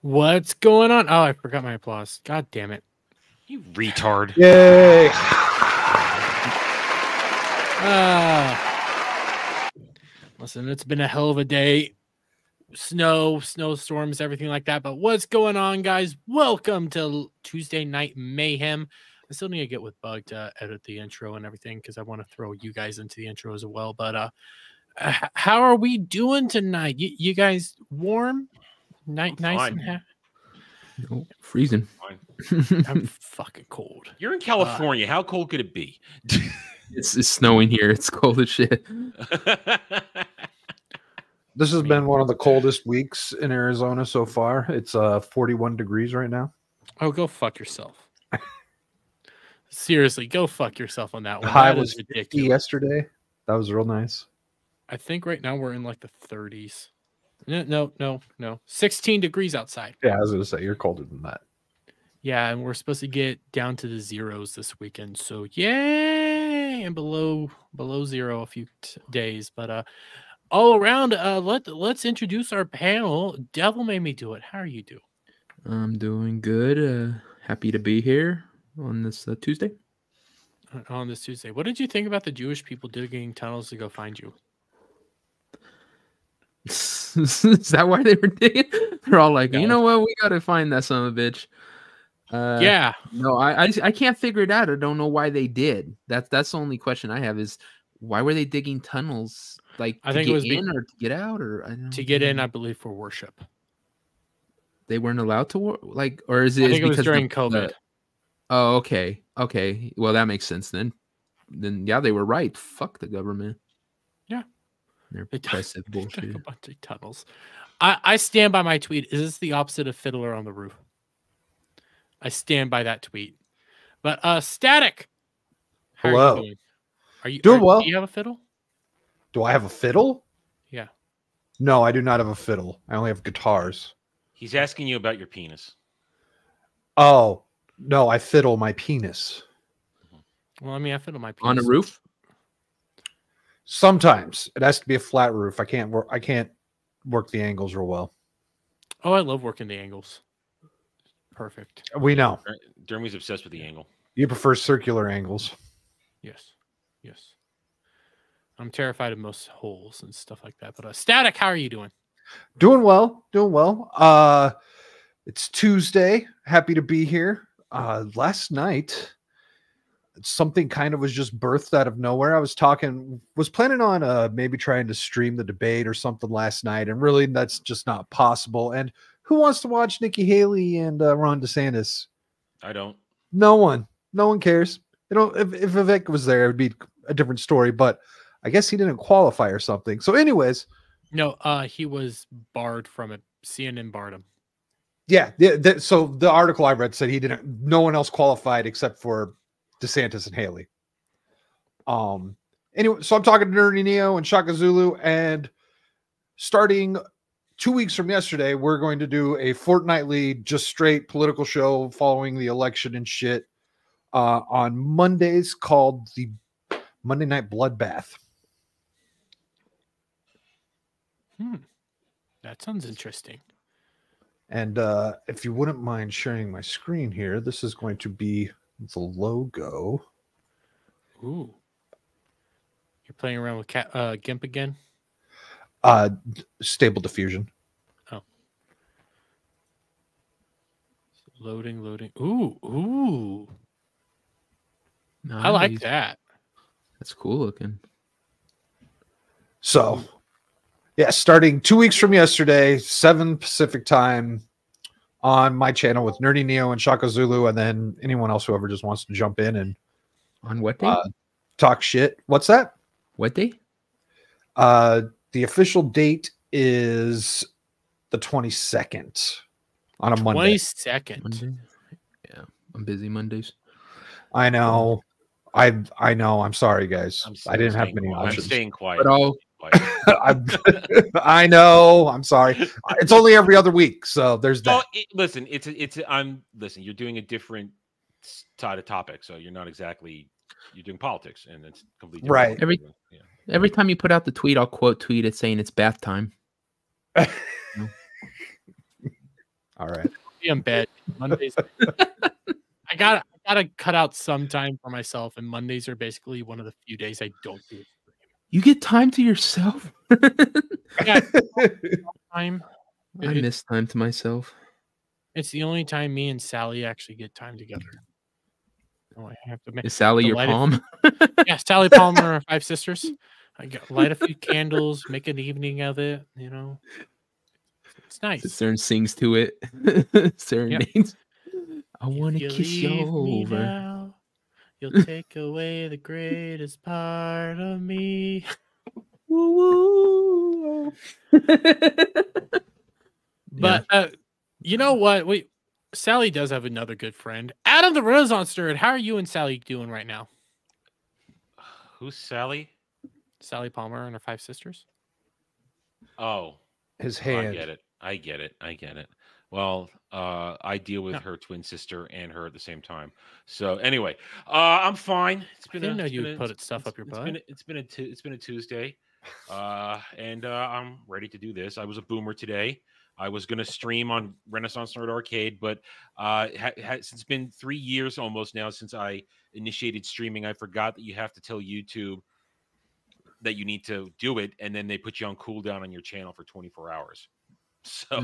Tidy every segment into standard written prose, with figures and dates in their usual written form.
What's going on? Oh, I forgot my applause. God damn it. You retard. Yay. Listen, it's been a hell of a day. Snow, snowstorms, everything like that. But what's going on, guys? Welcome to Tuesday Night Mayhem. I still need to get with Bug to edit the intro and everything because I want to throw you guys into the intro as well. But how are we doing tonight? You guys warm? Nice fine. And half? No, freezing. I'm fucking cold. You're in California. How cold could it be? It's snowing here. It's cold as shit. This has been one of the coldest weeks in Arizona so far. It's 41 degrees right now. Oh, go fuck yourself. Seriously, go fuck yourself on that one. High was 50 yesterday. That was real nice. I think right now we're in like the 30s. No. 16 degrees outside. Yeah, I was going to say, you're colder than that. Yeah, and we're supposed to get down to the zeros this weekend. So, yay! And below zero a few days. But all around, let's introduce our panel. Devil Made Me Do It. How are you doing? I'm doing good. Happy to be here. On this Tuesday? On this Tuesday. What did you think about the Jewish people digging tunnels to go find you? Is that why they were digging? They're all like, no. You know what? We got to find that son of a bitch. Yeah. No, I can't figure it out. I don't know why they did. That's the only question I have is, why were they digging tunnels? Like, I think it was in or to get out? Or I don't to get know. In, I believe, for worship. They weren't allowed to work? Like, or is it, I think it was during COVID. Oh, okay. Okay. Well, that makes sense then. Then, yeah, they were right. Fuck the government. Yeah. They're oppressive bullshit. A bunch of tunnels. I stand by my tweet. Is this the opposite of Fiddler on the Roof? I stand by that tweet. But Static. Hello. Are you doing well? Do you have a fiddle? Do I have a fiddle? Yeah. No, I do not have a fiddle. I only have guitars. He's asking you about your penis. Oh. No, I fiddle my penis. Well, I mean, I fiddle my penis. On a roof? Sometimes. It has to be a flat roof. I can't work the angles real well. Oh, I love working the angles. Perfect. We know. Jeremy's obsessed with the angle. You prefer circular angles. Yes. Yes. I'm terrified of most holes and stuff like that. But Static, how are you doing? Doing well. Doing well. It's Tuesday. Happy to be here. Last night, something kind of was just birthed out of nowhere. I was planning on maybe trying to stream the debate or something last night, and really that's just not possible. And who wants to watch Nikki Haley and Ron DeSantis? I don't. No one cares. You know, if Vivek was there, it would be a different story, but I guess he didn't qualify or something. So anyways. No, he was barred from it. CNN barred him. Yeah, so the article I read said no one else qualified except for DeSantis and Haley. Anyway, so I'm talking to Nerdy Neo and Shaka Zulu, and starting 2 weeks from yesterday, we're going to do a fortnightly, just straight political show following the election and shit on Mondays called the Monday Night Bloodbath. That sounds interesting. And if you wouldn't mind sharing my screen here, this is going to be the logo. Ooh. You're playing around with GIMP again? Stable diffusion. Oh. Loading. Ooh. Nice. I like that. That's cool looking. So... yeah, starting 2 weeks from yesterday, 7 Pacific time on my channel with Nerdy Neo and Shaka Zulu, and then anyone else whoever just wants to jump in and on what day? Talk shit. What's that? What day? The official date is the 22nd on a Monday. 22nd. Monday? Yeah, I'm busy Mondays. I know. I know. I'm sorry, guys. I didn't have many options. I'm staying quiet. But I know. I'm sorry. It's only every other week, so there's that. Listen, listen. You're doing a different side of topic, so you're not exactly. You're doing politics, and it's completely different. Right. Every time you put out the tweet, I'll quote tweet it saying it's bath time. You know? All right. I'm in bed Mondays. I gotta cut out some time for myself, and Mondays are basically one of the few days I don't do it. You get time to yourself. Yeah, time. I miss time to myself. It's the only time me and Sally actually get time together. Oh, I have to make. Is Sally your palm? Yeah, Sally Palmer, our five sisters. I got light a few candles, make an evening of it. You know, it's nice. The Cern sings to it. Serenades. Yep. I want to kiss you over. Now, you'll take away the greatest part of me. Woo woo. But yeah. You know what? Wait, Sally does have another good friend, Adam the Renaissance Nerd. How are you and Sally doing right now? Who's Sally? Sally Palmer and her five sisters. Oh, his hand. I get it. I get it. I get it. Well, I deal with her twin sister and her at the same time. So anyway, I'm fine. It's been. I didn't know you put stuff up your butt. It's been a Tuesday, and I'm ready to do this. I was a boomer today. I was going to stream on Renaissance Nerd Arcade, but it's been 3 years almost now since I initiated streaming. I forgot that you have to tell YouTube that you need to do it, and then they put you on cooldown on your channel for 24 hours. So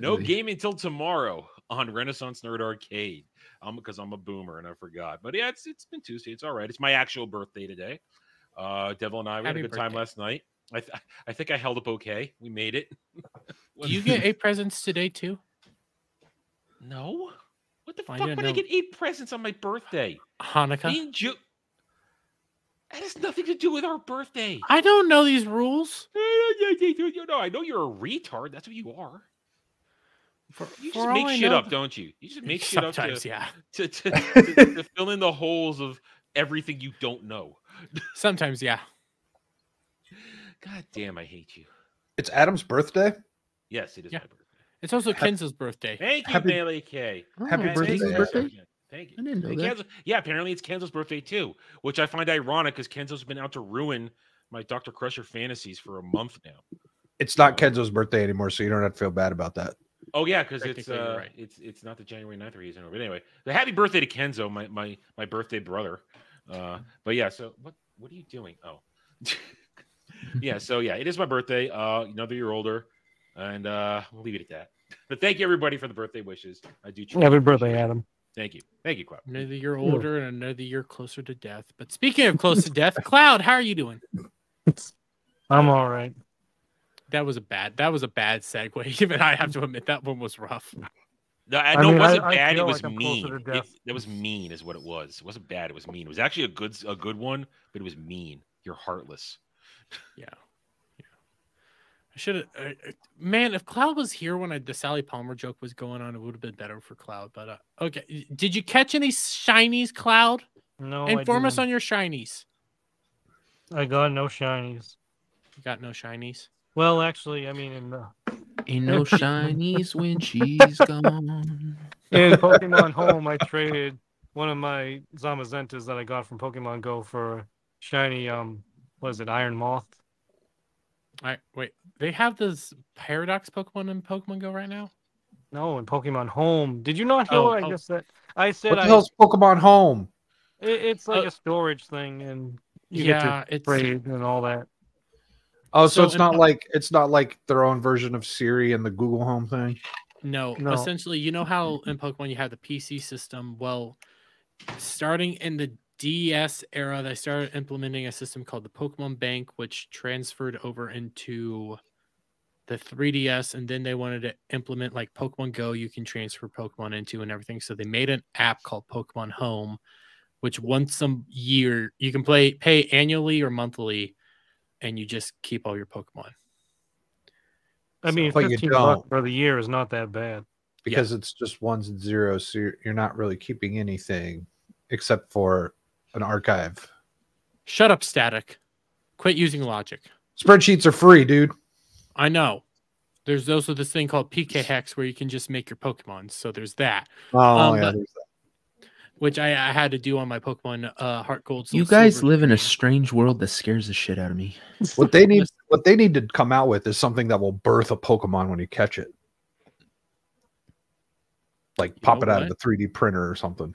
no game until tomorrow on Renaissance Nerd Arcade because I'm a boomer and I forgot. But yeah, it's been Tuesday. It's all right. It's my actual birthday today. Devil and I had a good time last night. I think I held up okay. We made it. Do you get 8 presents today too? No. What the fuck would I get 8 presents on my birthday? Hanukkah? That has nothing to do with our birthday. I don't know these rules. No, I know you're a retard. That's what you are. You just make shit up, don't you? You just make shit up to fill in the holes of everything you don't know. Sometimes, yeah. God damn, I hate you. It's Adam's birthday? Yes, it is my birthday. It's also Kenza's birthday. Thank you, Melee K. Happy birthday. Thank you. I didn't know that. Kenza, yeah, apparently it's Kenza's birthday too, which I find ironic because Kenza's been out to ruin my Dr. Crusher fantasies for a month now. It's not Kenza's birthday anymore, so you don't have to feel bad about that. Oh yeah, because it's not the January 9th reason. But anyway, the happy birthday to Kenzo, my birthday brother. But yeah, so what are you doing? Oh. Yeah, so yeah, it is my birthday. Another year older, and we'll leave it at that. But thank you everybody for the birthday wishes. I do. Happy birthday, Adam. Thank you. Thank you, Cloud. Another year older and another year closer to death. But speaking of close to death, Cloud, how are you doing? I'm all right. That was a bad segue. Even I have to admit that one was rough. No, I mean, it wasn't bad. It was like mean. That was mean, is what it was. It wasn't bad. It was mean. It was actually a good one, but it was mean. You're heartless. Yeah. I should have. Man, if Cloud was here when the Sally Palmer joke was going on, it would have been better for Cloud. But okay, did you catch any shinies, Cloud? No. Inform us on your shinies. I got no shinies. You got no shinies? Well, actually, I mean, ain't no shinies when she's gone. In Pokemon Home, I traded one of my Zamazentas that I got from Pokemon Go for shiny. Was it Iron Moth? All right, wait. They have this Paradox Pokemon in Pokemon Go right now? No, in Pokemon Home. Did you not hear what I just said? I said, what the hell's Pokemon Home? It's like a storage thing, and you get to trade and all that. Oh, so it's not like their own version of Siri and the Google Home thing? No. Essentially, you know how in Pokemon you have the PC system? Well, starting in the DS era, they started implementing a system called the Pokemon Bank, which transferred over into the 3DS, and then they wanted to implement like Pokemon Go you can transfer Pokemon into and everything. So they made an app called Pokemon Home, which once a year you can pay annually or monthly, and you just keep all your Pokemon. I mean, $15 for the year is not that bad. Because it's just ones and zeros, so you're not really keeping anything except for an archive. Shut up, Static. Quit using logic. Spreadsheets are free, dude. I know. There's also this thing called PK Hex where you can just make your Pokemon. So there's that. Oh, yeah, there's that. Which I had to do on my Pokemon Heart Gold. You guys live in a strange world that scares the shit out of me. What they need to come out with is something that will birth a Pokemon when you catch it. Like pop it out of the 3D printer or something.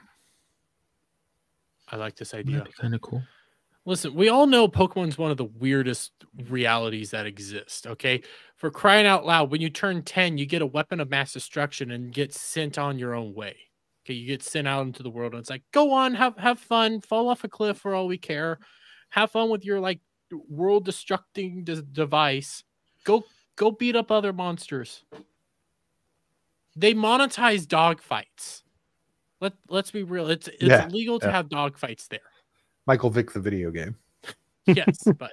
I like this idea. That'd be kind of cool. Listen, we all know Pokemon's one of the weirdest realities that exist, okay? For crying out loud, when you turn 10, you get a weapon of mass destruction and get sent on your own way. Okay, you get sent out into the world, and it's like, go on, have fun, fall off a cliff for all we care. Have fun with your, like, world-destructing device. Go beat up other monsters. They monetize dogfights. Let's be real. It's illegal to have dogfights there. Michael Vick, the video game. Yes, but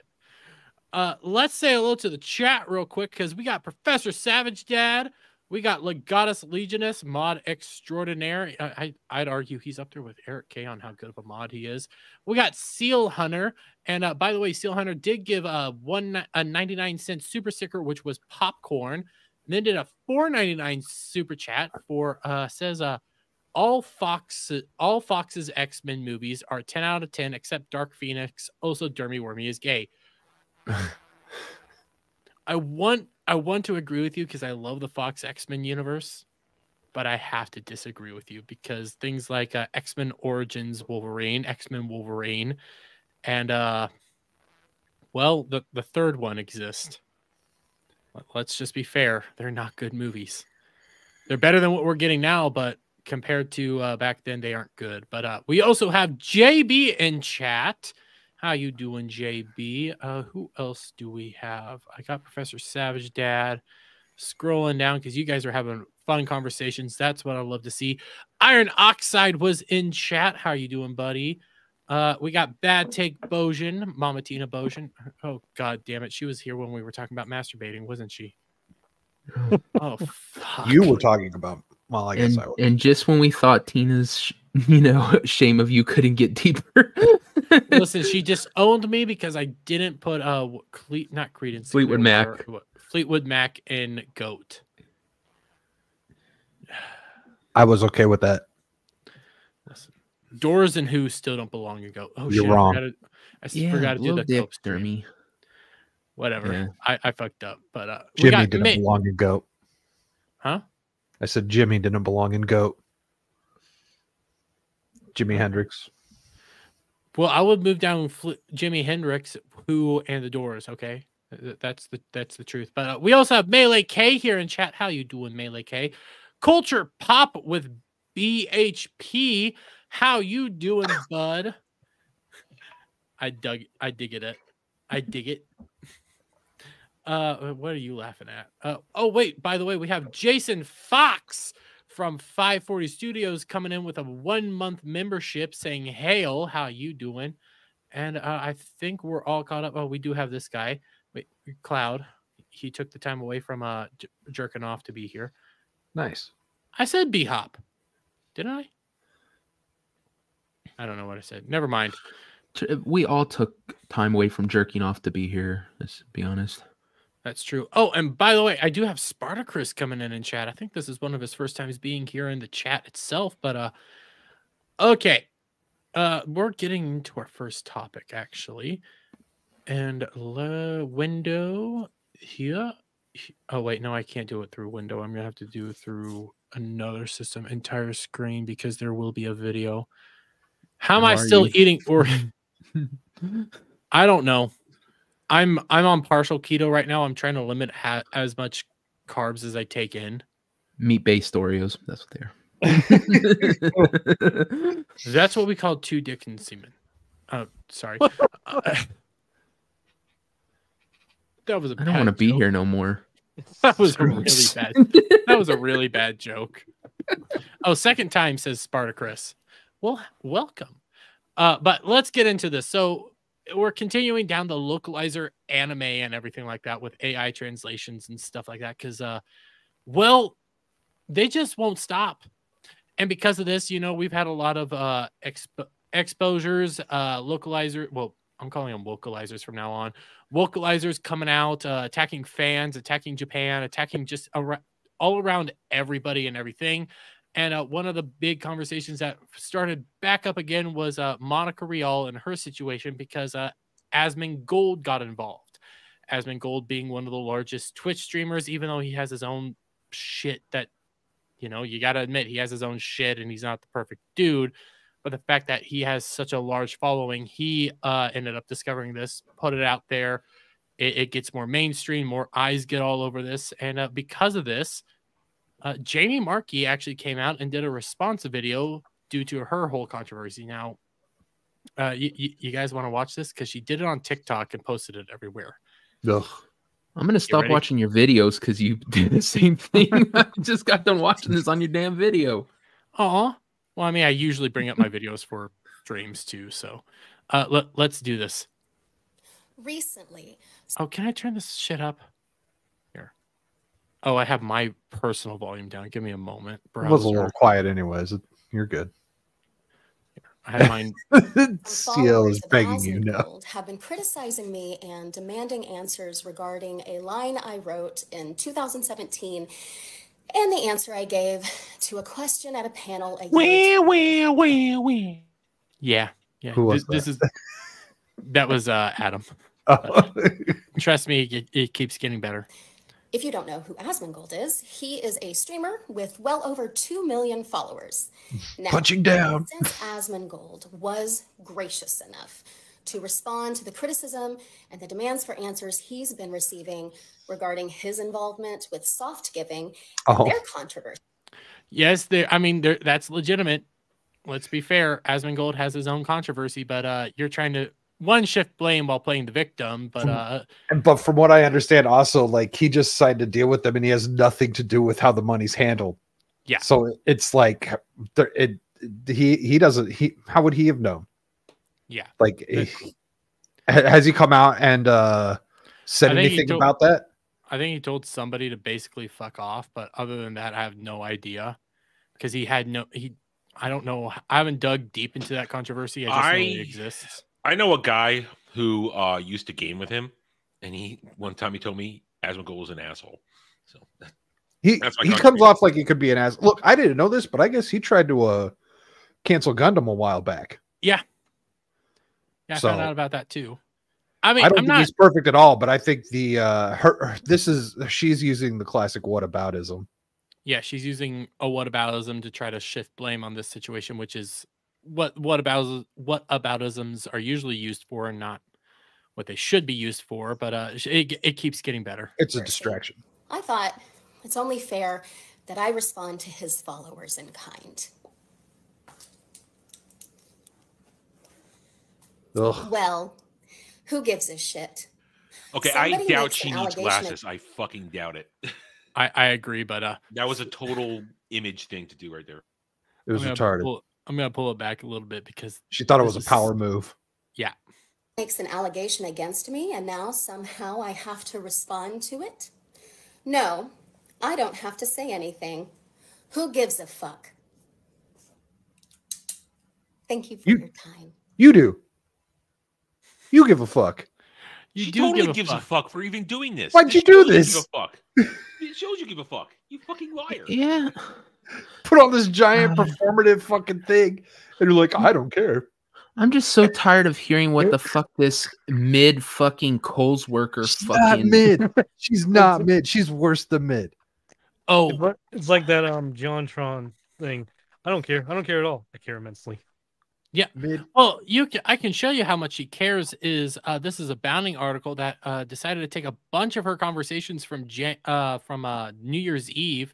let's say hello to the chat real quick, because we got Professor Savage Dad. We got Legatus Legionis, mod extraordinaire. I'd argue he's up there with Eric K on how good of a mod he is. We got Seal Hunter. And by the way, Seal Hunter did give a 99-cent super sticker, which was popcorn. And then did a $4.99 super chat for, says, All Fox's X-Men movies are 10 out of 10, except Dark Phoenix. Also, Dermy Wormy is gay. I want to agree with you because I love the Fox X-Men universe, but I have to disagree with you because things like X-Men Origins Wolverine, X-Men Wolverine, and, well, the third one exists. Let's just be fair. They're not good movies. They're better than what we're getting now, but compared to back then, they aren't good. But we also have JB in chat. How you doing, JB? Who else do we have? I got Professor Savage Dad scrolling down because you guys are having fun conversations. That's what I love to see. Iron Oxide was in chat. How you doing, buddy? We got Bad Take Bojan, Mama Tina Bojan. Oh, God damn it. She was here when we were talking about masturbating, wasn't she? Oh, fuck. You were talking about... Well, I guess I would. And just when we thought Tina's, shame of you couldn't get deeper. Listen, she just owned me because I didn't put Fleetwood Mac. Fleetwood Mac and Goat. I was okay with that. Listen, Doors and Who still don't belong in Goat. Oh, you're shit, wrong. I forgot to do the Goat stream. Whatever. Yeah. I fucked up. But Jimmy didn't belong in Goat. Huh? I said Jimmy didn't belong in Goat. Jimi Hendrix. Well, I would move down Jimi Hendrix, Who, and the Doors. Okay, that's the truth. But we also have Melee K here in chat. How you doing, Melee K? Culture Pop with BHP. How you doing, bud? I dig it. What are you laughing at? Oh, wait, by the way, we have Jason Fox from 540 Studios coming in with a 1-month membership saying, hail, how you doing? And I think we're all caught up. Oh, we do have this guy. Wait, Cloud. He took the time away from jerking off to be here. Nice. I said B-hop. Didn't I? I don't know what I said. Never mind. We all took time away from jerking off to be here. Let's be honest. That's true. Oh, and by the way, I do have Spartacris coming in chat. I think this is one of his first times being here in the chat itself. But okay, we're getting into our first topic actually, and window here. Oh wait, no, I can't do it through window. I'm gonna have to do it through another system, entire screen, because there will be a video. How am I still eating? Or I don't know. I'm on partial keto right now. I'm trying to limit as much carbs as I take in. Meat-based Oreos. That's what they are. That's what we call two dicks and semen. Oh, sorry. That was a bad joke. I don't want to be here no more. That was a really bad. That was a really bad joke. Oh, second time, says Spartacris. Well, welcome. But let's get into this. So we're continuing down the localizer anime and everything like that with AI translations and stuff like that. Because, well, they just won't stop. And because of this, we've had a lot of exposures, localizer. Well, I'm calling them localizers from now on. Localizers coming out, attacking fans, attacking Japan, attacking just all around everybody and everything. And one of the big conversations that started back up again was Monica Rial and her situation because Asmongold got involved. Asmongold being one of the largest Twitch streamers, even though he has his own shit that You know, you got to admit he has his own shit and he's not the perfect dude. But the fact that he has such a large following, he ended up discovering this, put it out there. It gets more mainstream, more eyes get all over this. And because of this, Jamie Marchi actually came out and did a response video due to her whole controversy. Now, you guys want to watch this? Because she did it on TikTok and posted it everywhere. Ugh. I'm going to stop watching your videos because you did the same thing. I just got done watching this on your damn video. Aw. Well, I mean, I usually bring up my videos for streams too. So let's do this. Recently. Oh, can I turn this shit up? Here. Oh, I have my personal volume down. Give me a moment. Browser. It was a little quiet anyways. You're good. I have mine. CL is begging you now. Have been criticizing me and demanding answers regarding a line I wrote in 2017 and the answer I gave to a question at a panel. Yeah. Who was this? That was Adam. Oh. Trust me, it keeps getting better. If you don't know who Asmongold is, he is a streamer with well over 2 million followers. Now, punching down. Since Asmongold was gracious enough to respond to the criticism and the demands for answers he's been receiving regarding his involvement with soft giving and their controversy. Yes, I mean, that's legitimate. Let's be fair. Asmongold has his own controversy, but you're trying to shift blame while playing the victim, but from what I understand, also like he just signed to deal with them, and he has nothing to do with how the money's handled. Yeah, so it's like he doesn't how would he have known? Yeah, like has he come out and said anything about that? I think he told somebody to basically fuck off, but other than that, I have no idea because he had no I don't know. I haven't dug deep into that controversy. I just know it exists. I know a guy who used to game with him, and one time he told me Asmongold was an asshole. So he comes off like he could be an asshole. Look, I didn't know this, but I guess he tried to cancel Gundam a while back. Yeah, yeah, I found out about that too. I mean, I don't think he's perfect at all, but I think the she's using the classic whataboutism. Yeah, she's using a whataboutism to try to shift blame on this situation, which is what aboutisms are usually used for and not what they should be used for, but it keeps getting better. It's a distraction. I thought it's only fair that I respond to his followers in kind. Ugh. Well, who gives a shit? Okay, somebody I doubt she needs glasses. I fucking doubt it. I agree, but that was a total image thing to do right there. It was retarded. I'm going to pull it back a little bit because she thought it was a power move. Yeah. Makes an allegation against me and now somehow I have to respond to it? No, I don't have to say anything. Who gives a fuck? Thank you for your time. You do. You give a fuck. You totally gives a fuck for even doing this. Why'd you do this? You give a fuck. It shows you give a fuck. You fucking liar. Yeah. Put on this giant performative fucking thing, and you're like, I don't care. I'm just so tired of hearing what the fuck this mid fucking Coles worker. She's fucking not mid. She's not mid. She's worse than mid. Oh, it's like that JonTron thing. I don't care. I don't care at all. I care immensely. Yeah. Mid. Well, I can show you how much she cares. This is a Bounding article that decided to take a bunch of her conversations from New Year's Eve,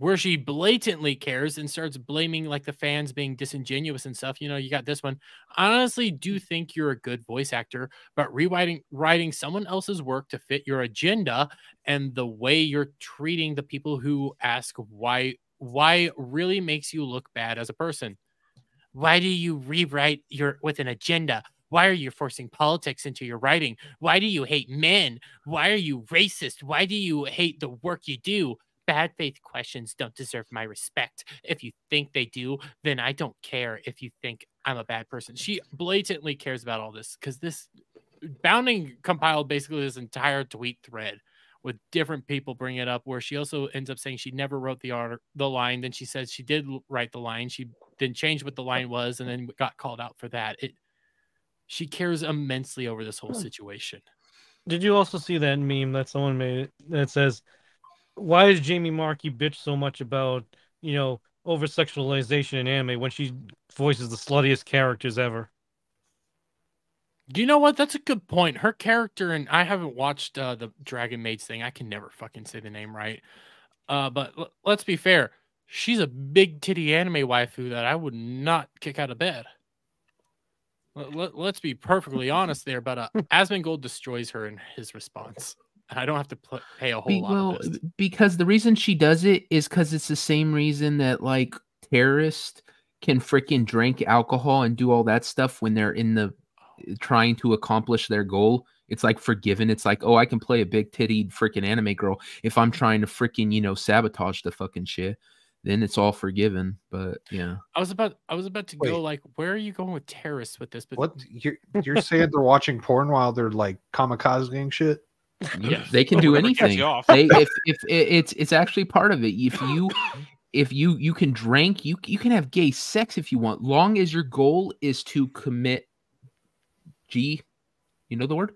where she blatantly cares and starts blaming like the fans being disingenuous and stuff. You know, you got this one. I honestly do think you're a good voice actor, but rewriting someone else's work to fit your agenda and the way you're treating the people who ask why really makes you look bad as a person. Why do you rewrite with an agenda? Why are you forcing politics into your writing? Why do you hate men? Why are you racist? Why do you hate the work you do? Bad faith questions don't deserve my respect. If you think they do, then I don't care if you think I'm a bad person. She blatantly cares about all this because this Bounding compiled basically this entire tweet thread with different people bringing it up, where she also ends up saying she never wrote the line. Then she says she did write the line. She then changed what the line was and then got called out for that. She cares immensely over this whole situation. Did you also see that meme that someone made that says, why is Jamie Marchi bitch so much about, you know, over-sexualization in anime when she voices the sluttiest characters ever? You know what? That's a good point. Her character, and I haven't watched the Dragon Maid's thing. I can never fucking say the name right. But let's be fair. She's a big titty anime waifu that I would not kick out of bed. Let's be perfectly honest there, but Asmongold destroys her in his response. I don't have to pay a whole lot of this. Because the reason she does it is because it's the same reason that, like, terrorists can freaking drink alcohol and do all that stuff when they're in the trying to accomplish their goal. It's like forgiven. It's like, oh, I can play a big titty freaking anime girl if I'm trying to freaking, you know, sabotage the fucking shit. Then it's all forgiven. But yeah, I was about to Wait. Go like, where are you going with terrorists with this? But what you're saying they're watching porn while they're like kamikazing shit. Yeah, they can do anything. It's actually part of it. If you can drink, you can have gay sex if you want, long as your goal is to commit. G, you know the word.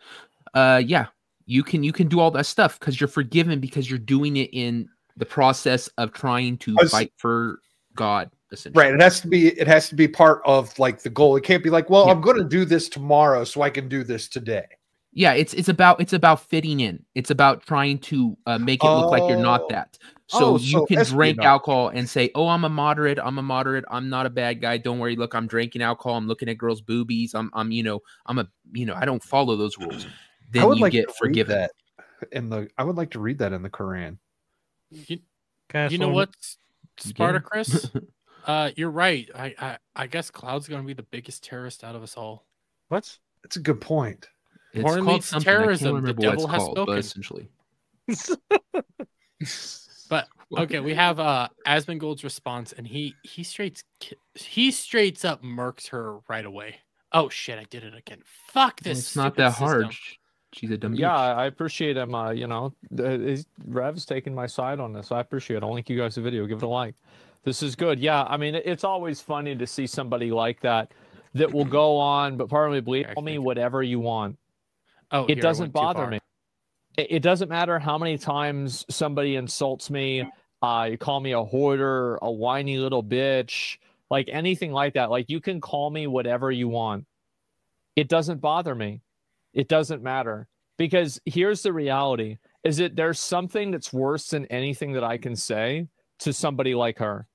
Yeah, you can do all that stuff because you're forgiven because you're doing it in the process of trying to fight for God, essentially. Right. It has to be part of like the goal. It can't be like, well, yeah. I'm going to do this tomorrow so I can do this today. Yeah, it's about fitting in. It's about trying to make it look like you're not that. So you can drink alcohol and say, "Oh, I'm a moderate. I'm not a bad guy. Don't worry. Look, I'm drinking alcohol. I'm looking at girls' boobies. I'm I don't follow those rules." Then you get forgiven. I would like to read that in the Quran. You know what, Spartacris? You're right. I guess Cloud's going to be the biggest terrorist out of us all. What? That's a good point. It's Porn called something. Terrorism. The devil has called, spoken. But essentially. But okay, we have Asmongold's response, and he straight up murks her right away. Oh shit! I did it again. Fuck this. It's not that system. Hard. She's a dumb. Yeah, bitch. I appreciate him. Rev's taking my side on this. I appreciate it. I'll link you guys the video. Give it a like. This is good. Yeah, I mean, it's always funny to see somebody like that that will go on, but pardon me, believe me, whatever you want. Oh, it doesn't bother me. It doesn't matter how many times somebody insults me. You call me a hoarder, a whiny little bitch, like anything like that. Like, you can call me whatever you want. It doesn't bother me. It doesn't matter. Because here's the reality, is that there's something that's worse than anything that I can say to somebody like her.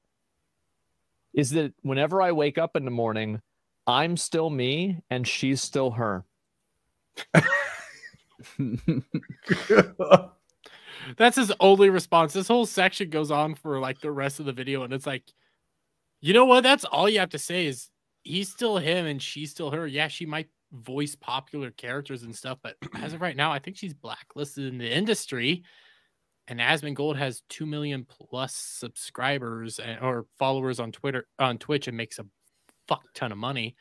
Is that whenever I wake up in the morning, I'm still me and she's still her. That's his only response. This whole section goes on for like the rest of the video, and it's like, you know what, that's all you have to say is he's still him and she's still her. Yeah, she might voice popular characters and stuff, but as of right now, I think she's blacklisted in the industry, and Asmongold has 2 million plus subscribers or followers on Twitter, on Twitch, and makes a fuck ton of money.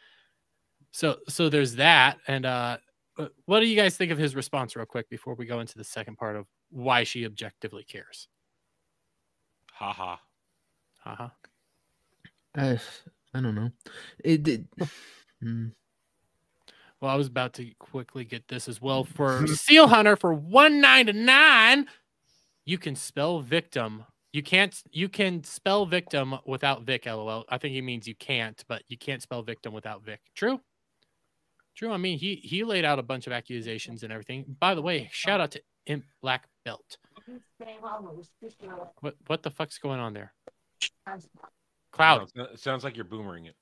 So there's that. And what do you guys think of his response real quick before we go into the second part of why she objectively cares? Haha. Haha. I don't know. It did. Well, I was about to quickly get this as well. For Seal Hunter for $1.99, you can spell victim. You can spell victim without Vic, LOL. I think he means you can't, but you can't spell victim without Vic. True? Drew, I mean, he laid out a bunch of accusations and everything. By the way, shout out to Imp Black Belt. What the fuck's going on there? Cloud. It sounds like you're boomering it.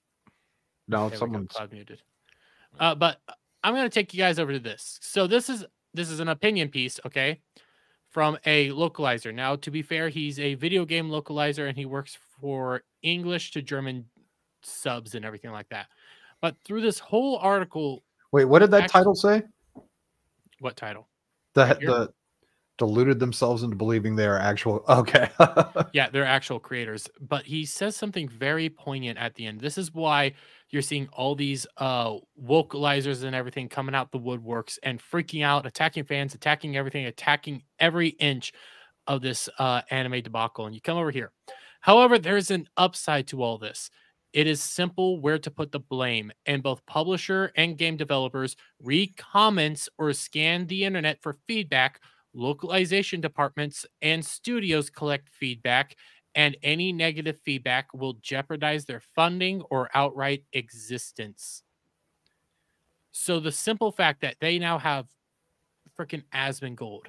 No, someone's Cloud muted. But I'm going to take you guys over to this. So this is an opinion piece, okay, from a localizer. Now, to be fair, he's a video game localizer, and he works for English to German subs and everything like that. But through this whole article... Wait, what did that title say? What title? The deluded themselves into believing they are actual... Okay. Yeah, they're actual creators. But he says something very poignant at the end. This is why you're seeing all these vocalizers and everything coming out the woodworks and freaking out, attacking fans, attacking everything, attacking every inch of this anime debacle. And you come over here. However, there's an upside to all this. It is simple where to put the blame, and both publisher and game developers read comments or scan the internet for feedback localization departments and studios collect feedback, and any negative feedback will jeopardize their funding or outright existence. So the simple fact that they now have freaking Asmongold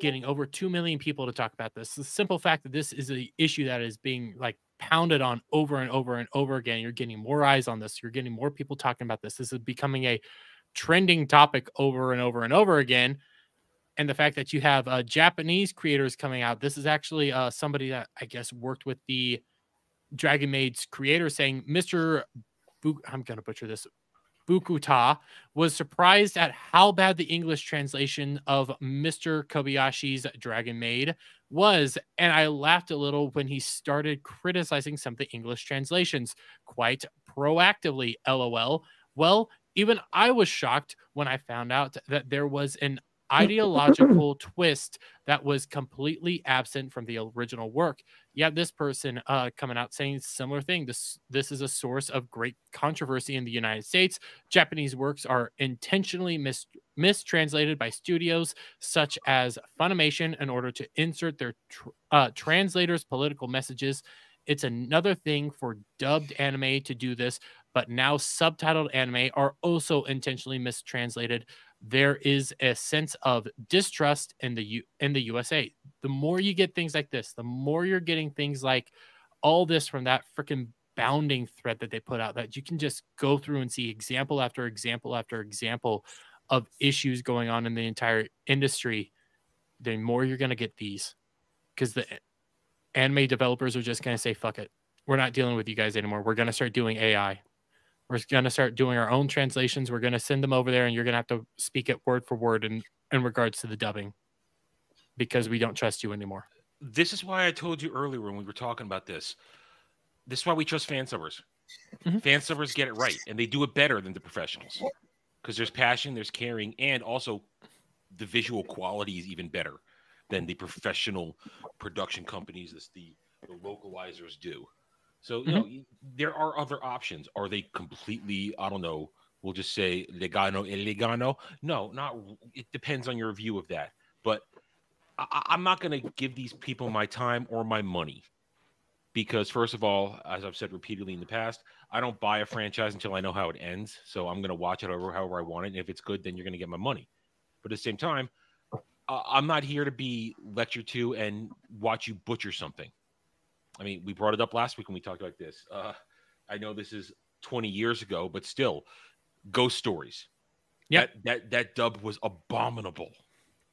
getting over 2 million people to talk about this, the simple fact that this is an issue that is being like pounded on over and over and over again, you're getting more eyes on this, you're getting more people talking about this, this is becoming a trending topic over and over and over again. And the fact that you have Japanese creators coming out. This is actually somebody that I guess worked with the Dragon Maid's creator saying, Mr. I'm going to butcher this. Bukuta was surprised at how bad the English translation of Mr. Kobayashi's Dragon Maid was. And I laughed a little when he started criticizing some of the English translations quite proactively. LOL. Well, even I was shocked when I found out that there was an ideological twist that was completely absent from the original work. You have this person coming out saying similar thing. This is a source of great controversy in the United States. Japanese works are intentionally mistranslated by studios such as Funimation in order to insert their translators' political messages. It's another thing for dubbed anime to do this, but now subtitled anime are also intentionally mistranslated. There is a sense of distrust in the USA. The more you get things like this, the more you're getting things like all this from that freaking bounding thread that they put out, that you can just go through and see example after example after example of issues going on in the entire industry. The more you're going to get these, because the anime developers are just going to say, fuck it. We're not dealing with you guys anymore. We're going to start doing AI. We're going to start doing our own translations. We're going to send them over there, and you're going to have to speak it word for word in regards to the dubbing, because we don't trust you anymore. This is why I told you earlier when we were talking about this. This is why we trust fan subbers. Mm-hmm. Fan subbers get it right, and they do it better than the professionals, because there's passion, there's caring, and also the visual quality is even better than the professional production companies, as the localizers do. So, you know, there are other options. Are they completely, I don't know, we'll just say Legano e Legano? No, not. It depends on your view of that. But I'm not going to give these people my time or my money because, first of all, as I've said repeatedly in the past, I don't buy a franchise until I know how it ends. So I'm going to watch it over however I want it. And if it's good, then you're going to get my money. But at the same time, I'm not here to be lectured to and watch you butcher something. I mean, we brought it up last week when we talked about this. I know this is 20 years ago, but still, Ghost Stories. Yeah, that dub was abominable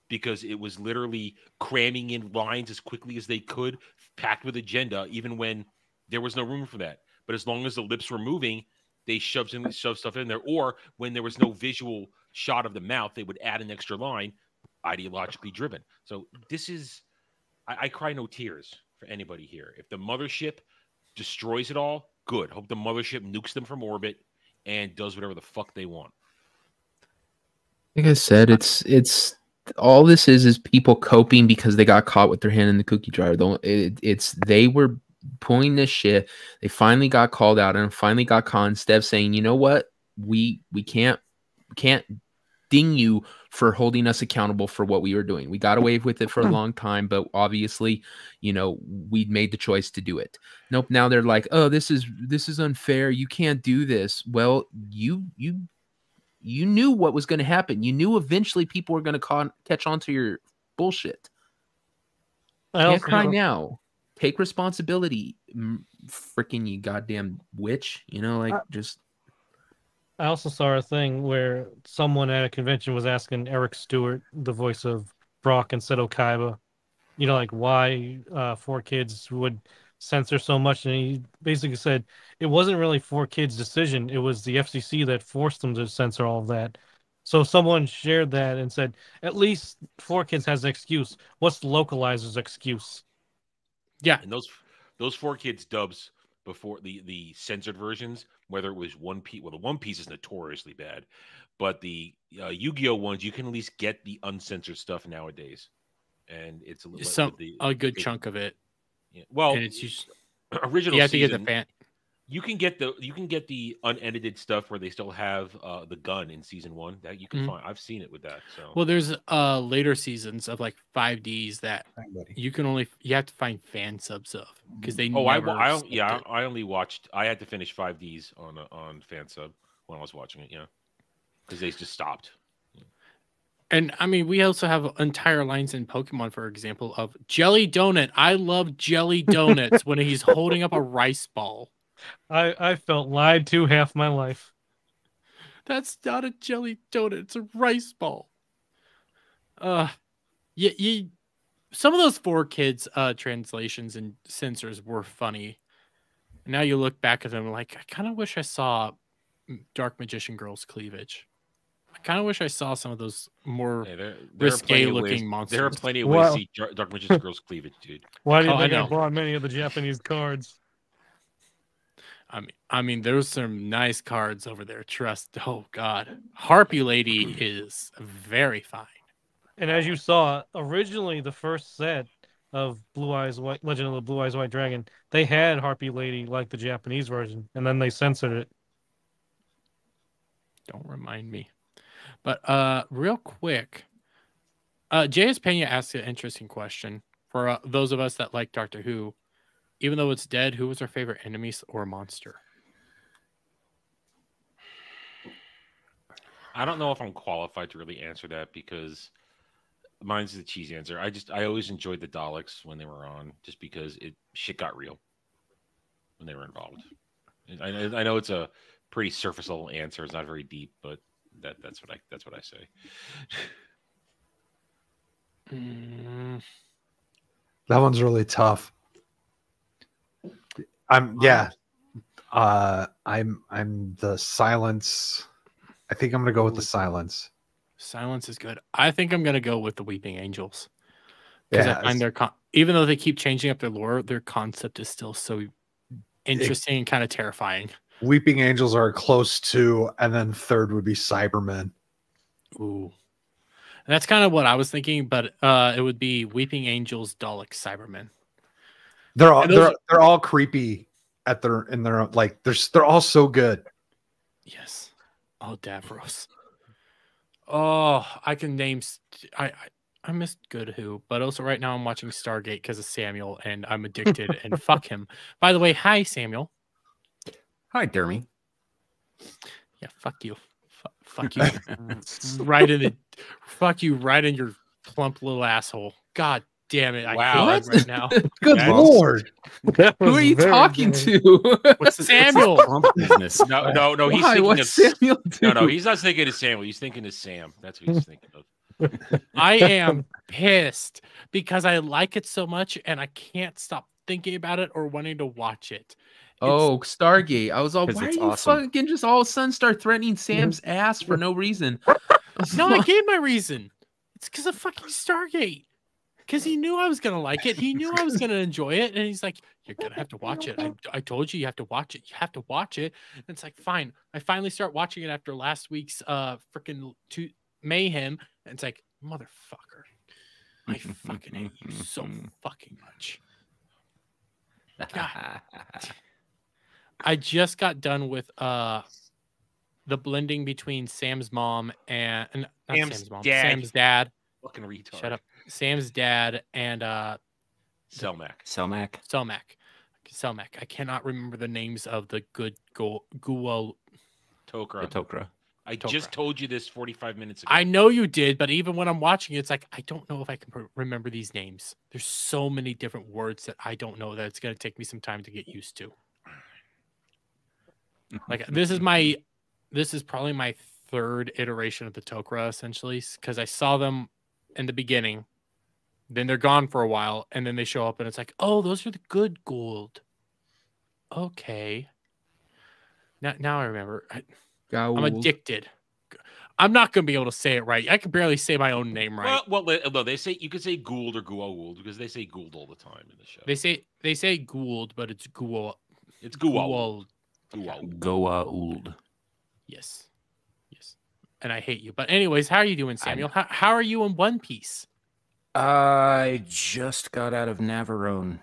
because it was literally cramming in lines as quickly as they could, packed with agenda, even when there was no room for that. But as long as the lips were moving, they shoved stuff in there. Or when there was no visual shot of the mouth, they would add an extra line, ideologically driven. So this is, I cry no tears for anybody here. If the mothership destroys it all, good. Hope the mothership nukes them from orbit and does whatever the fuck they want. Like I said, it's all this is people coping because they got caught with their hand in the cookie jar. They were pulling this shit. They finally got called out and finally got caught instead of saying, you know what, we can't ding you for holding us accountable for what we were doing. We got away with it for a long time, but obviously, you know, we made the choice to do it. Nope. Now they're like, oh, this is unfair. You can't do this. Well, you knew what was going to happen. You knew eventually people were going to catch on to your bullshit. Can't cry now. Take responsibility, freaking you goddamn witch. You know, like just. I also saw a thing where someone at a convention was asking Eric Stewart, the voice of Brock in Seto Kaiba, you know, like why 4Kids would censor so much. And he basically said it wasn't really 4Kids' decision. It was the FCC that forced them to censor all of that. So someone shared that and said, at least 4Kids has an excuse. What's the localizer's excuse? Yeah. And those 4Kids dubs before the censored versions, whether it was One Piece, well, the One Piece is notoriously bad, but the Yu-Gi-Oh ones, you can at least get the uncensored stuff nowadays, and it's a little a good chunk of it. Yeah. Well, and it's just original. You have to get the fan. You can get the unedited stuff where they still have the gun in season one that you can find. I've seen it with that. So well, there's later seasons of like 5Ds that you have to find fan subs of because they. I had to finish 5Ds on fan sub when I was watching it. Yeah, because they just stopped. And I mean, we also have entire lines in Pokemon, for example, of Jelly Donut. I love Jelly Donuts when he's holding up a rice ball. I felt lied to half my life. That's not a jelly donut. It's a rice ball. Some of those 4Kids translations and censors were funny. Now you look back at them like, I kind of wish I saw Dark Magician Girl's cleavage. I kind of wish I saw some of those more risque-looking monsters. There are plenty of ways to see Dark Magician Girl's cleavage, dude. Why do you think I bought many of the Japanese cards? I mean, there's some nice cards over there. Trust. Oh, God. Harpy Lady is very fine. And as you saw, originally the first set of Blue Eyes White, Legend of the Blue Eyes White Dragon, they had Harpy Lady like the Japanese version, and then they censored it. Don't remind me. But real quick, J.S. Pena asked an interesting question for those of us that like Doctor Who. Even though it's dead, who was our favorite enemy or monster? I don't know if I'm qualified to really answer that because mine's the cheesy answer. I always enjoyed the Daleks when they were on, just because shit got real when they were involved. I know it's a pretty surface level answer; it's not very deep, but that's what I say. That one's really tough. I'm the silence. I think I'm gonna go with the silence. Silence is good. I think I'm gonna go with the Weeping Angels because I find their even though they keep changing up their lore, their concept is still so interesting and kind of terrifying. Weeping Angels are close to, and then third would be Cybermen. Ooh, and that's kind of what I was thinking, but it would be Weeping Angels, Dalek, Cybermen. They're all creepy at their like they're all so good. Yes. Oh, Davros. Oh, I can name. I miss Good Who, but also right now I'm watching Stargate because of Samuel and I'm addicted and fuck him. By the way, hi Samuel. Hi Dermy. Yeah, fuck you. Fuck you. Fuck you right in your plump little asshole. God. Damn it! I can't right now. Good lord! Who are you talking to? What's Samuel? No. He's thinking of Samuel. No. He's not thinking of Samuel. He's thinking of Sam. That's what he's thinking of. I am pissed because I like it so much, and I can't stop thinking about it or wanting to watch it. Stargate! I was all, why are you fucking just all of a sudden start threatening Sam's ass for no reason? No, I gave my reason. It's because of fucking Stargate. Because he knew I was going to like it. He knew I was going to enjoy it. And he's like, you're going to have to watch it. I told you have to watch it. You have to watch it. And it's like, fine. I finally start watching it after last week's freaking mayhem. And it's like, motherfucker. I fucking hate you so fucking much. God. I just got done with the blending between Sam's mom and... Not Sam's mom. Dad. Sam's dad. Fucking retard. Shut up. Sam's dad and Selmac. I cannot remember the names of the good Gould. Tokra. I just told you this 45 minutes ago. I know you did, but even when I'm watching it, it's like I don't know if I can remember these names. There's so many different words that I don't know that it's going to take me some time to get used to. Like this is probably my third iteration of the Tokra essentially because I saw them in the beginning, then they're gone for a while, and then they show up, and it's like, oh, those are the good Gould. Okay, now I remember. I'm addicted. I'm not gonna be able to say it right. I can barely say my own name right. Well, they say you could say Gould or Gould because they say Gould all the time in the show. They say Gould, but it's Gould. It's Gould. Gould. Yes. And I hate you. But anyways, how are you doing, Samuel? How are you in One Piece? I just got out of Navarone.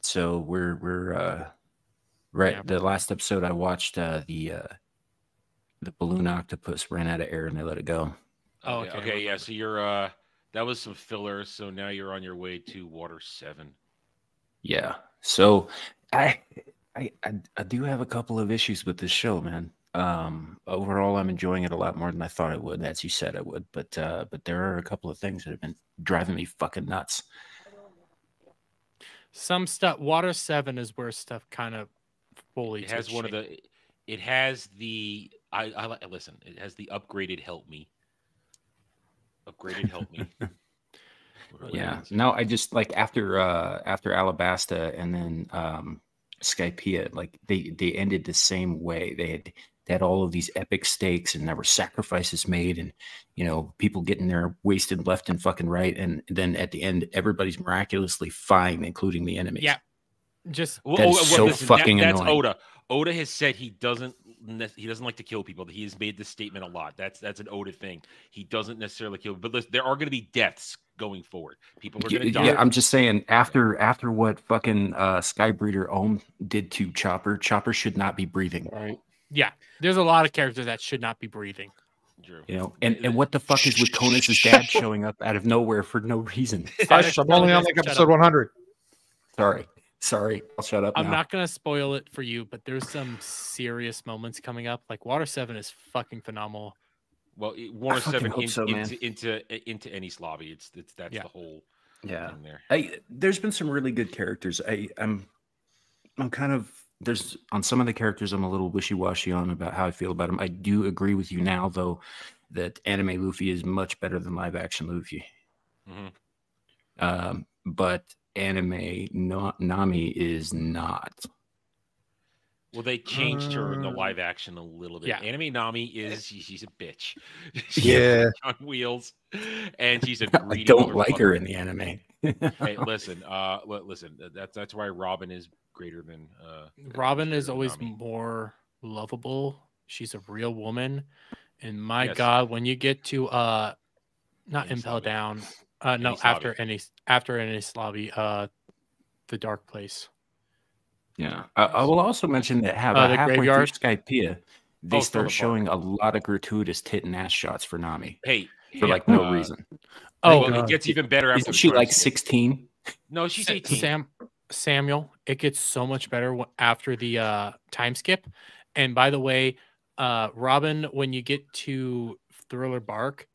So we're Right. Yeah. The last episode I watched, the balloon octopus ran out of air and they let it go. Oh, okay. Okay, yeah. So you're that was some filler. So now you're on your way to Water Seven. Yeah. So I do have a couple of issues with this show, man. Overall, I'm enjoying it a lot more than I thought I would, as you said I would. But there are a couple of things that have been driving me fucking nuts. Some stuff. Water Seven is where stuff kind of fully it has shape. One of the. It has the. I listen. It has the upgraded help me. Upgraded help me. Yeah. No, I just like after Alabasta and then Skypiea, like they ended the same way. They had all of these epic stakes and there were sacrifices made and, you know, people getting their wasted left and fucking right. And then at the end, everybody's miraculously fine, including the enemies. Yeah. Just that's annoying. Oda has said he doesn't like to kill people. He has made this statement a lot. That's an Oda thing. He doesn't necessarily kill, but listen, there are going to be deaths going forward. People are going to die. Yeah, I'm just saying after what fucking Skybreeder Ohm did to Chopper should not be breathing. Right. Yeah. There's a lot of characters that should not be breathing. Drew. You know, and what the fuck is with Conus's dad showing up out of nowhere for no reason? Hush, I'm only on like episode 100. Sorry, I'll shut up. I'm not gonna spoil it for you, but there's some serious moments coming up. Like Water Seven is fucking phenomenal. Well, Water Seven into Ennis Lobby. It's that's the whole thing there. There's been some really good characters. I'm kind of there's on some of the characters I'm a little wishy-washy on about how I feel about them. I do agree with you now though that anime Luffy is much better than live action Luffy. Mm-hmm. But anime Nami is not. Well, they changed her in the live action a little bit. Yeah. Anime Nami is she's a bitch. She's on wheels, and she's a greedy. I don't like her in the anime. Hey, listen, that's why Robin is greater than. Robin is always Nami. More lovable. She's a real woman, and God, when you get to not Impel Down. No, after Ennis Lobby, the Dark Place. Yeah, I will also mention that halfway graveyard. Through Skypiea, they start showing a lot of gratuitous tit and ass shots for Nami. No reason. Oh, well, it gets even better. Isn't she like 16? No, she's 18. Samuel, it gets so much better after the time skip. And by the way, Robin, when you get to Thriller Bark.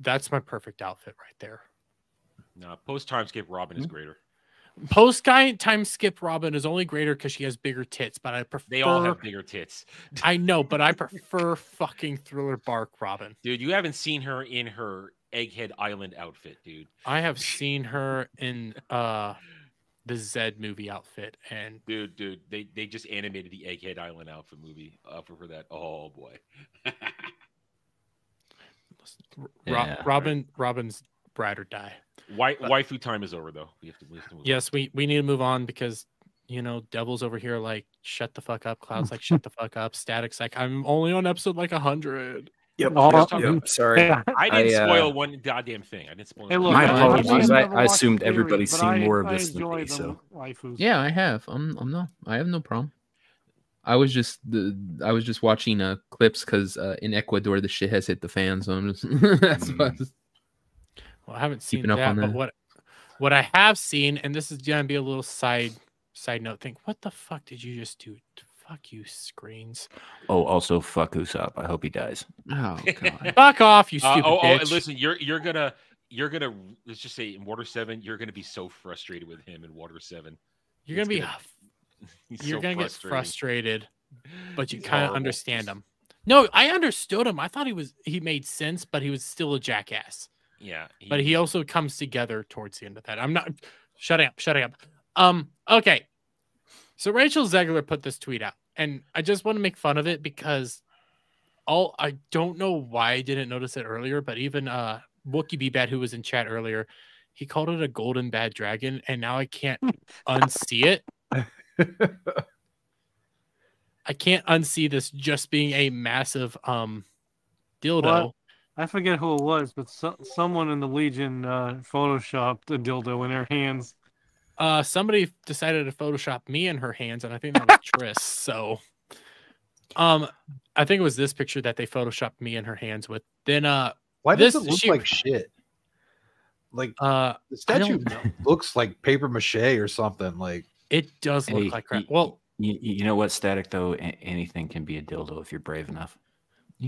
That's my perfect outfit right there. No, post time skip Robin is greater. Post time skip Robin is only greater because she has bigger tits. But I prefer. They all have bigger tits. I know, but I prefer fucking Thriller Bark Robin. Dude, you haven't seen her in her Egghead Island outfit, dude. I have seen her in the Zed movie outfit, and dude, they just animated the Egghead Island outfit movie for that. Oh boy. Robin's ride or die. Waifu time is over though. We have to move on. We need to move on because you know Devil's over here like shut the fuck up. Cloud's like shut the fuck up. Static's like I'm only on episode like 100. Yep. Sorry. Yeah. I didn't spoil one goddamn thing. I didn't spoil. Hey, look, my apologies. I assumed everybody's seen more of this than me. So waifus. Yeah, I have. I have no problem. I was just watching clips because in Ecuador the shit has hit the fan. So I'm just that's what I haven't seen that, but what I have seen, and this is gonna be a little side note thing. What the fuck did you just do? Fuck you, screens. Oh, also fuck Usopp. I hope he dies. Oh god. Fuck off, you stupid bitch. And listen, you're gonna let's just say in Water Seven, you're gonna be so frustrated with him in Water Seven. You're gonna get frustrated, but you kind of understand him. No, I understood him. I thought he made sense, but he was still a jackass. Yeah, but he also comes together towards the end of that. I'm not shutting up. Okay. So Rachel Zegler put this tweet out, and I just want to make fun of it because I don't know why I didn't notice it earlier, but even Wookie B-Bat, who was in chat earlier, he called it a golden bad dragon, and now I can't unsee it. I can't unsee this just being a massive dildo. Well, I forget who it was, but someone in the Legion photoshopped a dildo in their hands. Somebody decided to Photoshop me in her hands, and I think that was Triss. So, I think it was this picture that they Photoshopped me in her hands with. Then, why does it look like shit? Like, the statue looks like paper mache or something. Like, it does look like crap. Well, you know what, static though, anything can be a dildo if you're brave enough.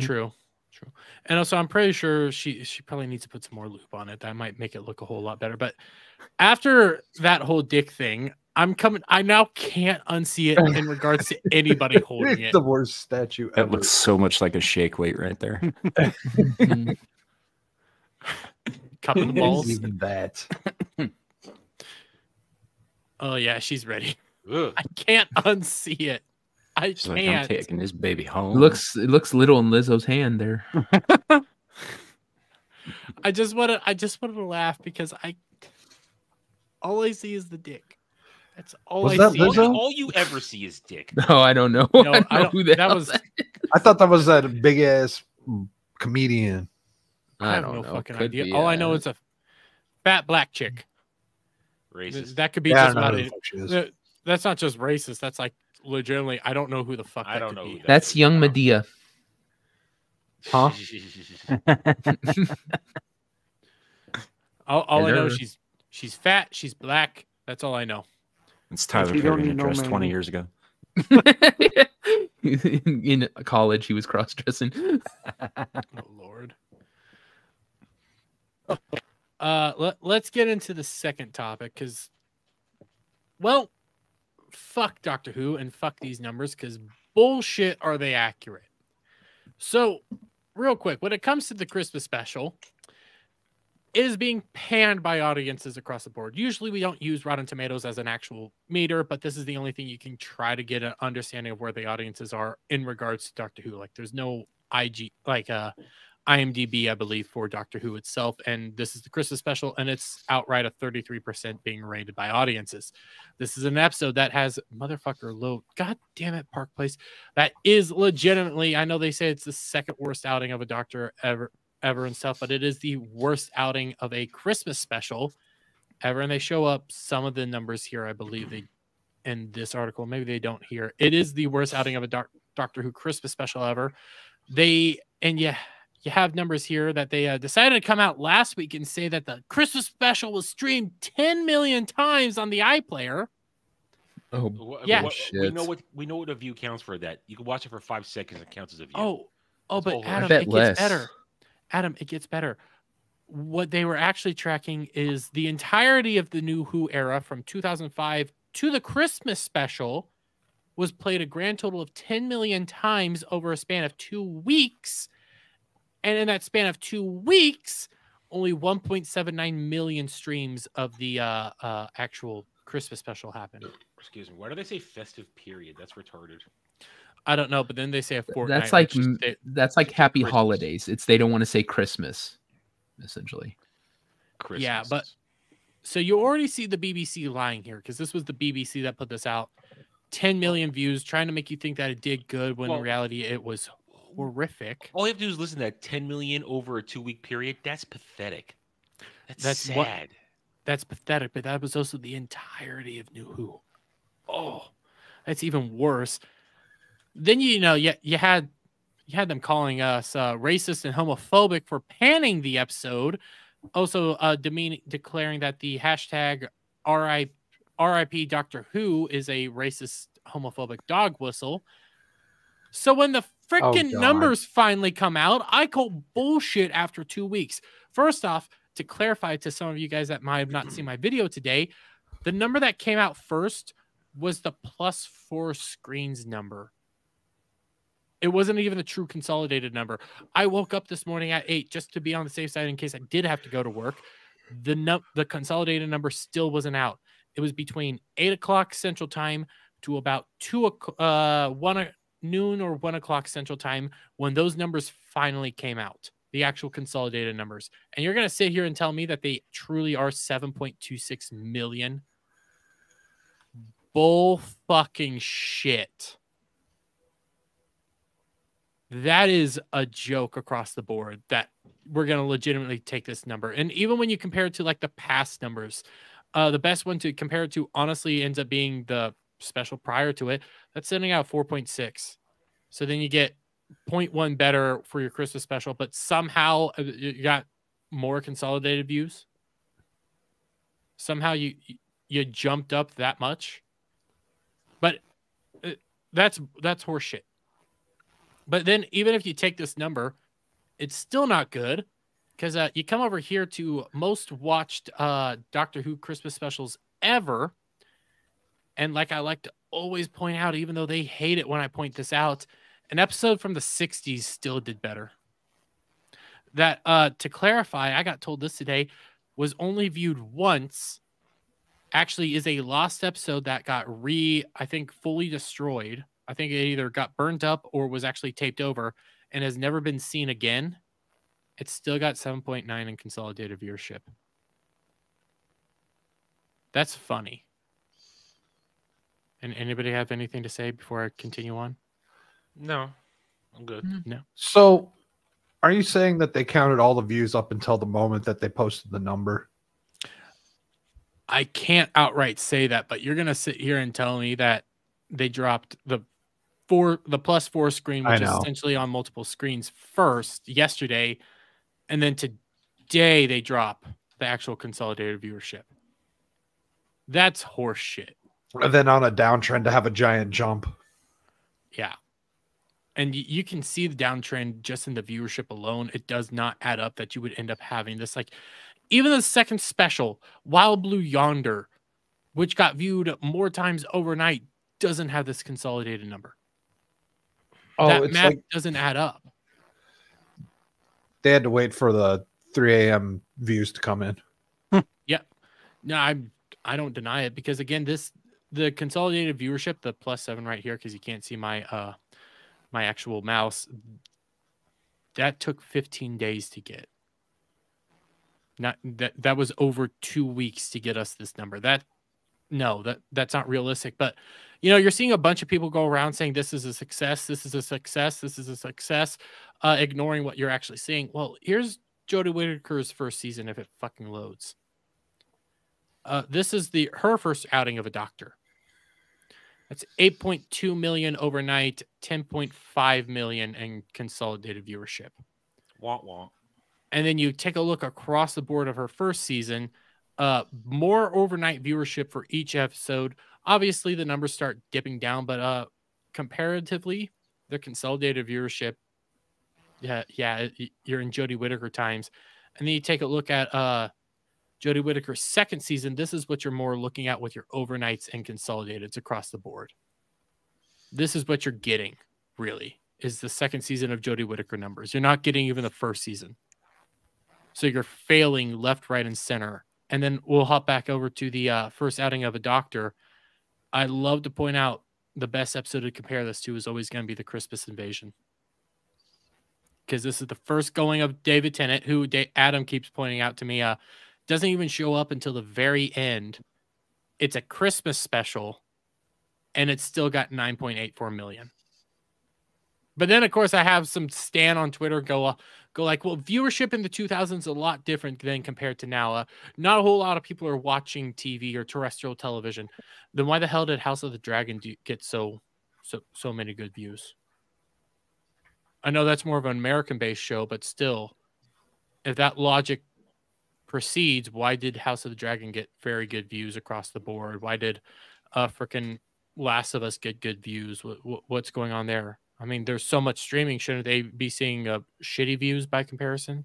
True. True. And also, I'm pretty sure she probably needs to put some more lube on it. That might make it look a whole lot better. But after that whole dick thing, I now can't unsee it in regards to anybody holding it. It's the worst statue ever. That looks so much like a shake weight right there. Cupping the balls. Even that. Oh yeah, she's ready. Ugh. I can't unsee it. She's can't. Like, I'm taking this baby home. It looks little in Lizzo's hand there. I just wanted to laugh because all I see is the dick. That's all I see. Lizzo? All you ever see is dick. No, I don't know. No, I don't know who that was. I thought that was that big ass comedian. I have no fucking idea. Be, all I know is a fat black chick. Racist. That could be just about it. That's not just racist. That's like legitimately, I don't know who the fuck. I don't know. That's young Medea. Huh? all I know is she's fat. She's black. That's all I know. It's Tyler Perry dressed 20 years ago. In college, he was cross-dressing. Oh Lord. Let's get into the second topic because, well, fuck Doctor Who and fuck these numbers because bullshit are they accurate. So, real quick, when it comes to the Christmas special, it is being panned by audiences across the board. Usually we don't use Rotten Tomatoes as an actual meter, but this is the only thing you can try to get an understanding of where the audiences are in regards to Doctor Who. Like, there's no IMDb, I believe, for Doctor Who itself, and this is the Christmas special, and it's outright a 33% being rated by audiences. This is an episode that has motherfucker low, god damn it, Park Place. That is legitimately, I know they say it's the second worst outing of a Doctor ever and stuff, but it is the worst outing of a Christmas special ever, and they show up some of the numbers here, I believe, in this article. Maybe they don't here. It is the worst outing of a Doctor Who Christmas special ever. You have numbers here that they decided to come out last week and say that the Christmas special was streamed 10 million times on the iPlayer. Oh, yeah. Shit. We know what a view counts for that. You can watch it for 5 seconds. It counts as a view. Oh, but Adam, it gets better. Adam, it gets better. What they were actually tracking is the entirety of the New Who era from 2005 to the Christmas special was played a grand total of 10 million times over a span of 2 weeks. And in that span of 2 weeks, only 1.79 million streams of the actual Christmas special happened. Excuse me. Why do they say festive period? That's retarded. I don't know, but then they say a fortnight. That's like Happy Christmas. Holidays. It's they don't want to say Christmas, essentially. Christmas. Yeah, but so you already see the BBC lying here because this was the BBC that put this out. 10 million views, trying to make you think that it did good when in reality it was horrific. All you have to do is listen to that 10 million over a 2 week period. That's pathetic. That's sad. That's pathetic, but that was also the entirety of New Who. Oh, that's even worse. Then you had them calling us racist and homophobic for panning the episode. Also declaring that the hashtag RIP Doctor Who is a racist homophobic dog whistle. So when the freaking numbers finally come out, I call bullshit after 2 weeks. First off, to clarify to some of you guys that might have not seen my video today, the number that came out first was the +4 screens number. It wasn't even the true consolidated number. I woke up this morning at 8 just to be on the safe side in case I did have to go to work. The consolidated number still wasn't out. It was between 8 o'clock Central Time to about 1 noon or 1 o'clock Central Time when those numbers finally came out, the actual consolidated numbers. And you're going to sit here and tell me that they truly are 7.26 million? Bull fucking shit. That is a joke across the board that we're going to legitimately take this number. And even when you compare it to like the past numbers, The best one to compare it to, honestly, ends up being the special prior to it. That's sending out 4.6. So then you get 0.1 better for your Christmas special, but somehow you got more consolidated views. Somehow you jumped up that much. But that's horseshit. But then even if you take this number, it's still not good, because you come over here to most watched Doctor Who Christmas specials ever. And like I like to always point out, even though they hate it when I point this out, an episode from the 60s still did better. That, to clarify, I got told this today, was only viewed once, actually is a lost episode that got I think, fully destroyed. I think it either got burned up or was actually taped over and has never been seen again. It's still got 7.9 in consolidated viewership. That's funny. And anybody have anything to say before I continue on? No, I'm good. No. So are you saying that they counted all the views up until the moment that they posted the number? I can't outright say that, but you're going to sit here and tell me that they dropped the plus four screen, which is essentially on multiple screens first yesterday, and then today they drop the actual consolidated viewership. That's horseshit. And then on a downtrend to have a giant jump. Yeah. And you can see the downtrend just in the viewership alone. It does not add up that you would end up having this. Like, even the second special, Wild Blue Yonder, which got viewed more times overnight, doesn't have this consolidated number. Oh, that math doesn't add up. They had to wait for the 3 a.m. views to come in. Yeah. No, I don't deny it, because, again, the consolidated viewership, the plus 7 right here, because you can't see my... my actual mouse, that took 15 days to get. That was over 2 weeks to get us this number. That's not realistic. But you know, you're seeing a bunch of people go around saying this is a success, this is a success, this is a success, ignoring what you're actually seeing. Well, here's Jodie Whittaker's first season if it fucking loads. This is her first outing of a doctor. That's 8.2 million overnight, 10.5 million in consolidated viewership. Womp womp. And then you take a look across the board of her first season, more overnight viewership for each episode. Obviously, the numbers start dipping down, but comparatively, the consolidated viewership, yeah, you're in Jodie Whittaker times. And then you take a look at Jodie Whittaker's second season. This is what you're more looking at with your overnights and consolidateds across the board. This is what you're getting, really, is the second season of Jodie Whittaker numbers. You're not getting even the first season. So you're failing left, right, and center. And then we'll hop back over to the first outing of a doctor. I love to point out the best episode to compare this to is always going to be the Christmas Invasion. Because this is the first going of David Tennant, who Adam keeps pointing out to me, doesn't even show up until the very end. It's a Christmas special, and it's still got 9.84 million. But then, of course, I have some Stan on Twitter go like, well, viewership in the 2000s is a lot different than compared to now. Not a whole lot of people are watching TV or terrestrial television. Then why the hell did House of the Dragon get so many good views? I know that's more of an American-based show, but still, if that logic proceeds, why did House of the Dragon get very good views across the board? Why did freaking Last of Us get good views? What's going on there? I mean, there's so much streaming. Shouldn't they be seeing shitty views by comparison?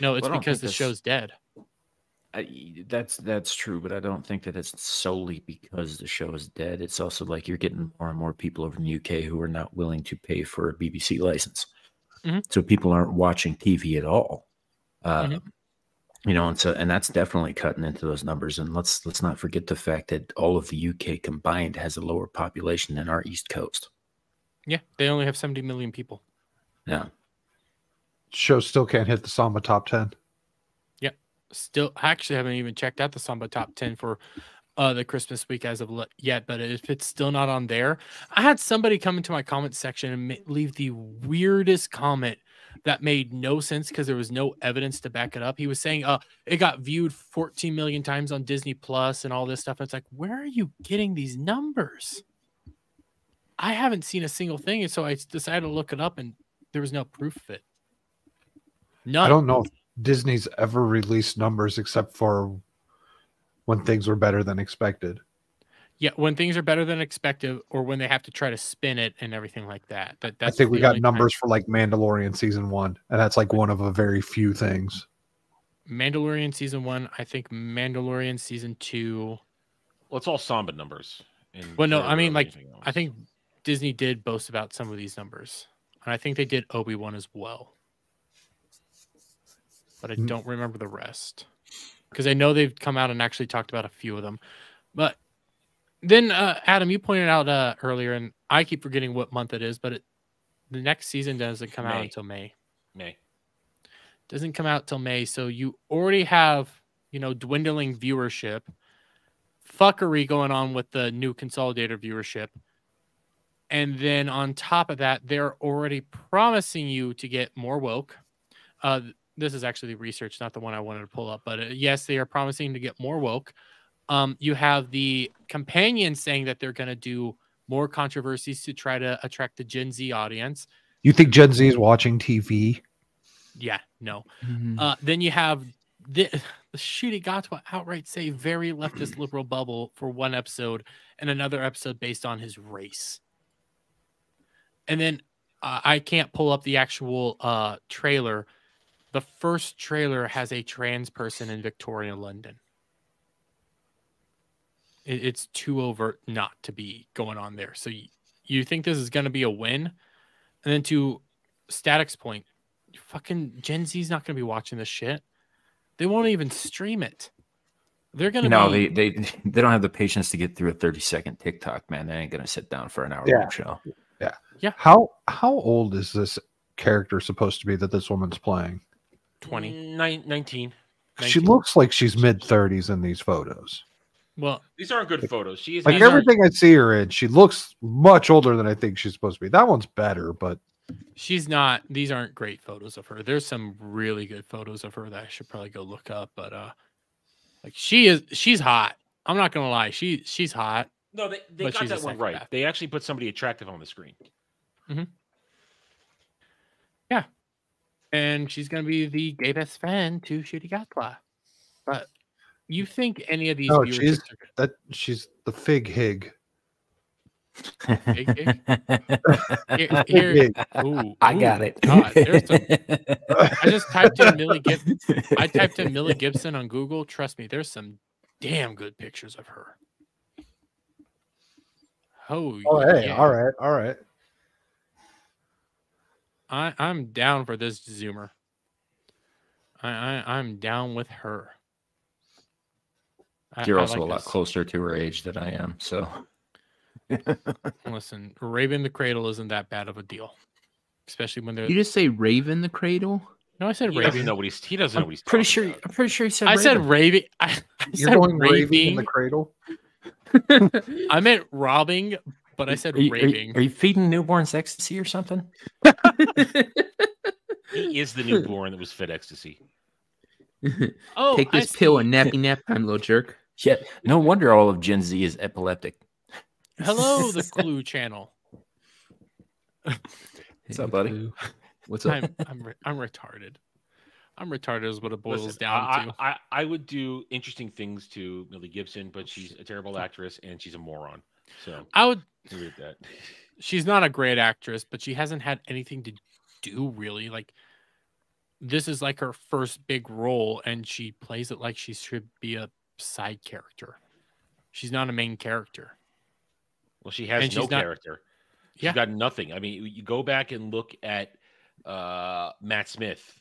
No, it's because the show's dead. That's true, but I don't think that it's solely because the show is dead. It's also like you're getting more and more people over in the UK who are not willing to pay for a BBC license. Mm-hmm. So people aren't watching TV at all. Mm-hmm. You know, and that's definitely cutting into those numbers. And let's not forget the fact that all of the UK combined has a lower population than our East Coast. Yeah, they only have 70 million people. Yeah, show still can't hit the Samba top 10. Yep, still. I actually haven't even checked out the Samba top 10 for the Christmas week as of yet. But if it's still not on there, I had somebody come into my comment section and leave the weirdest comment. that made no sense because there was no evidence to back it up. He was saying it got viewed 14 million times on Disney Plus and all this stuff. And it's like, where are you getting these numbers? I haven't seen a single thing. And so I decided to look it up, and there was no proof of it. None. I don't know if Disney's ever released numbers except for when things were better than expected. Yeah, when things are better than expected, or when they have to try to spin it and everything like that. That's I think we got numbers for like Mandalorian season 1, and that's like one of a very few things. Mandalorian season 1, I think Mandalorian season 2. Well, it's all Samba numbers. Well, no, I mean, like, I think Disney did boast about some of these numbers, and I think they did Obi-Wan as well, but I don't remember the rest because I know they've come out and actually talked about a few of them, but. Then, Adam, you pointed out earlier, and I keep forgetting what month it is, but the next season doesn't come out until May. Doesn't come out till May, so you already have, you know, dwindling viewership, fuckery going on with the new consolidator viewership, and then on top of that, they're already promising you to get more woke. This is actually the research, not the one I wanted to pull up, but yes, they are promising to get more woke. You have the companions saying that they're going to do more controversies to try to attract the Gen Z audience. You think Gen Z is watching TV? Yeah, no. Then you have the Ncuti Gatwa outright say very leftist liberal bubble for one episode and another episode based on his race. And then I can't pull up the actual trailer. The first trailer has a trans person in Victoria, London. It's too overt not to be going on there. So you think this is going to be a win? And then to Static's point, fucking Gen Z's not going to be watching this shit. They won't even stream it. They're going to they don't have the patience to get through a 30-second TikTok, man. They ain't going to sit down for an hour show. Yeah. How old is this character supposed to be that this woman's playing? 19. She looks like she's mid-30s in these photos. Well, these aren't good photos. She's like everything I see her in. She looks much older than I think she's supposed to be. That one's better, but she's not. These aren't great photos of her. There's some really good photos of her that I should probably go look up. But like she's hot. I'm not gonna lie. She's hot. No, they got that one right. They actually put somebody attractive on the screen. Yeah, and she's gonna be the gay best friend to Ncuti Gatwa, but. You think any of these? No, she's the fig hig. Ooh, I got it. God, I just typed in Millie Gibson. I typed in Millie Gibson on Google. Trust me, there's some damn good pictures of her. All right. I'm down for this Zoomer. I'm down with her. You're also like a lot closer to her age than I am, so. Listen, Raven the Cradle isn't that bad of a deal, especially when they're. You just say Raven the Cradle? No, I said Raven. He doesn't know what he's pretty sure. About. I'm pretty sure he said. Raven. Said Raven. You're going Raven the Cradle. I meant robbing, but I said raving. Are you feeding newborns ecstasy or something? He is the newborn that was fed ecstasy. Oh, take this pill and nappy nap time, little jerk. Yeah, no wonder all of Gen Z is epileptic. Hello, the Clue channel. What's up, buddy? What's up? I'm retarded. I'm retarded is what it boils down to. I would do interesting things to Millie Gibson, but she's a terrible actress and she's a moron. So I would agree with that. She's not a great actress, but she hasn't had anything to do really. Like. This is like her first big role, and she plays it like she should be a side character. She's not a main character. Well, she has no character. She's got nothing. I mean, you go back and look at Matt Smith.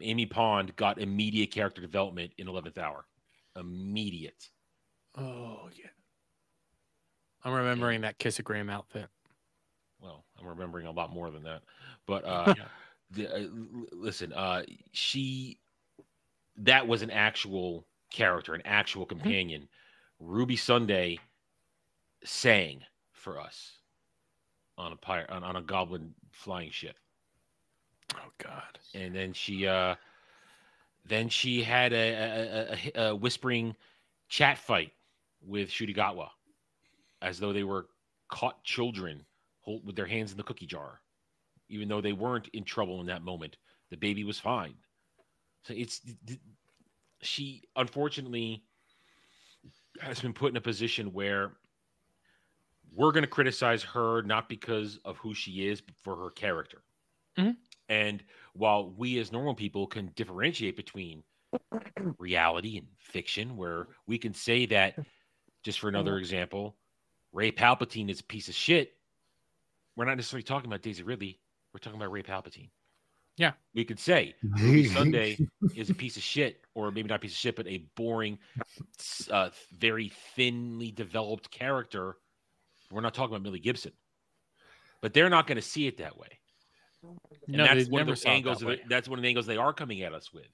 Amy Pond got immediate character development in 11th Hour. Immediate. Oh, yeah. I'm remembering that Kissagram outfit. Well, I'm remembering a lot more than that. But... listen, that was an actual character, an actual companion. Ruby Sunday sang for us on a goblin flying ship. Oh God! And then she had a whispering chat fight with Ncuti Gatwa, as though they were caught children with their hands in the cookie jar, even though they weren't in trouble in that moment. The baby was fine. So she unfortunately has been put in a position where we're going to criticize her not because of who she is, but for her character. Mm-hmm. And while we as normal people can differentiate between reality and fiction, where we can say that, just for another example, Rey Palpatine is a piece of shit. We're not necessarily talking about Daisy Ridley. We're talking about Rey Palpatine. Yeah. We could say Sunday is a piece of shit, or maybe not a piece of shit, but a boring, very thinly developed character. We're not talking about Millie Gibson. But they're not going to see it that way. And no, that's one of the angles that that's one of the angles they are coming at us with.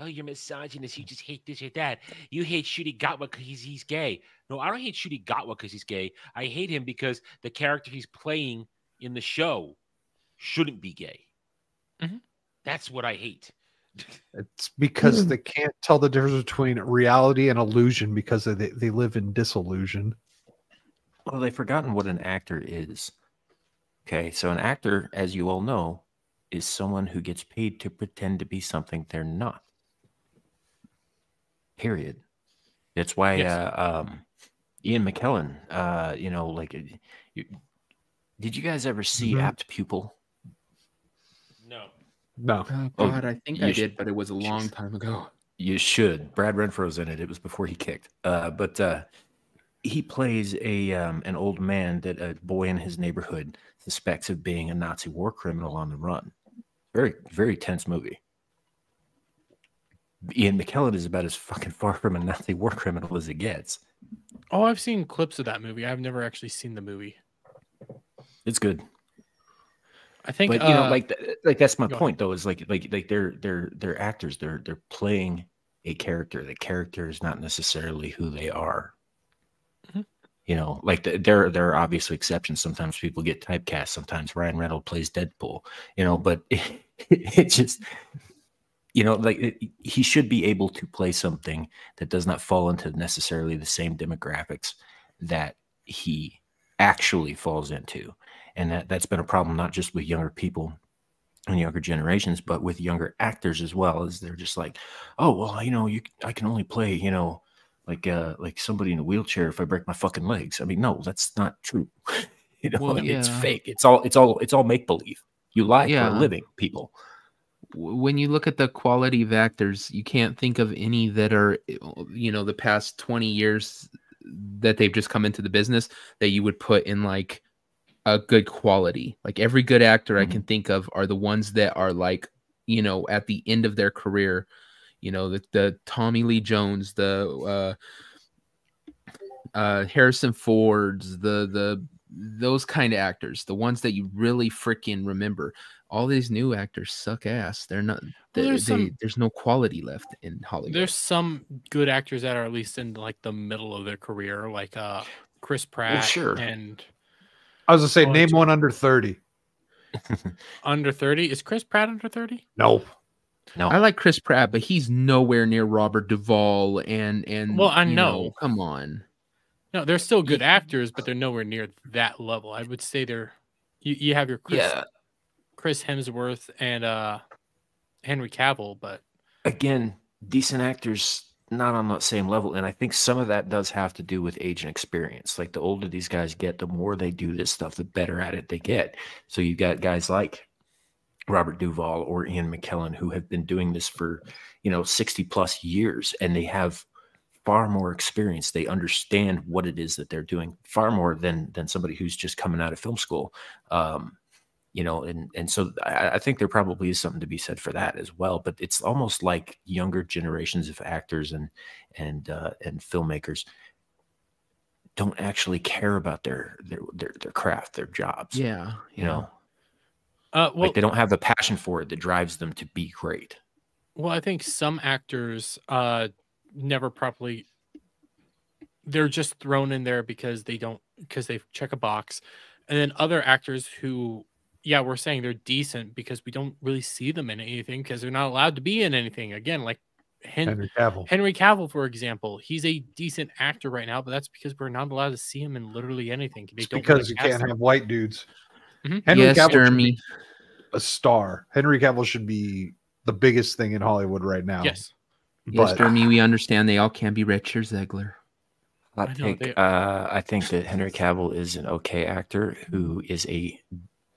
Oh, you're misogynist. You just hate this, hate that. You hate Ncuti Gatwa because he's gay. No, I don't hate Ncuti Gatwa because he's gay. I hate him because the character he's playing in the show shouldn't be gay. Mm-hmm. That's what I hate. It's because they can't tell the difference between reality and illusion because they live in disillusion. Well, they've forgotten what an actor is. Okay, so an actor, as you all know, is someone who gets paid to pretend to be something they're not. Period. That's why Ian McKellen, you know, like, did you guys ever see Apt Pupil? No. No. Oh, God, I think I did, but it was a long time ago. You should. Brad Renfro's in it. It was before he kicked. But he plays an old man that a boy in his neighborhood suspects of being a Nazi war criminal on the run. Very, very tense movie. Ian McKellen is about as fucking far from a Nazi war criminal as it gets. Oh, I've seen clips of that movie. I've never actually seen the movie. It's good. I think, but you know, like that's my point though, is like they're actors. They're playing a character. The character is not necessarily who they are. Mm-hmm. You know, like there are obviously exceptions. Sometimes people get typecast. Sometimes Ryan Reynolds plays Deadpool. You know, but it just, you know, like he should be able to play something that does not fall into necessarily the same demographics that he actually falls into. And that's been a problem, not just with younger people and younger generations, but with younger actors as well, is they're just like, oh, well, you know, I can only play, you know, like somebody in a wheelchair if I break my fucking legs. I mean, no, that's not true. You know, well, yeah. It's fake. It's all make-believe. You lie for a living, people. When you look at the quality of actors, you can't think of any that are, you know, the past 20 years that they've just come into the business that you would put in, like, a good quality. Like every good actor I can think of are the ones that are like, you know, at the end of their career, you know, the Tommy Lee Jones, the Harrison Fords, those kind of actors, the ones that you really freaking remember. All these new actors suck ass. They're not, there's no quality left in Hollywood. There's some good actors that are at least in like the middle of their career, like Chris Pratt. Well, sure. And I was gonna say, name one under 30. Under 30? Is Chris Pratt under 30? No. No. I like Chris Pratt, but he's nowhere near Robert Duvall and well, I know. Come on. No, they're still good actors, but they're nowhere near that level. I would say they're you have your Chris Hemsworth and Henry Cavill, but again, decent actors. Not on that same level. And I think some of that does have to do with age and experience. Like the older these guys get, the more they do this stuff, the better at it they get. So you've got guys like Robert Duvall or Ian McKellen who have been doing this for, you know, 60 plus years, and they have far more experience. They understand what it is that they're doing far more than somebody who's just coming out of film school. You know, and so I think there probably is something to be said for that as well. But it's almost like younger generations of actors and filmmakers don't actually care about their craft, their jobs. Yeah, you know, well, like they don't have the passion for it that drives them to be great. Well, I think some actors never properly. They're just thrown in there because they check a box, and then other actors who yeah, we're saying they're decent because we don't really see them in anything because they're not allowed to be in anything. Again, like Henry Cavill, for example, he's a decent actor right now, but that's because we're not allowed to see him in literally anything. They don't because you can't have white dudes. Mm-hmm. Henry Cavill should be a star. Henry Cavill should be the biggest thing in Hollywood right now. Yes. But we understand they all can be Richard Zegler. I think that Henry Cavill is an okay actor who is a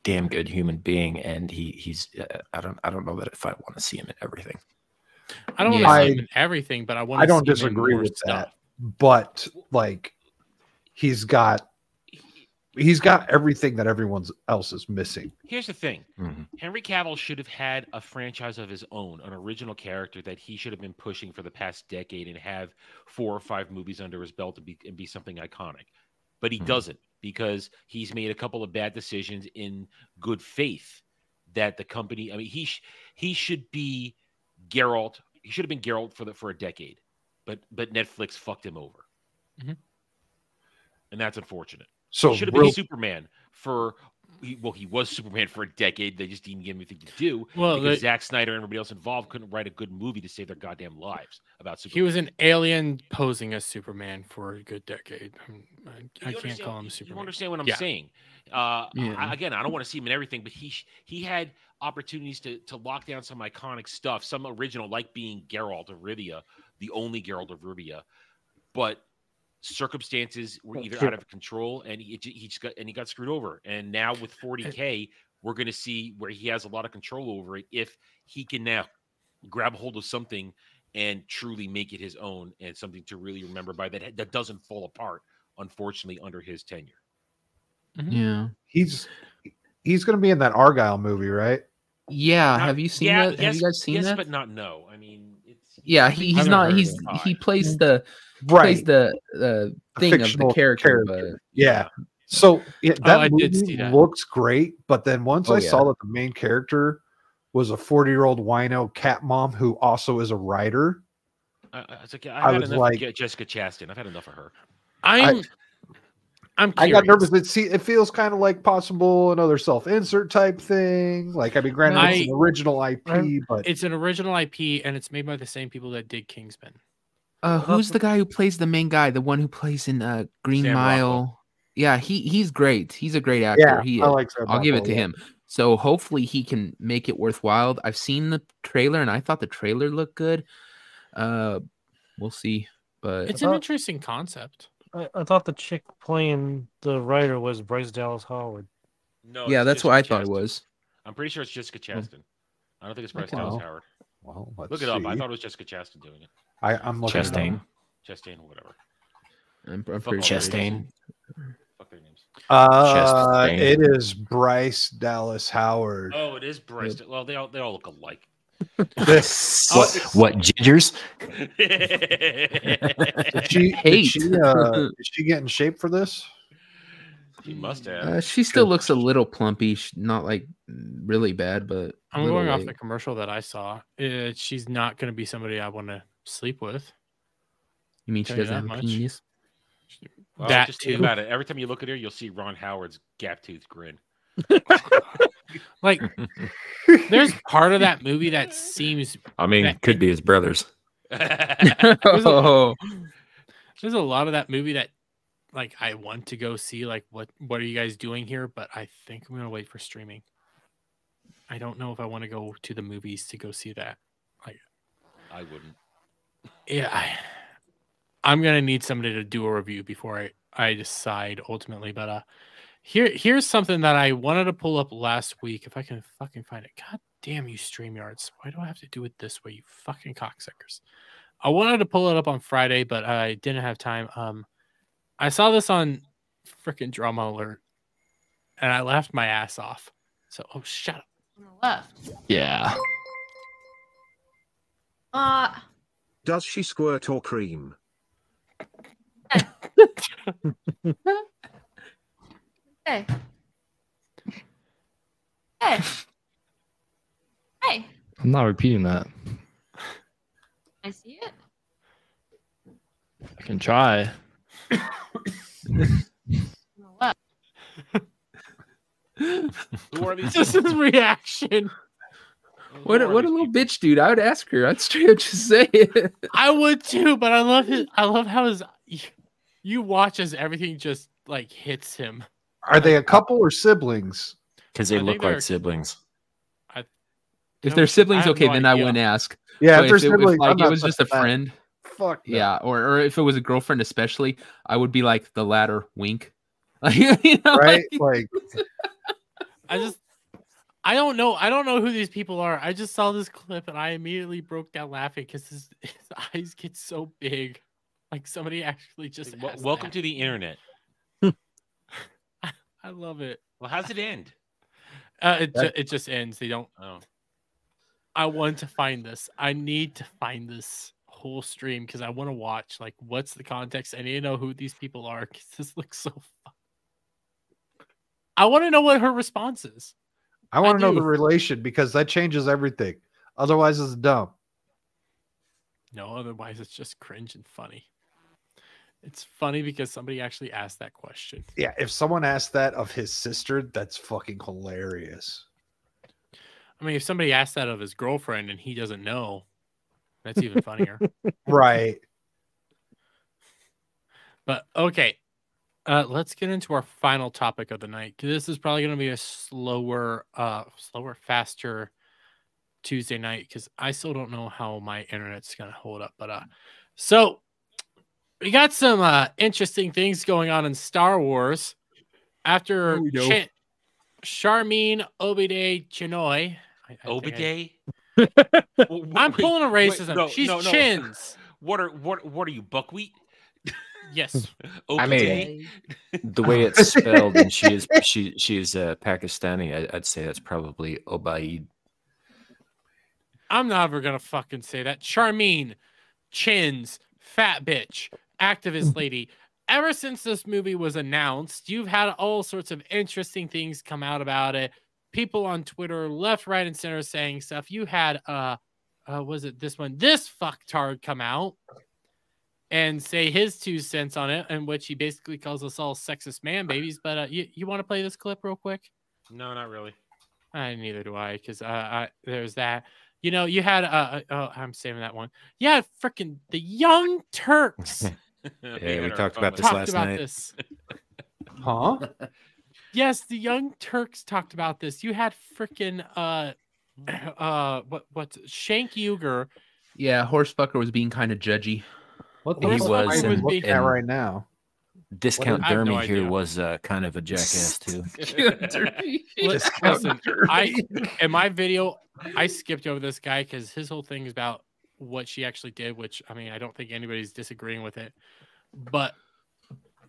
damn good human being, and he's I don't know that if I want to see him in everything. I don't want to see him in everything, but I want. I don't disagree with that, but like he's got everything that everyone else is missing. Here's the thing. Mm-hmm. Henry Cavill should have had a franchise of his own, an original character that he should have been pushing for the past decade and have 4 or 5 movies under his belt and be something iconic. But he doesn't, because he's made a couple of bad decisions in good faith that the company, I mean, he should be Geralt. He should have been Geralt for a decade, but Netflix fucked him over. Mm-hmm. And that's unfortunate. So he should have been Superman he was Superman for a decade. They just didn't give him anything to do because Zack Snyder and everybody else involved couldn't write a good movie to save their goddamn lives about Superman. He was an alien posing as Superman for a good decade. I can't call him Superman. You understand what I'm saying? Again, I don't want to see him in everything, but he had opportunities to lock down some iconic stuff, some original, like being Geralt of Rivia, the only Geralt of Rivia, but circumstances were either out of control and he got screwed over. And now with 40K, we're going to see where he has a lot of control over it if he can now grab hold of something and truly make it his own and something to really remember by that doesn't fall apart, unfortunately, under his tenure. Mm-hmm. Yeah, he's going to be in that Argyle movie, right? Yeah, have you seen that? Yes, have you guys seen that? Yes, but not no. I mean, he plays the thing of the character. Yeah. So that movie looks great, but then once I saw that the main character was a 40-year-old wino cat mom who also is a writer, I was like, Jessica Chastain. I've had enough of her. I'm curious. I got nervous. It feels kind of like possible another self-insert type thing. Like, I mean, granted, it's an original IP, but it's an original IP, and it's made by the same people that did Kingsman. Who's the guy who plays the main guy? The one who plays in Green Mile. Yeah, he's great. He's a great actor. Yeah, I'll give it to him. So hopefully he can make it worthwhile. I've seen the trailer, and I thought the trailer looked good. We'll see. But it's an interesting concept. I thought the chick playing the writer was Bryce Dallas Howard. No, yeah, that's what I thought it was. I'm pretty sure it's Jessica Chastain. I don't think it's Bryce Dallas Howard. Well, look it up. I thought it was Jessica Chastain doing it. I'm looking at Chastain, whatever. I'm pretty sure Chastain. Fuck their names. It is Bryce Dallas Howard. Oh, it is Bryce. Yep. Well, they all look alike. What gingers? Did she get in shape for this? She must have. She still looks a little plumpy. She's not like really bad, but I'm going off the commercial that I saw. She's not going to be somebody I want to sleep with. You mean she doesn't have penis? Well, that just too. About it. Every time you look at her, you'll see Ron Howard's gap tooth grin. Like, there's part of that movie that seems. I mean, it could be his brothers. There's a lot of that movie that, like, I want to go see. Like, what are you guys doing here? But I think I'm gonna wait for streaming. I don't know if I want to go to the movies to go see that. Like, I wouldn't. Yeah, I'm gonna need somebody to do a review before I decide ultimately. But Here's something that I wanted to pull up last week. If I can fucking find it. God damn you, StreamYards. Why do I have to do it this way, you fucking cocksuckers? I wanted to pull it up on Friday, but I didn't have time. I saw this on freaking Drama Alert, and I laughed my ass off. So, shut up. On the left. Yeah. Does she squirt or cream? Hey. Hey. Hey. I'm not repeating that. I see it. I can try. Just his reaction. What a little bitch, dude. I would ask her. I'd straight up just say it. I would too, but I love his. I love how his. You watch as everything just like hits him. Are they a couple or siblings? Because they look like siblings. If they're siblings, okay, then I wouldn't ask. Yeah, if it was like it was just a friend. Fuck. Yeah, or if it was a girlfriend, especially, I would be like the latter, wink. You know, right? Like I don't know who these people are. I just saw this clip and I immediately broke down laughing because his eyes get so big. Like somebody actually just asked welcome that. To the internet. I love it. Well, how's it end? It just ends. They don't. Oh. I want to find this. I need to find this whole stream because I want to watch. Like, what's the context? I need to know who these people are because this looks so fun. I want to know what her response is. I want to know the relation because that changes everything. Otherwise, it's dumb. No, otherwise it's just cringe and funny. It's funny because somebody actually asked that question. Yeah, if someone asked that of his sister, that's fucking hilarious. I mean, if somebody asked that of his girlfriend and he doesn't know, that's even funnier. Right. But, okay. Let's get into our final topic of the night. This is probably going to be a faster Tuesday night because I still don't know how my internet's going to hold up. But so we got some interesting things going on in Star Wars. After Charmaine Obide Chinoy. Obide? I'm pulling a racism. No, she's Chins. What are you, buckwheat? Yes. Okay. I mean, the way it's spelled, and she is Pakistani. I'd say that's probably Obaid. I'm never gonna fucking say that. Charmaine, Chins, fat bitch, activist lady. Ever since this movie was announced, you've had all sorts of interesting things come out about it. People on Twitter, left, right, and center saying stuff. You had was it this one? This fucktard come out and say his 2 cents on it, in which he basically calls us all sexist man babies. But you want to play this clip real quick? No, not really. Neither do I, because there's that. You know, you had I'm saving that one. Yeah, freaking the Young Turks. Yeah, we talked about this last night. Huh? Yes, the Young Turks talked about this. You had freaking what's Shank Uger? Yeah, Horsefucker was being kind of judgy. What he was and, looking at right now. Discount Dermy here was kind of a jackass too. Listen, in my video, I skipped over this guy because his whole thing is about what she actually did, which I mean, I don't think anybody's disagreeing with it. But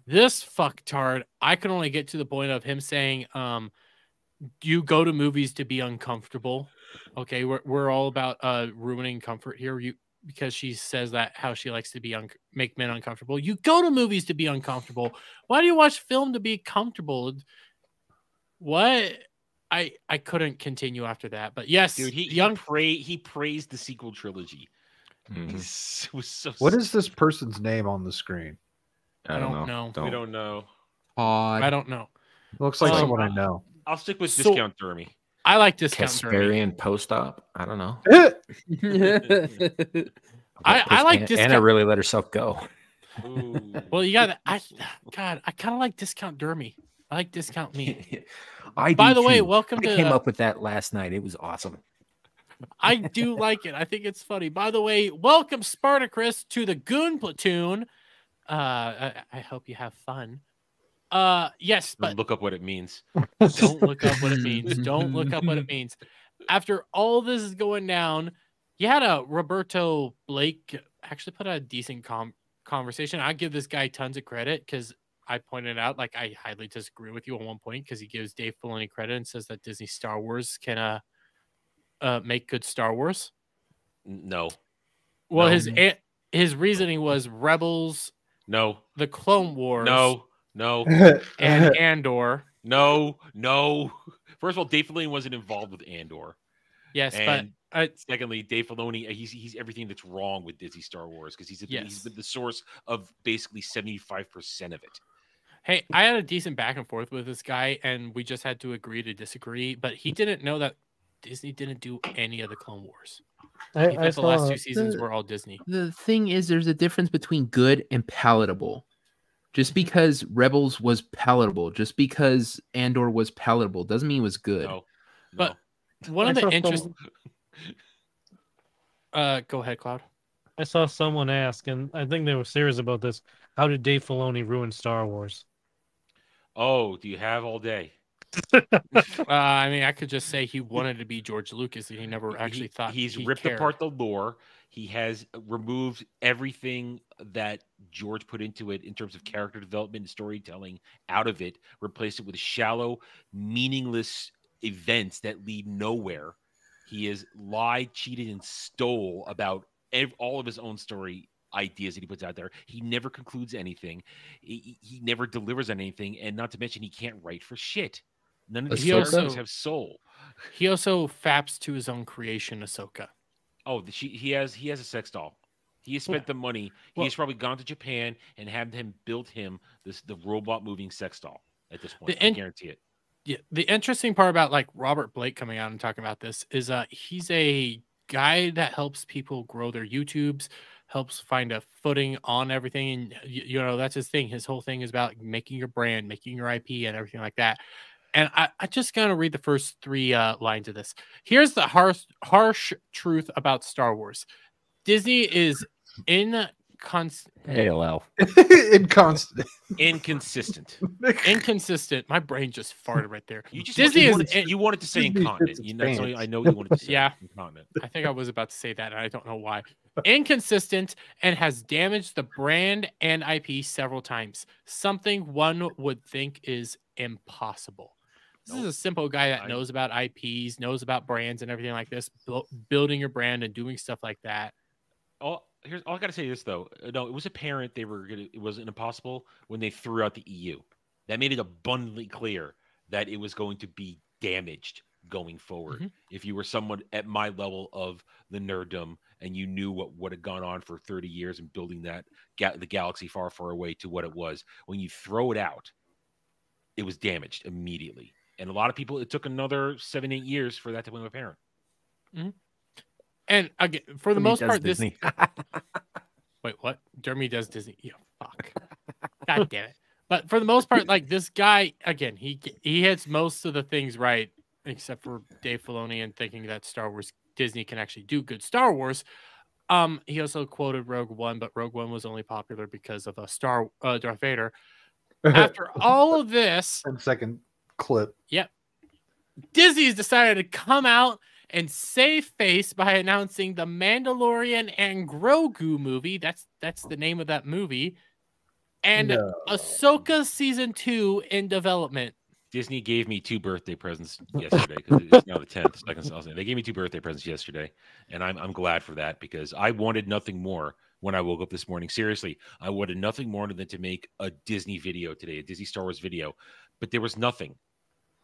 this fucktard, I can only get to the point of him saying, you go to movies to be uncomfortable. Okay, we're all about ruining comfort here. Because she says that how she likes to be make men uncomfortable. You go to movies to be uncomfortable. Why do you watch film to be comfortable? What? I couldn't continue after that. But yes, dude, he praised the sequel trilogy. Mm. It was so what is this person's name on the screen? I don't know. We don't know. I don't know. It looks like someone I know. I'll stick with Discount Dermy. I like this Kasparian post-op. I don't know. I like Discount. Anna really let herself go. Ooh. Well, you got. I kind of like Discount Dermy. I like Discount Me. By the way, welcome to. I came up with that last night. It was awesome. I do like it. I think it's funny. By the way, welcome Spartacris to the Goon Platoon. I hope you have fun. Yes, but look up what it means. Don't look up what it means. Don't look up what it means. After all this is going down, you had a Roberto Blake actually put a decent conversation. I give this guy tons of credit because I pointed out, like, I highly disagree with you on one point because he gives Dave Filoni credit and says that Disney Star Wars can make good Star Wars. No. Well, his reasoning was Rebels. No. The Clone Wars. No. No. And Andor. No. First of all, Dave Filoni wasn't involved with Andor. Yes, and but secondly, Dave Filoni, he's everything that's wrong with Disney Star Wars because he's the source of basically 75% of it. Hey, I had a decent back and forth with this guy, and we just had to agree to disagree. But he didn't know that Disney didn't do any of the Clone Wars. I the last two seasons were all Disney. The thing is, there's a difference between good and palatable. Just because Rebels was palatable, just because Andor was palatable, doesn't mean it was good. No. But one of the interesting... go ahead, Cloud. I saw someone ask, and I think they were serious about this, how did Dave Filoni ruin Star Wars? Oh, do you have all day? I mean, I could just say he wanted to be George Lucas, and he never actually thought he ripped apart the lore. He has removed everything that George put into it in terms of character development and storytelling out of it, replaced it with shallow, meaningless events that lead nowhere. He has lied, cheated, and stole about all of his own story ideas that he puts out there. He never concludes anything. He never delivers on anything, and not to mention he can't write for shit. None of these characters have soul. He also faps to his own creation, Ahsoka. Oh, he has a sex doll. He has spent the money. He's probably gone to Japan and had him build him the robot moving sex doll at this point. I guarantee it. Yeah, the interesting part about like Robert Blake coming out and talking about this is he's a guy that helps people grow their YouTubes, helps find a footing on everything, and you know that's his thing. His whole thing is about making your brand, making your IP, and everything like that. And I just gotta read the first three lines of this. Here's the harsh truth about Star Wars. Disney is inconsistent. My brain just farted right there. You wanted to say incontinent. You know, I know you wanted to say incontinent. I think I was about to say that, and I don't know why. Inconsistent and has damaged the brand and IP several times. Something one would think is impossible. This is a simple guy that knows about IPs, knows about brands and everything like this, building your brand and doing stuff like that. All I gotta say is though, no, it was apparent it wasn't impossible when they threw out the EU. That made it abundantly clear that it was going to be damaged going forward. Mm-hmm. If you were someone at my level of the nerddom and you knew what would have gone on for 30 years and building that the galaxy far, far away to what it was, when you throw it out, it was damaged immediately. And a lot of people, it took another 7-8 years for that to become apparent. Mm-hmm. And again, for the most part, Disney. This wait, what? Jeremy does Disney? Yeah, fuck. God damn it! But for the most part, like this guy, again, he hits most of the things right, except for Dave Filoni and thinking that Star Wars Disney can actually do good Star Wars. He also quoted Rogue One, but Rogue One was only popular because of Darth Vader. After all of this, second clip. Yep. Disney's decided to come out and save face by announcing the Mandalorian and Grogu movie. That's the name of that movie. And Ahsoka Season 2 in development. Disney gave me 2 birthday presents yesterday because it's now the 10th. They gave me 2 birthday presents yesterday, and I'm glad for that because I wanted nothing more when I woke up this morning. Seriously, I wanted nothing more than to make a Disney video today, a Disney Star Wars video. But there was nothing.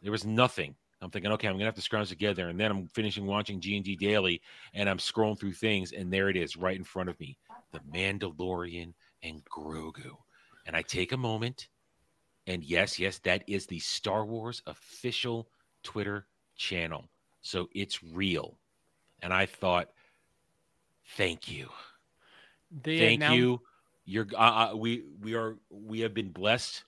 There was nothing. I'm thinking, okay, I'm going to have to scrounge together. And then I'm finishing watching G&G Daily, and I'm scrolling through things, and there it is right in front of me, The Mandalorian and Grogu. And I take a moment, and yes, that is the Star Wars official Twitter channel. So it's real. And I thought, thank you. Thank you. You're we have been blessed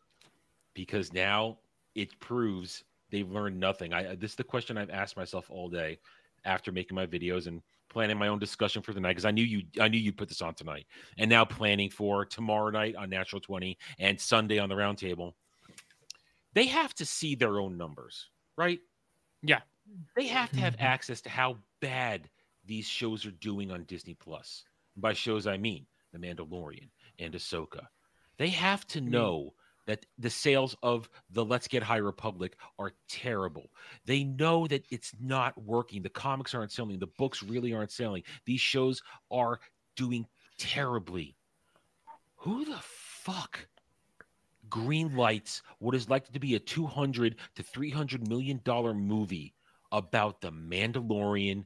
because now it proves they've learned nothing. This is the question I've asked myself all day after making my videos and planning my own discussion for the night, because I knew you'd put this on tonight, and now planning for tomorrow night on Natural 20 and Sunday on the Roundtable. They have to see their own numbers, right? Yeah. They have to have access to how bad these shows are doing on Disney+. By shows, I mean The Mandalorian and Ahsoka. They have to know that the sales of the Let's Get High Republic are terrible. They know that it's not working. The comics aren't selling. The books really aren't selling. These shows are doing terribly. Who the fuck green lights what is likely to be a $200 to $300 million movie about the Mandalorian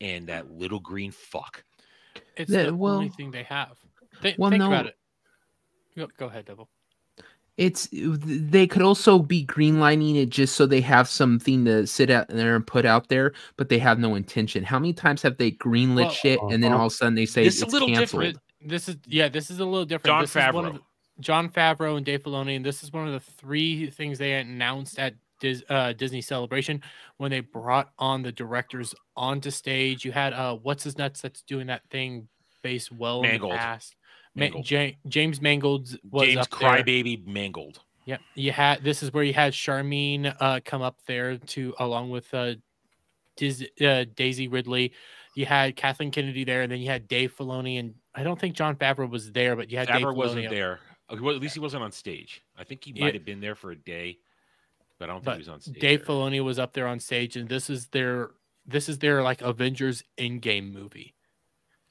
and that little green fuck? It's the only thing they have. Think about it. Go ahead, Devil. They could also be greenlining it just so they have something to sit out there and put out there, but they have no intention. How many times have they greenlit shit and then all of a sudden they say it's canceled? This is a little different. Jon Favreau and Dave Filoni, and this is one of the three things they announced at Disney Celebration when they brought on the directors onto stage. You had what's his nuts that's doing that thing based well Mangold. In the past. James Mangold was James up there. Crybaby Mangold. Yeah, you had this is where you had Charmaine come up there to along with Daisy Ridley. You had Kathleen Kennedy there, and then you had Dave Filoni, and I don't think Jon Favreau was there, but you had Dave Filoni wasn't there. Well, at least he wasn't on stage. I think he might have been there for a day, but I don't think he was on stage. Dave Filoni was up there on stage, and this is their like Avengers Endgame movie.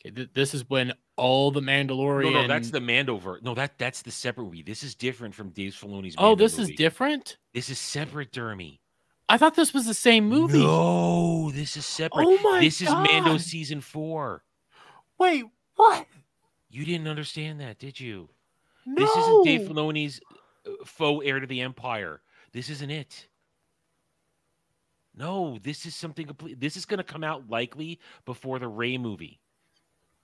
Okay, this is when all the Mandalorian. No, that's the Mandoverse. No, that's the separate movie. This is different from Dave Filoni's. Oh, this is different. This is separate, Dermy. I thought this was the same movie. No, this is separate. Oh my god! This is Mando season 4. Wait, what? You didn't understand that, did you? No. This isn't Dave Filoni's faux heir to the Empire. This isn't it. No, this is something complete. This is going to come out likely before the Rey movie.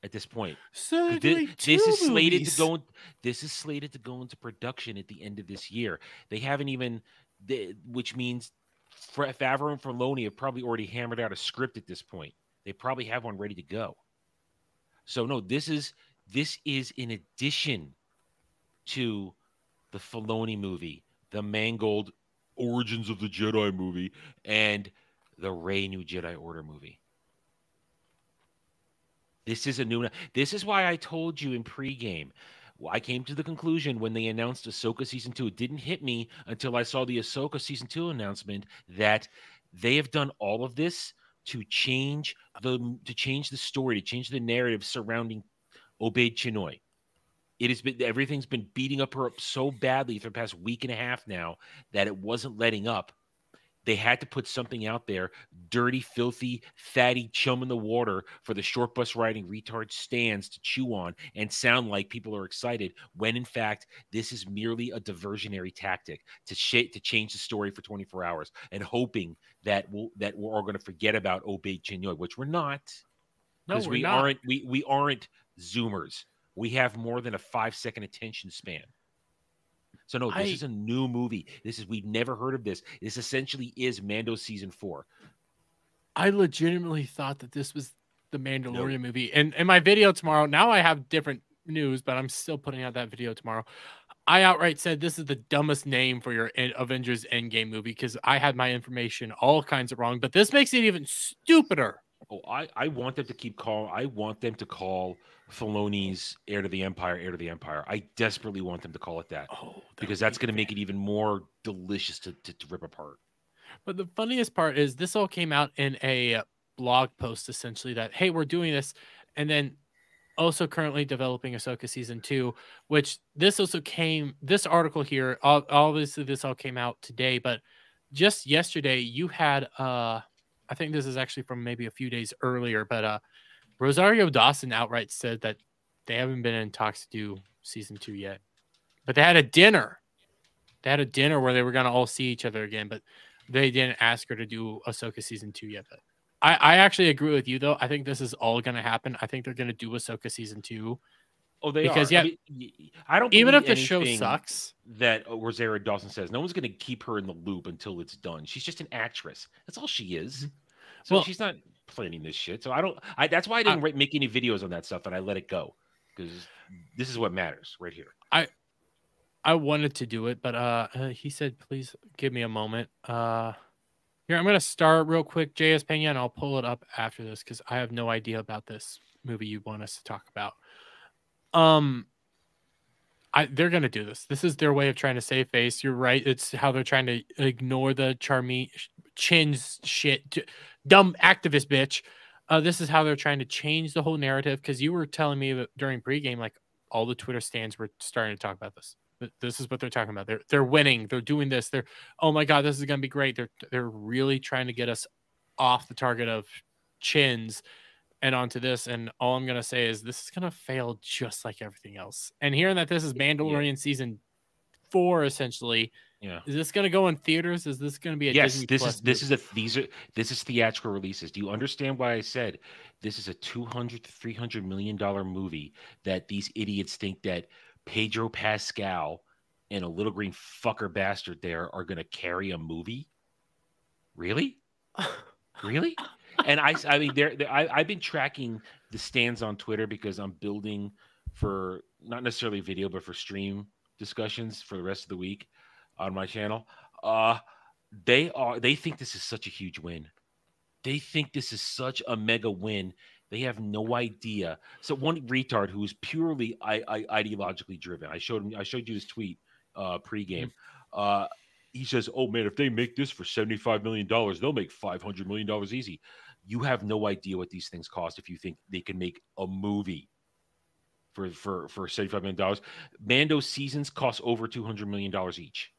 At this point, so this is slated to go into production at the end of this year. They haven't even, which means Favreau and Filoni have probably already hammered out a script at this point. They probably have one ready to go. So no, this is in addition to the Filoni movie, the Mangold Origins of the Jedi movie, and the Rey New Jedi Order movie. This is a new. This is why I told you in pregame. I came to the conclusion when they announced Ahsoka Season 2. It didn't hit me until I saw the Ahsoka Season 2 announcement that they have done all of this to change the story, to change the narrative surrounding Obaid Chinoy. It has been everything's been beating up her up so badly for the past week and a half now that it wasn't letting up. They had to put something out there, dirty, filthy, fatty chum in the water for the short bus riding retard stands to chew on and sound like people are excited when, in fact, this is merely a diversionary tactic to change the story for 24 hours and hoping that we're all going to forget about Obaid Chinoy, which we're not. Because we aren't Zoomers. We have more than a 5-second attention span. So no, this is a new movie. We've never heard of this. This essentially is Mando season 4. I legitimately thought that this was the Mandalorian movie. And in my video tomorrow, now I have different news, but I'm still putting out that video tomorrow. I outright said this is the dumbest name for your Avengers Endgame movie because I had my information all kinds of wrong. But this makes it even stupider. Oh, I want them to keep calling. I want them to call Filoni's heir to the empire. I desperately want them to call it that, because that's going to make it even more delicious to rip apart. But the funniest part is this all came out in a blog post, essentially, that, hey, we're doing this. And then also currently developing Ahsoka season 2, which this also came, this article here, obviously this all came out today, but just yesterday you had, I think this is actually from maybe a few days earlier, but Rosario Dawson outright said that they haven't been in talks to do season 2 yet. But they had a dinner. Where they were going to all see each other again, but they didn't ask her to do Ahsoka season 2 yet. But I actually agree with you, though. I think this is all going to happen. I think they're going to do Ahsoka season 2. Oh, they are. Yeah, I mean, I don't even if the show sucks that Rosario Dawson says no one's going to keep her in the loop until it's done. She's just an actress. That's all she is. So she's not planning this shit. So I don't. That's why I didn't make any videos on that stuff, and I let it go because this is what matters right here. I wanted to do it, but he said, "Please give me a moment." Here, I'm going to start real quick, J.S. Pena, and I'll pull it up after this because I have no idea about this movie you want us to talk about. They're gonna do this. This is their way of trying to save face. You're right. It's how they're trying to ignore the Charmaine Chin's shit, dumb activist bitch. This is how they're trying to change the whole narrative. Because you were telling me during pregame, like all the Twitter stands were starting to talk about this. This is what they're talking about. They're winning. They're doing this. They're oh my god, this is gonna be great. They're really trying to get us off the target of Chin's. And onto this, and all I'm gonna say is this is gonna fail just like everything else. And hearing that this is Mandalorian season four essentially. Yeah. Is this going to go in theaters? Is this going to be a Disney Plus movie? This is theatrical releases. Do you understand why I said this is a $200 to $300 million movie that these idiots think that Pedro Pascal and a little green fucker bastard there are going to carry a movie? Really? Really? And I mean, I've been tracking the stands on Twitter because I'm building for not necessarily video, but for stream discussions for the rest of the week on my channel. They think this is such a huge win. They think this is such a mega win. They have no idea. So one retard who is purely ideologically driven. I showed you his tweet pregame. He says, "Oh man, if they make this for $75 million, they'll make $500 million easy." You have no idea what these things cost if you think they can make a movie for $75 million. Mando seasons cost over $200 million each.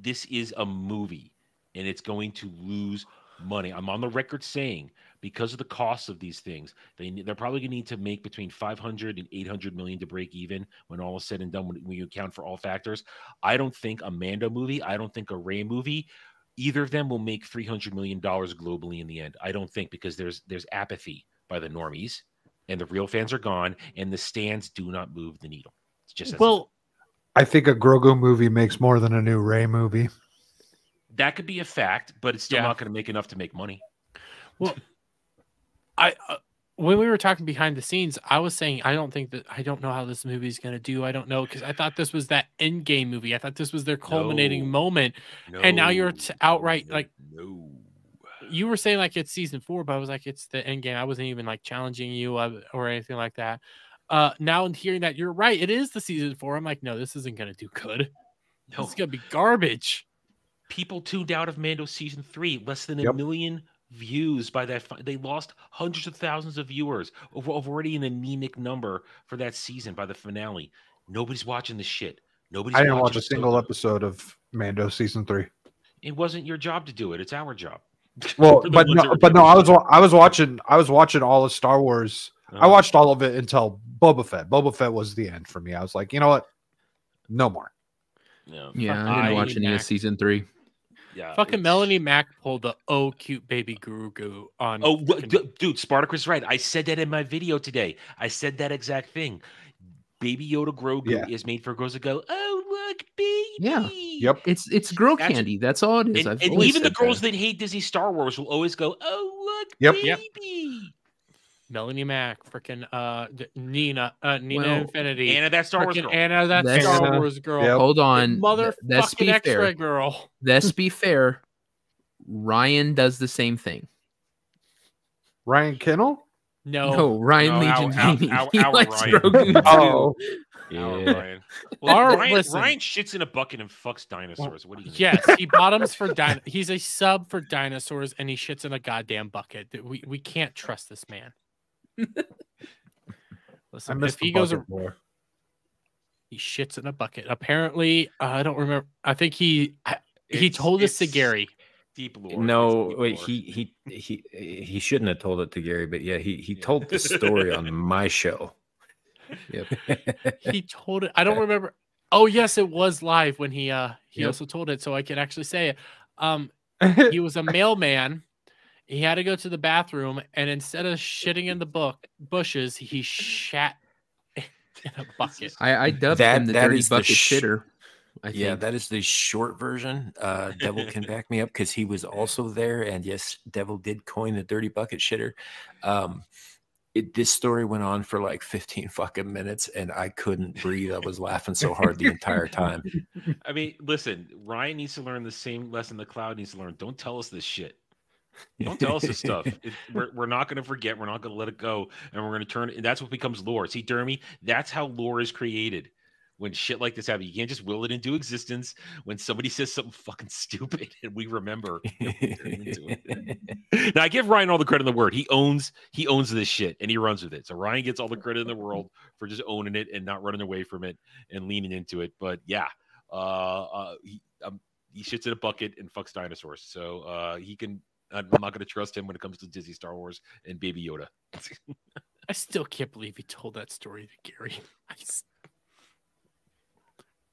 This is a movie, and it's going to lose money. I'm on the record saying, because of the cost of these things, they're probably going to need to make between $500 and $800 million to break even when all is said and done, when you account for all factors. I don't think a Mando movie, I don't think a Rey movie, either of them will make $300 million globally in the end. I don't think, because there's apathy by the normies, and the real fans are gone, and the stands do not move the needle. It's just I think a Grogu movie makes more than a new Rey movie. That could be a fact, but it's still not going to make enough to make money. Well, when we were talking behind the scenes, I was saying I don't know how this movie is going to do. I don't know, because I thought this was that Endgame movie. I thought this was their culminating moment, and now you're outright like You were saying like it's season four, but I was like it's the Endgame. I wasn't even like challenging you or anything like that. Now I'm hearing that you're right. It is the season four. I'm like, no, this isn't going to do good. No. It's going to be garbage. People tuned out of Mando season three. Less than a million views by that. They lost hundreds of thousands of viewers over already an anemic number for that season by the finale. Nobody's watching this shit. I didn't watch a single episode of Mando season three. It wasn't your job to do it. It's our job. Well, but no, I was watching all of Star Wars. I watched all of it until Boba Fett. Boba Fett was the end for me. I was like, you know what? No more. Yeah, I didn't watch any of season three. Yeah, fucking Melanie Mac pulled the cute baby Grogu on. Oh, dude, Spartacris, right? I said that in my video today. I said that exact thing. Baby Yoda Grogu is made for girls to go, oh look, baby. Yeah, yep. It's girl candy. That's all it is. And even the girls that hate Disney Star Wars will always go, oh look, baby. Melanie Mac, freaking Nina Infinity, Anna, that Star Wars girl. Anna, that Star Wars girl. Yep. Hold on, motherfucking X-ray girl. Let's be fair. Ryan does the same thing. Ryan Kennel? No, Ryan Legion. Ryan. Well, Ryan shits in a bucket and fucks dinosaurs. What do you mean? Yes, he bottoms for dinosaurs. He's a sub for dinosaurs, and he shits in a goddamn bucket. We can't trust this man. Listen, if he goes, he shits in a bucket. Apparently, I don't remember. I think he told us to Gary. Deep lore. No, wait. Lore. He shouldn't have told it to Gary, but yeah, he told the story on my show. Yep. He told it. I don't remember. Oh yes, it was live when he also told it, so I can actually say it. He was a mailman. He had to go to the bathroom, and instead of shitting in the bushes, he shat in a bucket. I dubbed him the dirty bucket shitter. Yeah, that is the short version. Devil can back me up because he was also there, and yes, Devil did coin the dirty bucket shitter. This story went on for like 15 fucking minutes, and I couldn't breathe. I was laughing so hard the entire time. I mean, listen, Ryan needs to learn the same lesson the Cloud needs to learn. Don't tell us this shit. Don't tell us this stuff. We're not going to forget. We're not going to let it go. And we're going to turn it. And that's what becomes lore. See, Dermy, that's how lore is created. When shit like this happens, you can't just will it into existence. When somebody says something fucking stupid and we remember, now I give Ryan all the credit in the world. He owns this shit and he runs with it. So Ryan gets all the credit in the world for just owning it and not running away from it and leaning into it. But yeah, he shits in a bucket and fucks dinosaurs. So he can. I'm not going to trust him when it comes to Disney Star Wars and Baby Yoda. I still can't believe he told that story to Gary.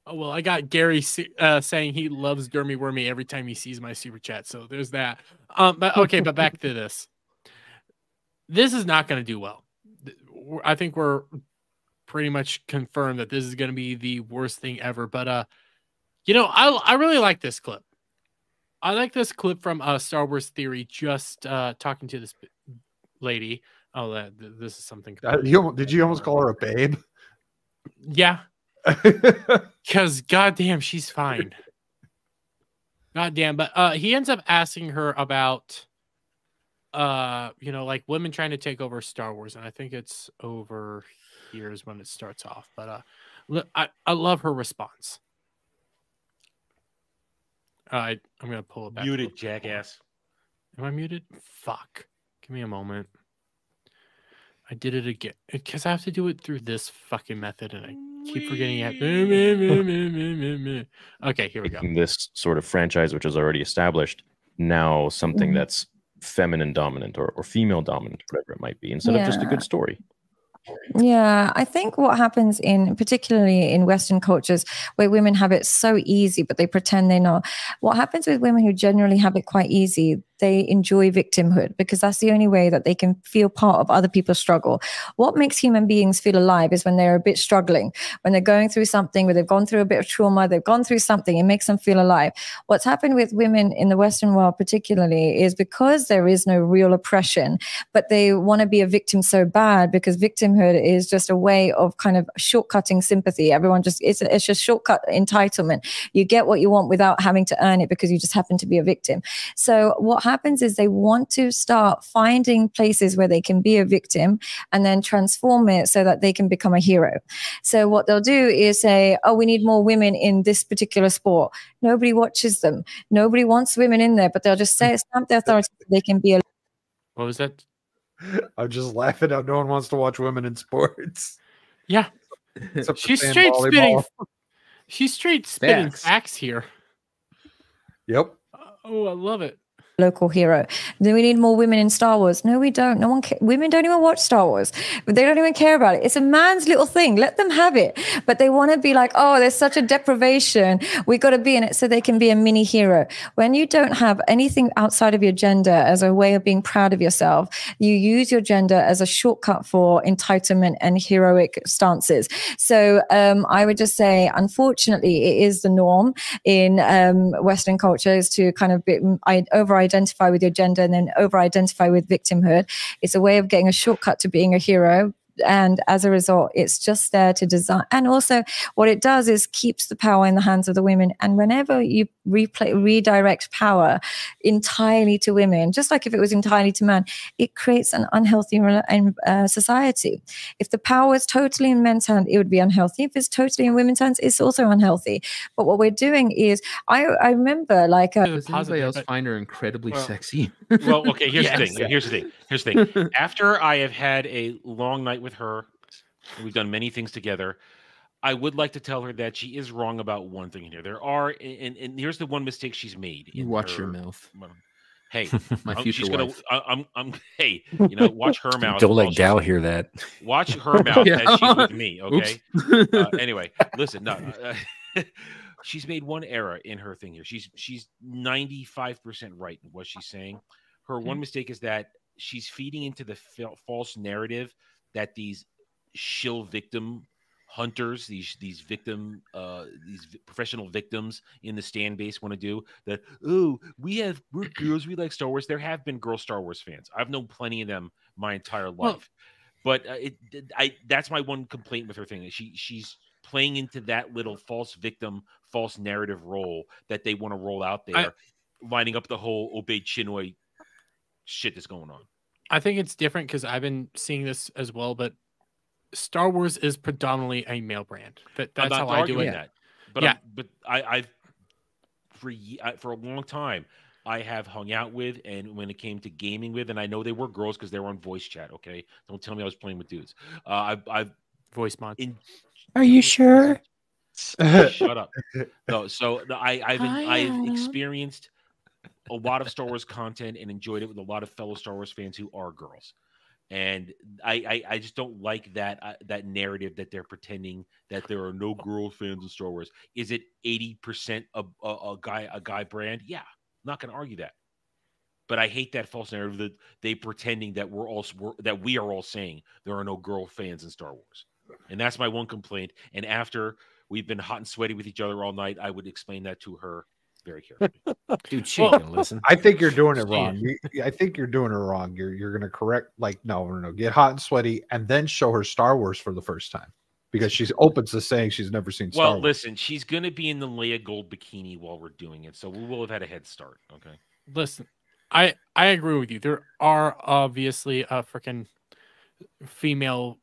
Oh, well, I got Gary saying he loves Dermy Wormy every time he sees my super chat. So there's that. But okay, but back to this. This is not going to do well. I think we're pretty much confirmed that this is going to be the worst thing ever. But, you know, I really like this clip. I like this clip from Star Wars Theory just talking to this lady. Oh, this is something. Did you almost call her a babe? Yeah. Because goddamn, she's fine. Goddamn. But he ends up asking her about, you know, like women trying to take over Star Wars. And I think it's over here is when it starts off. But I love her response. I'm going to pull it back. Muted, jackass. Am I muted? Fuck. Give me a moment. I did it again because I have to do it through this fucking method, and I keep forgetting it. Okay, here we go. This sort of franchise, which is already established, now something that's feminine dominant or female dominant, whatever it might be, instead of just a good story. Yeah, I think what happens particularly in Western cultures where women have it so easy, but they pretend they're not. What happens with women who generally have it quite easy, they enjoy victimhood because that's the only way that they can feel part of other people's struggle. What makes human beings feel alive is when they're a bit struggling, when they're going through something, where they've gone through a bit of trauma, they've gone through something, it makes them feel alive. What's happened with women in the Western world particularly is because there is no real oppression, but they want to be a victim so bad because victimhood is just a way of kind of shortcutting sympathy. Everyone just, it's just shortcut entitlement. You get what you want without having to earn it because you just happen to be a victim. So what happens is they want to start finding places where they can be a victim and then transform it so that they can become a hero. So what they'll do is say, oh, we need more women in this particular sport. Nobody watches them. Nobody wants women in there, but they'll just say, stamp their authority so they can be a... What was that? I'm just laughing out. No one wants to watch women in sports. Yeah. She's straight spitting facts here. Yep. Oh, I love it. Local hero. Do we need more women in Star Wars? No, we don't. No one cares. Women don't even watch Star Wars. They don't even care about it. It's a man's little thing. Let them have it. But they want to be like, oh, there's such a deprivation. We got to be in it so they can be a mini hero. When you don't have anything outside of your gender as a way of being proud of yourself, you use your gender as a shortcut for entitlement and heroic stances. So I would just say, unfortunately, it is the norm in Western cultures to kind of over-identify with your gender and then over-identify with victimhood. It's a way of getting a shortcut to being a hero. And as a result, it's just there to design. And also what it does is keeps the power in the hands of the women. And whenever you redirect power entirely to women, just like if it was entirely to man, it creates an unhealthy society. If the power is totally in men's hands, it would be unhealthy. If it's totally in women's hands, it's also unhealthy. But what we're doing is, I remember like... Does anybody else find her incredibly sexy? Well, okay, here's the thing. Here's the thing. After I have had a long night with her, we've done many things together, I would like to tell her that she is wrong about one thing here. There are, and here's the one mistake she's made. You watch her, your mouth. Hey, my future wife. Hey, you know, watch her mouth. Don't let Gal hear that. Watch her mouth as she's with me, okay? Anyway, listen, no. She's made one error in her thing here. She's 95% right in what she's saying. Her one mistake is that she's feeding into the false narrative that these shill victim hunters, these professional victims in the stan base want to do. That, ooh, we're girls, we like Star Wars. There have been girl Star Wars fans. I've known plenty of them my entire life. Well, but that's my one complaint with her thing. She's playing into that little false victim, false narrative role that they want to roll out there, lining up the whole Obey Chinoy shit that's going on. I think it's different because I've been seeing this as well, but Star Wars is predominantly a male brand. That's how I do it. That. But yeah. But for a long time, I have hung out with, and when it came to gaming with, and I know they were girls because they were on voice chat. Okay, don't tell me I was playing with dudes. I've voice mod. Are you sure? Shut up. No. So I've experienced a lot of Star Wars content and enjoyed it with a lot of fellow Star Wars fans who are girls. And I just don't like that that narrative that they're pretending that there are no girl fans in Star Wars. Is it 80% a guy brand? Yeah, I'm not going to argue that. But I hate that false narrative that they pretending that we are all saying there are no girl fans in Star Wars. And that's my one complaint. And after we've been hot and sweaty with each other all night, I would explain that to her very carefully. Dude, she can listen. I think you're doing it wrong. I think you're doing it wrong. You're going to correct, like, no, get hot and sweaty and then show her Star Wars for the first time, because she opens to saying she's never seen Star Wars. Well, listen, she's going to be in the Leia Gold bikini while we're doing it, so we will have had a head start, okay? Listen, I agree with you. There are obviously freaking females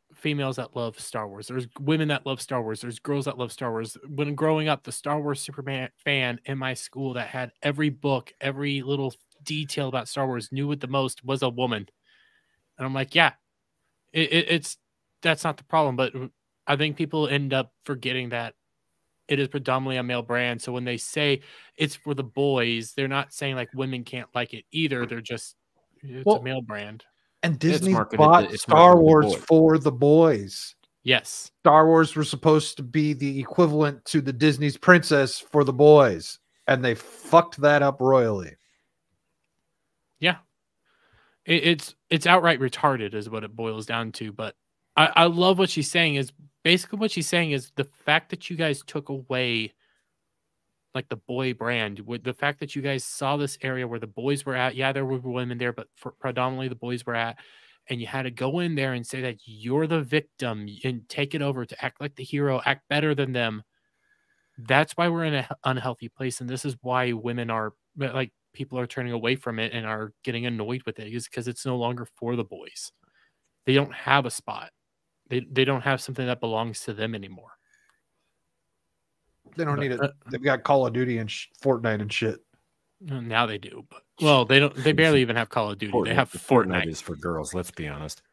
that love Star Wars. There's women that love Star Wars. There's girls that love Star Wars. When growing up, the Star Wars Superman fan in my school that had every book, every little detail about Star Wars, knew it the most, was a woman. And I'm like, yeah, it's that's not the problem. But I think people end up forgetting that it is predominantly a male brand. So when they say it's for the boys, they're not saying like women can't like it either. They're just, it's a male brand. And Disney bought Star Wars for the boys. Yes. Star Wars was supposed to be the equivalent to the Disney's Princess for the boys, and they fucked that up royally. Yeah. It's outright retarded is what it boils down to. But I love what she's saying is, basically what she's saying is the fact that you guys took away like the boy brand, with the fact that you guys saw this area where the boys were at. Yeah, there were women there, but predominantly the boys were at. And you had to go in there and say that you're the victim and take it over, to act like the hero, act better than them. That's why we're in an unhealthy place. And this is why women are like, people are turning away from it and are getting annoyed with it, is because it's no longer for the boys. They don't have a spot. They don't have something that belongs to them anymore. They don't need it. They've got Call of Duty and Fortnite and shit. Now they do, but well, they don't. They barely even have Call of Duty. Fortnite, they have Fortnite is for girls. Let's be honest.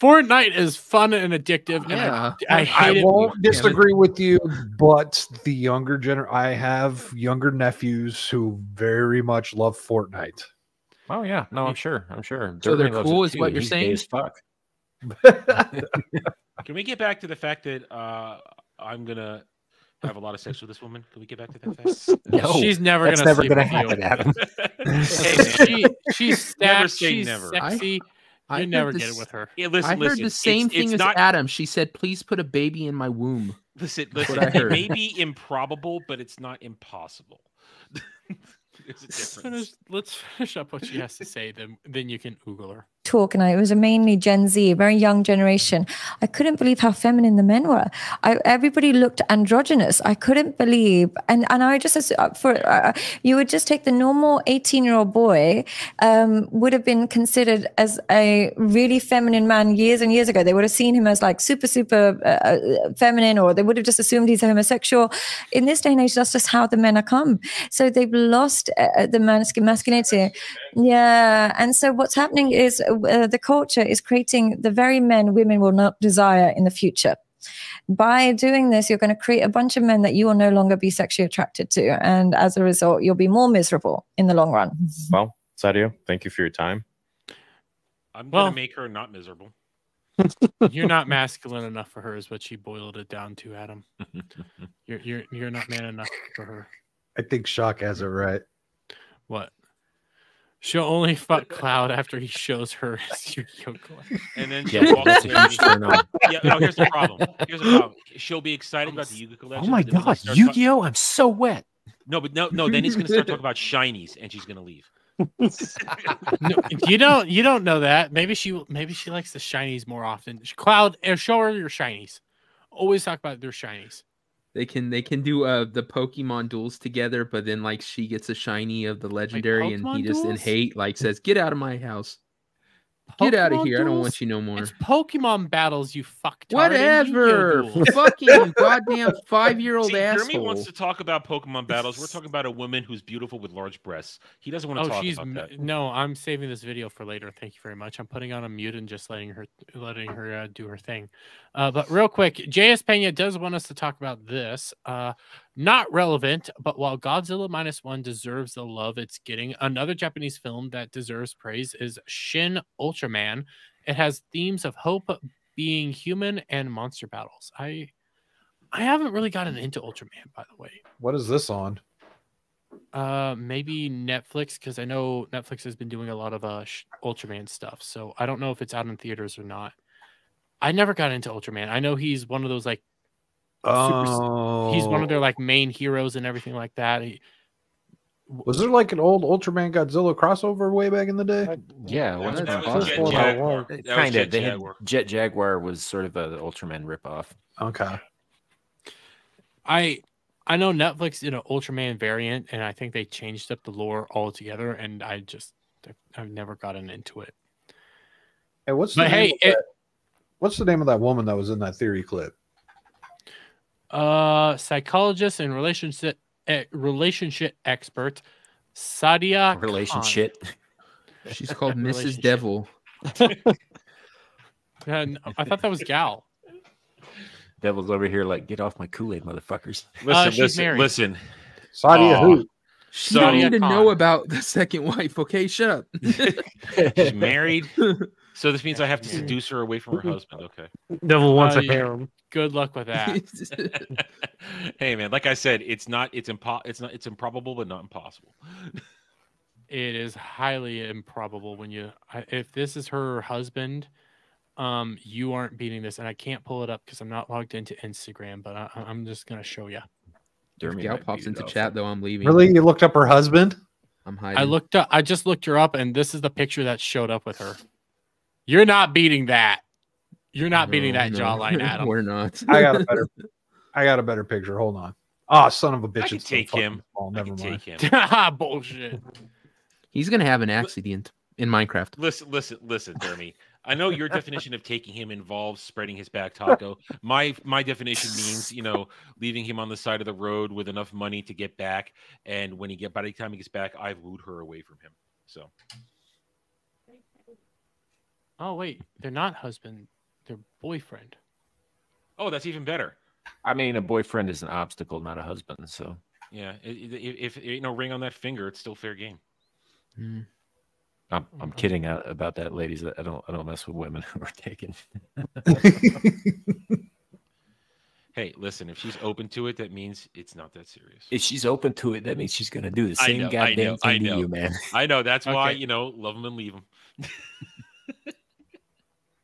Fortnite is fun and addictive. Yeah. And I won't disagree with you, but the younger generation. I have younger nephews who very much love Fortnite. Oh yeah, no, I'm sure. So they're cool, is what you're saying. Fuck. Can we get back to the fact that I'm gonna have a lot of sex with this woman? Can we get back to that fast? No, she's never going to happen, Adam. Hey, she's never say never. Sexy. You never get it with her. Yeah, listen, I heard the same thing as Adam. She said, please put a baby in my womb. Listen, it may be improbable, but it's not impossible. There's a difference. Let's finish up what she has to say, then you can Google her. Talk, and it was mainly Gen Z, very young generation. I couldn't believe how feminine the men were. Everybody looked androgynous. I couldn't believe, and I just you would just take the normal 18-year-old boy would have been considered as a really feminine man years and years ago. They would have seen him as like super feminine, or they would have just assumed he's a homosexual. In this day and age, that's just how the men are come. So they've lost the masculinity. Yeah, and so what's happening is. The culture is creating the very men women will not desire in the future. By doing this, you're going to create a bunch of men that you will no longer be sexually attracted to, and as a result, you'll be more miserable in the long run. Well, Sadio, thank you for your time. I'm going to make her not miserable. You're not masculine enough for her, is what she boiled it down to, Adam. You're not man enough for her. I think Shock has it right. What? She'll only fuck Cloud after he shows her his Yu-Gi-Oh card. And then she'll walk away. Yeah, no, here's the problem. She'll be excited about the Yu-Gi-Oh collection. Oh my god, Yu-Gi-Oh! I'm so wet. No, but no, then he's gonna start talking about shinies and she's gonna leave. No, you don't know that. Maybe she likes the shinies more often. Cloud, show her your shinies. Always talk about their shinies. They can do the Pokemon duels together, but then like she gets a shiny of the legendary, and he just in hate like says, "Get out of my house, get out of here, I don't want you no more." It's Pokemon battles, you fucked. Whatever, fucking goddamn 5-year-old asshole. Jeremy wants to talk about Pokemon battles. We're talking about a woman who's beautiful with large breasts. He doesn't want to talk about that. No, I'm saving this video for later. Thank you very much. I'm putting on a mute and just letting her do her thing. But real quick, J.S. Pena does want us to talk about this. Not relevant, but while Godzilla Minus One deserves the love it's getting, another Japanese film that deserves praise is Shin Ultraman. It has themes of hope, being human, and monster battles. I haven't really gotten into Ultraman, by the way. What is this on? Maybe Netflix, because I know Netflix has been doing a lot of Ultraman stuff. So I don't know if it's out in theaters or not. I never got into Ultraman. I know he's one of those like, he's one of their like main heroes and everything like that. Was there like an old Ultraman Godzilla crossover way back in the day? Yeah, kind of. Jet Jaguar was sort of an Ultraman ripoff. Okay. I know Netflix did an Ultraman variant, and I think they changed up the lore altogether. And I just I've never gotten into it. Hey, what's the name of that woman that was in that theory clip? Psychologist and relationship expert Sadia relationship Khan. She's called Mrs. Devil. And I thought that was Gal. Devil's over here like, get off my Kool-Aid, motherfuckers. Listen. Sadia who? She don't need to know about the second wife. Okay, shut up. She's married. So this means I have to seduce her away from her husband. Okay. Devil wants a harem. Good luck with that. Hey man, like I said, it's improbable, but not impossible. It is highly improbable when if this is her husband, you aren't beating this, and I can't pull it up because I'm not logged into Instagram, but I'm just gonna show you. Gal pops into chat though. I'm leaving. Really, you looked up her husband? I'm hiding. I just looked her up, and this is the picture that showed up with her. You're not beating that. You're not beating that jawline, Adam. We're not. I got a better picture. Hold on. Oh, son of a bitch! I can take him. Never mind. Bullshit. He's gonna have an accident in Minecraft. Listen, Jeremy. I know your definition of taking him involves spreading his back taco. My definition means, leaving him on the side of the road with enough money to get back. And by the time he gets back, I've wooed her away from him. So. Oh wait, they're not husband; they're boyfriend. Oh, that's even better. I mean, a boyfriend is an obstacle, not a husband. So. Yeah, if there ain't no ring on that finger, it's still fair game. Mm. I'm kidding about that, ladies. I don't mess with women who are taken. Hey, listen. If she's open to it, that means it's not that serious. If she's open to it, that means she's gonna do the same goddamn thing to you, man. I know. That's why love them and leave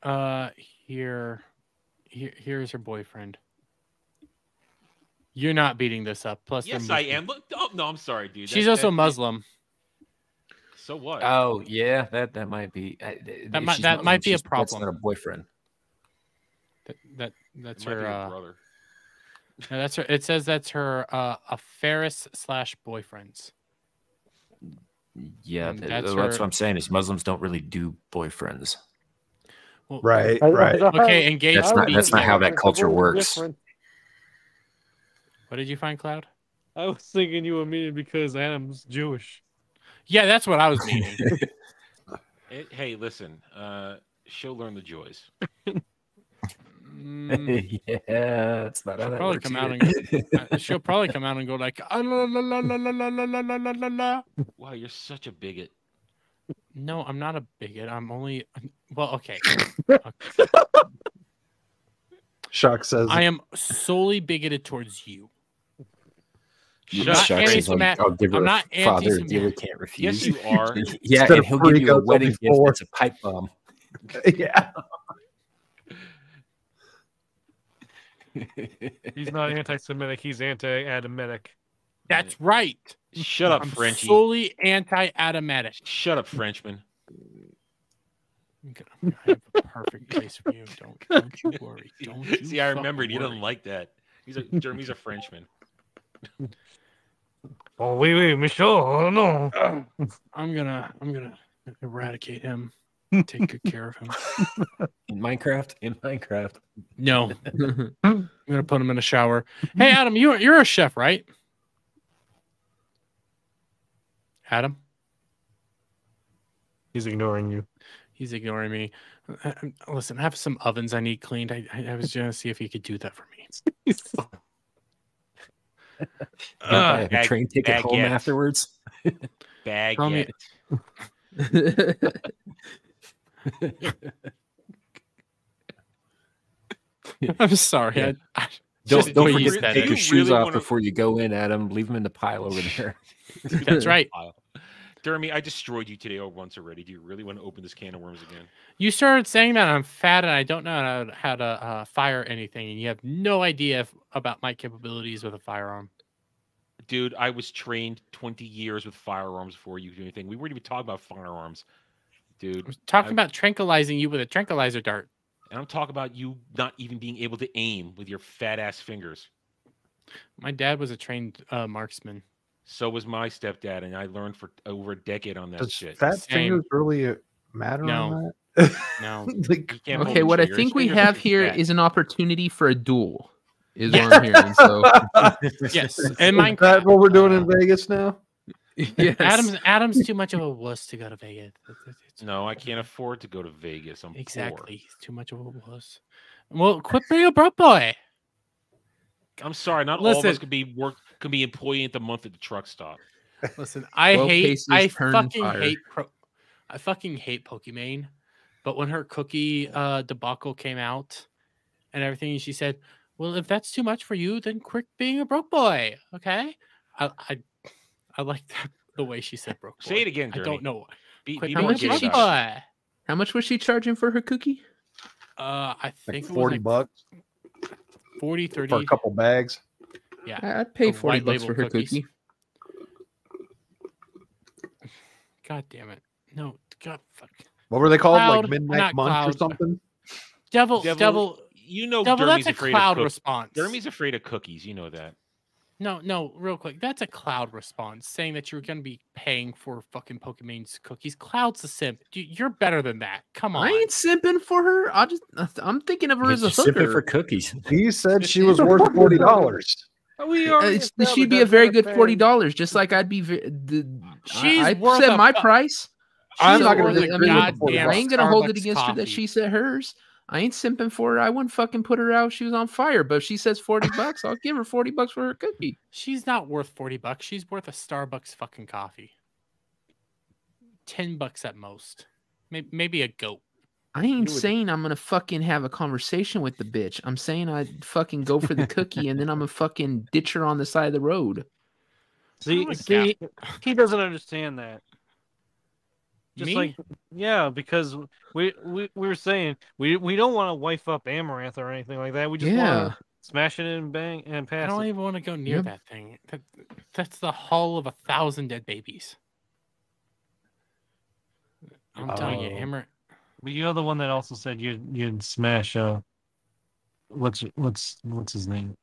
them. Here's her boyfriend. You're not beating this up. Plus, yes, I am. Look, oh no, I'm sorry, dude. She's also Muslim. So what? Oh yeah, that might be that might be a problem. That's not a boyfriend. That's her brother. No, that's her. It says that's her affairs/boyfriends. Yeah, that's what I'm saying. Is Muslims don't really do boyfriends. Well, right. Okay, engage. That's not how that culture works. Different. What did you find, Cloud? I was thinking you were meaning because Adam's Jewish. Yeah, that's what I was meaning. Hey, listen. She'll learn the joys. Yeah, that's not how that works. She'll probably come out and go like, ah, la, la, la, la, la, la, la, la, la, la. Wow, you're such a bigot. No, I'm not a bigot. I'm only... Well, okay. Shock says... I am solely bigoted towards you. I'm not anti-Semitic. Can't refuse. Yes, you are. Yeah, and he'll give you a wedding gift. It's a pipe bomb. Yeah. He's not anti-Semitic. He's anti-Adamitic. That's right. Shut up, Frenchie. Solely anti-Adamitic. Shut up, Frenchman. I have a perfect place for you. Don't you worry. Don't you see, I remembered you didn't like that. Jeremy's a Frenchman. Oh oui, Michel. Oh no! I'm gonna eradicate him. Take good care of him. In Minecraft. No, I'm gonna put him in a shower. Hey, Adam, you're a chef, right? Adam, he's ignoring you. He's ignoring me. Listen, I have some ovens I need cleaned. I was gonna see if he could do that for me. A train ticket home afterwards. Bag. I'm sorry. Yeah. Don't forget to take your shoes off before you go in, Adam. Leave them in the pile over there. That's right. Jeremy, I destroyed you today once already. Do you really want to open this can of worms again? You started saying that I'm fat and I don't know how to fire anything, and you have no idea about my capabilities with a firearm. Dude, I was trained 20 years with firearms before you do anything. We weren't even talking about firearms, dude. I was talking about tranquilizing you with a tranquilizer dart. And I'm talking about you not even being able to aim with your fat-ass fingers. My dad was a trained marksman. So was my stepdad, and I learned for over a decade on that shit. Does fat fingers really matter on that? No. Like, okay, what triggers. I think we have here is an opportunity for a duel. Is what I'm hearing. So yes, and Minecraft. That's what we're doing in Vegas now. Yes. Adam's too much of a wuss to go to Vegas. No, I can't afford to go to Vegas. I'm poor. He's too much of a wuss. Well, quit being a broke boy. I'm sorry. Not all of us could be employee at the month at the truck stop. Listen, I fucking hate Pokimane. But when her cookie debacle came out and everything, she said, "Well, if that's too much for you, then quit being a broke boy." Okay, I like that the way she said broke boy. Say it again, Jeremy. I don't know. How much was she charging for her cookie? I think like $40. 40, 30 for a couple bags. Yeah, I'd pay $40 for her cookie. God damn it! No, God fuck. What were they called? Cloud, like Midnight Munch or something? Devil. You know, Devil, that's a cloud response. Jeremy's afraid of cookies. You know that. No, real quick. That's a cloud response saying that you're going to be paying for fucking Pokimane's cookies. Cloud's a simp. You're better than that. Come on. I ain't simping for her. I'm thinking of her as a hooker for cookies. He said she was worth $40. She'd be a very good $40, just like I'd be. I said my price. I'm not going to. I ain't going to hold it against her that she said hers. I ain't simping for her. I wouldn't fucking put her out if she was on fire. But if she says $40, I'll give her $40 for her cookie. She's not worth $40. She's worth a Starbucks fucking coffee. $10 at most. Maybe a goat. I ain't saying I'm going to fucking have a conversation with the bitch. I'm saying I'd fucking go for the cookie and then I'm going to fucking ditch her on the side of the road. See, he doesn't understand that. Just like, yeah, because we were saying we don't want to wife up Amaranth or anything like that. We just want to smash it and bang and pass. I don't even want to go near that thing. That's the hull of 1,000 dead babies. I'm telling you, Amaranth. But you're the one that also said you'd smash. What's his name?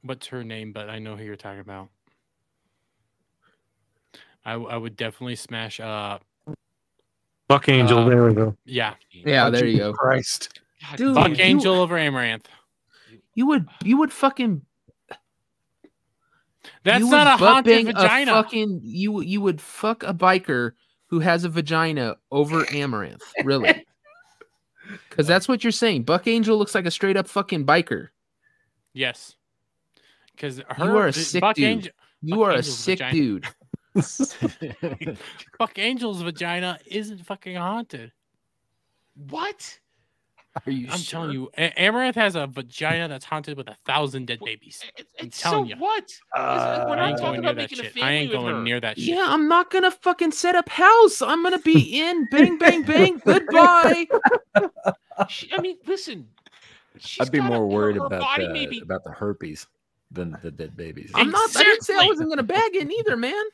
What's her name? But I know who you're talking about. I would definitely smash Buck Angel. There we go. Yeah. There you go. Christ, dude, Buck Angel over Amaranth. You would fucking. That's not a haunted vagina. You would fuck a biker who has a vagina over Amaranth, really? Because that's what you're saying. Buck Angel looks like a straight up fucking biker. Yes. Because you are a sick dude. You are a sick dude. Buck Angel's vagina isn't fucking haunted. What? Are you? I'm telling you, Amaranth has a vagina that's haunted with 1,000 dead babies. I'm telling you. What? We're not talking about making a family. I ain't going near that shit. Yeah, I'm not gonna fucking set up house. I'm gonna be in. Bang, bang, bang. Goodbye. I mean, listen. I'd be more worried about the herpes than the dead babies. I'm not. Exactly. I didn't say I wasn't gonna bag it either, man.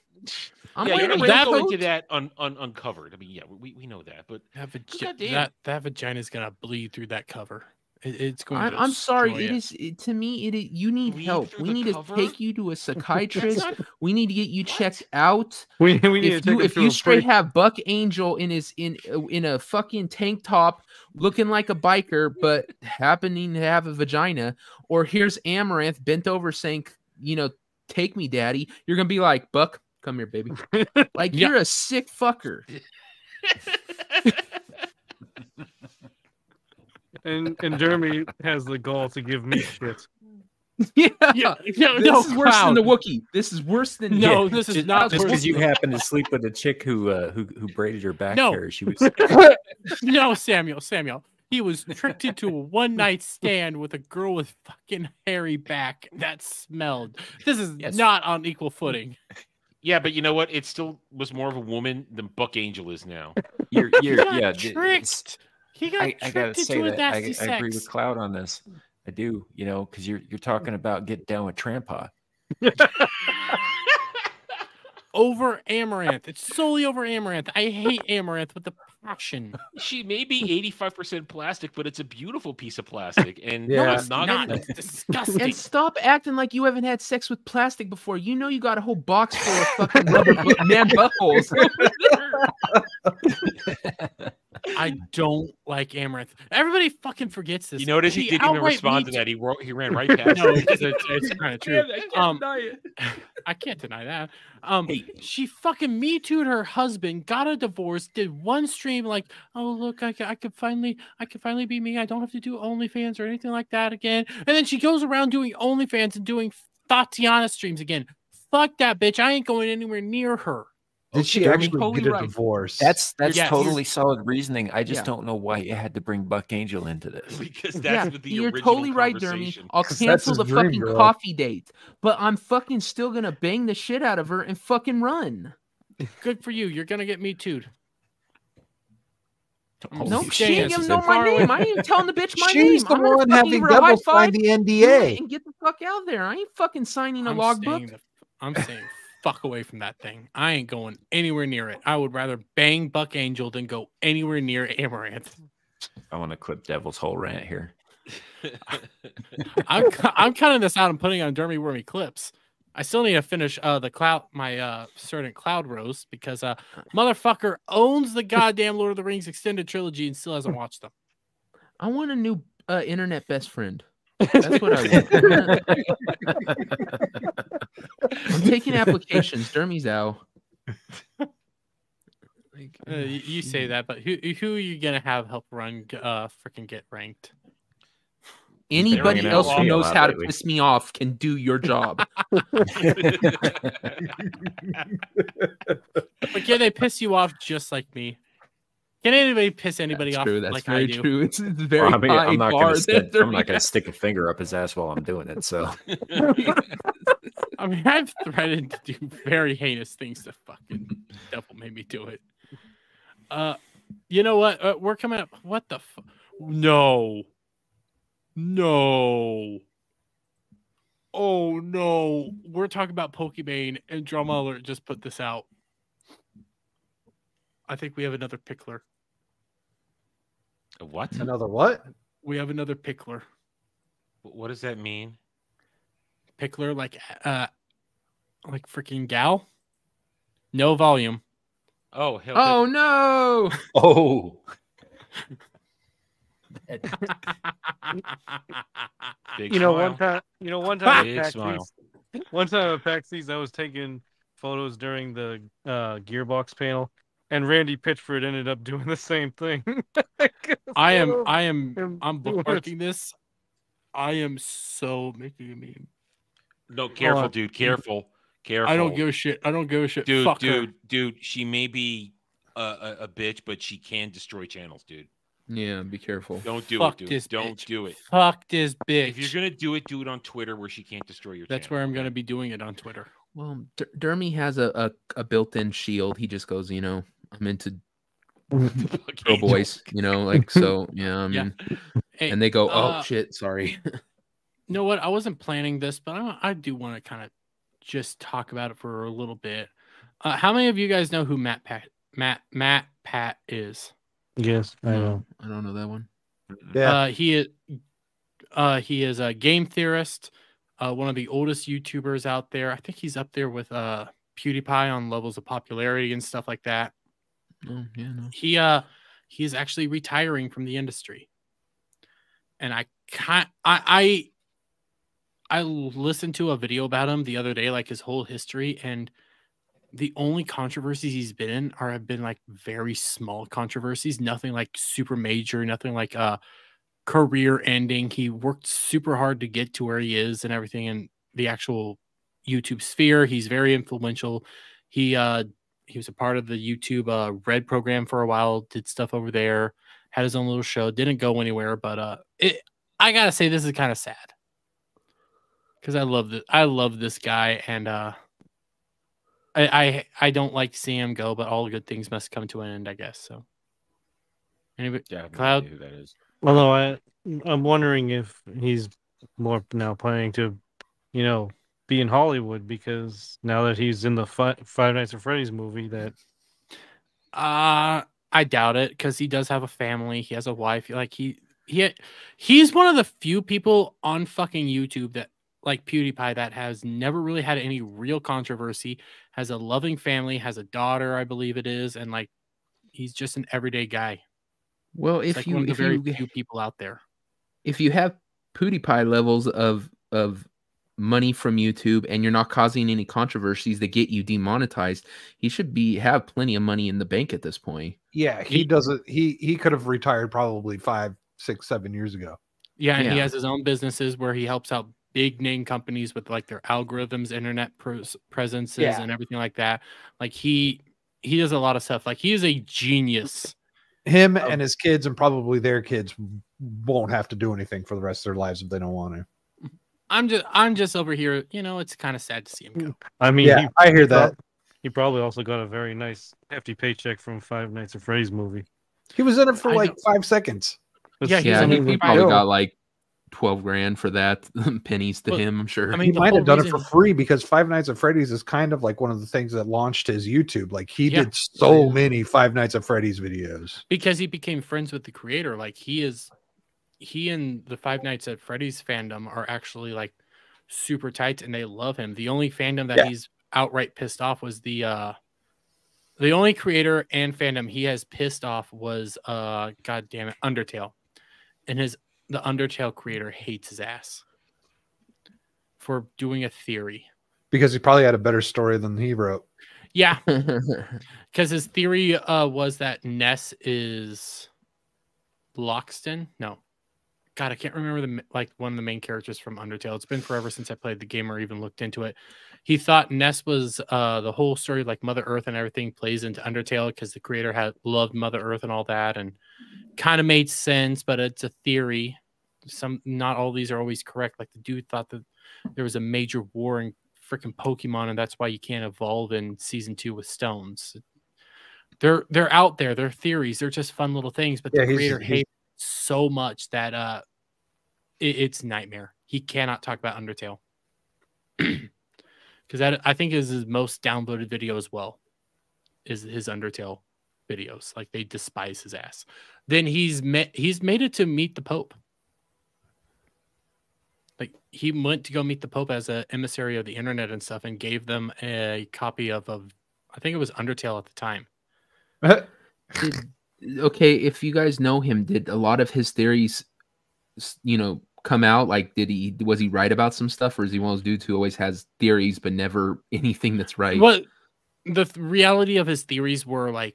I'm going into that uncovered. I mean, yeah, we know that, but that vagina is gonna bleed through that cover. It's going. I'm sorry. It is to me. You need help. We need to take you to a psychiatrist. We need to get you checked out. We need to. If you straight have Buck Angel in a fucking tank top, looking like a biker, but happening to have a vagina, or here's Amaranth bent over saying, you know, "Take me, daddy." You're gonna be like, "Buck, come here, baby." Like you're a sick fucker. And Jeremy has the gall to give me shit. Yeah. This is worse than the Wookiee. This is worse than This is not just because you happened to sleep with a chick who braided her back hair. She was Samuel. He was tricked into a one-night stand with a girl with fucking hairy back that smelled. This is not on equal footing. Yeah, but you know what? It still was more of a woman than Buck Angel is now. He got tricked. He got tricked into a nasty sex. I agree with Cloud on this. I do, you know, because you're talking about get down with Trampa. Over Amaranth. It's solely over Amaranth. I hate Amaranth with the passion. She may be 85% plastic, but it's a beautiful piece of plastic. And no, it's not. It's disgusting. And stop acting like you haven't had sex with plastic before. You know you got a whole box full of fucking rubber man buttholes. I don't like Amaranth. Everybody fucking forgets this. You notice he didn't even respond to that. He ran right past. No, it's kind of true. I can't deny that. She fucking Me Too'd her husband, got a divorce, did one stream like, oh look, I could finally be me. I don't have to do OnlyFans or anything like that again. And then she goes around doing OnlyFans and doing Tatiana streams again. Fuck that bitch. I ain't going anywhere near her. Did she actually get a divorce? That's totally solid reasoning. I just don't know why you had to bring Buck Angel into this. Because that's the original conversation. You're totally right, Dermy. I'll cancel the fucking coffee date, but I'm fucking still gonna bang the shit out of her and fucking run. Good for you. You're gonna get Me Too'd. Nope, she ain't gonna know my name. I ain't telling the bitch my name. She's the one having double signed the NDA. And get the fuck out of there. I ain't fucking signing a logbook. I'm saying. Fuck away from that thing. I ain't going anywhere near it. I would rather bang Buck Angel than go anywhere near Amaranth. I want to clip Devil's whole rant here. I'm cutting this out and putting on Dermy Wormy clips. I still need to finish my Cloud Rose because motherfucker owns the goddamn Lord of the Rings extended trilogy and still hasn't watched them. I want a new internet best friend. That's what I want. I'm taking applications. Dermy's out. You say that, but who are you gonna have help run? Freaking get ranked. Anybody else who knows how to piss me off can do your job. But can they piss you off just like me? Can anybody piss anybody off like I do? That's very true. It's very high bar. I'm not going to stick a finger up his ass while I'm doing it. So, I mean, I've threatened to do very heinous things to fucking Devil Made Me Do It. You know what? We're coming up. What the? No. Oh no! We're talking about Pokebane, and Drama Alert just put this out. I think we have another pickler. What? Another what? We have another pickler. What does that mean? Pickler, like freaking gal. No volume. Oh hell! Oh no! Oh. One time at PAX East, I was taking photos during the Gearbox panel. And Randy Pitchford ended up doing the same thing. I'm bookmarking this. I am so making a meme. No, careful, dude. Careful. I don't give a shit. Dude, fuck her. Dude. She may be a bitch, but she can destroy channels, dude. Yeah, be careful. Don't do it. Fuck this bitch. If you're gonna do it on Twitter where she can't destroy your channel. That's where I'm gonna be doing it on Twitter. Well, Dermy has a built-in shield. He just goes, you know, I'm into girl boys, you know, like, so, yeah. I mean, hey, and they go, oh, shit, sorry. You know what? I wasn't planning this, but I do want to kind of just talk about it for a little bit. How many of you guys know who Matt Pat is? Yes, I know. I don't know that one. Yeah. He is a game theorist. One of the oldest YouTubers out there. I think he's up there with PewDiePie on levels of popularity and stuff like that. Oh, yeah, no. He is actually retiring from the industry, and I listened to a video about him the other day, like his whole history, and the only controversies he's been in have been like very small controversies, nothing like super major, nothing like career ending. He worked super hard to get to where he is and everything in the actual YouTube sphere. He's very influential. He was a part of the YouTube Red program for a while, did stuff over there, had his own little show, didn't go anywhere, but I gotta say this is kind of sad because I love this guy, and I don't like to see him go, but all good things must come to an end, I guess. So anybody? Yeah, Cloud. Who that is. Although I'm wondering if he's more now planning to, you know, be in Hollywood, because now that he's in the Five Nights at Freddy's movie, that I doubt it, because he does have a family, he has a wife, like he's one of the few people on fucking YouTube that, like PewDiePie, that has never really had any real controversy, has a loving family, has a daughter, I believe it is, and like he's just an everyday guy. Well, it's one of the very few people out there. If you have PewDiePie levels of money from YouTube and you're not causing any controversies that get you demonetized, he should have plenty of money in the bank at this point. Yeah, he doesn't. He could have retired probably 5, 6, 7 years ago. Yeah, and he has his own businesses where he helps out big name companies with like their algorithms, internet presences, and everything like that. Like he does a lot of stuff. Like he is a genius. Him and his kids, and probably their kids, won't have to do anything for the rest of their lives if they don't want to. I'm just over here, you know. It's kind of sad to see him go. I mean, yeah, I hear that. He probably also got a very nice hefty paycheck from Five Nights at Freddy's movie. He was in it for like 5 seconds. Yeah, he probably got like 12 grand for that, pennies to him, I'm sure. I mean, he might have done it for free, because Five Nights at Freddy's is kind of like one of the things that launched his YouTube. Like he did so many Five Nights at Freddy's videos because he became friends with the creator. Like he and the Five Nights at Freddy's fandom are actually like super tight, and they love him. The only fandom that he's outright pissed off was the only creator and fandom he has pissed off was god damn it, Undertale. And the Undertale creator hates his ass for doing a theory, because he probably had a better story than he wrote. Yeah, because his theory was that Ness is Loxton. No, God, I can't remember one of the main characters from Undertale. It's been forever since I played the game or even looked into it. He thought Ness was the whole story, like Mother Earth and everything plays into Undertale, because the creator had loved Mother Earth and all that, and kind of made sense, but it's a theory. Not all these are always correct. Like the dude thought that there was a major war in freaking Pokemon, and that's why you can't evolve in season 2 with stones. They're out there. They're theories. They're just fun little things, but the creator hates so much that it's nightmare. He cannot talk about Undertale because that I think is his most downloaded video as well, is his Undertale videos. Like they despise his ass. Then he's made it to meet the Pope. Like he went to go meet the Pope as an emissary of the internet and stuff, and gave them a copy of I think it was Undertale at the time. Okay, if you guys know him, did a lot of his theories, you know, come out? Like, was he right about some stuff, or is he one of those dudes who always has theories but never anything that's right? Well, the reality of his theories were like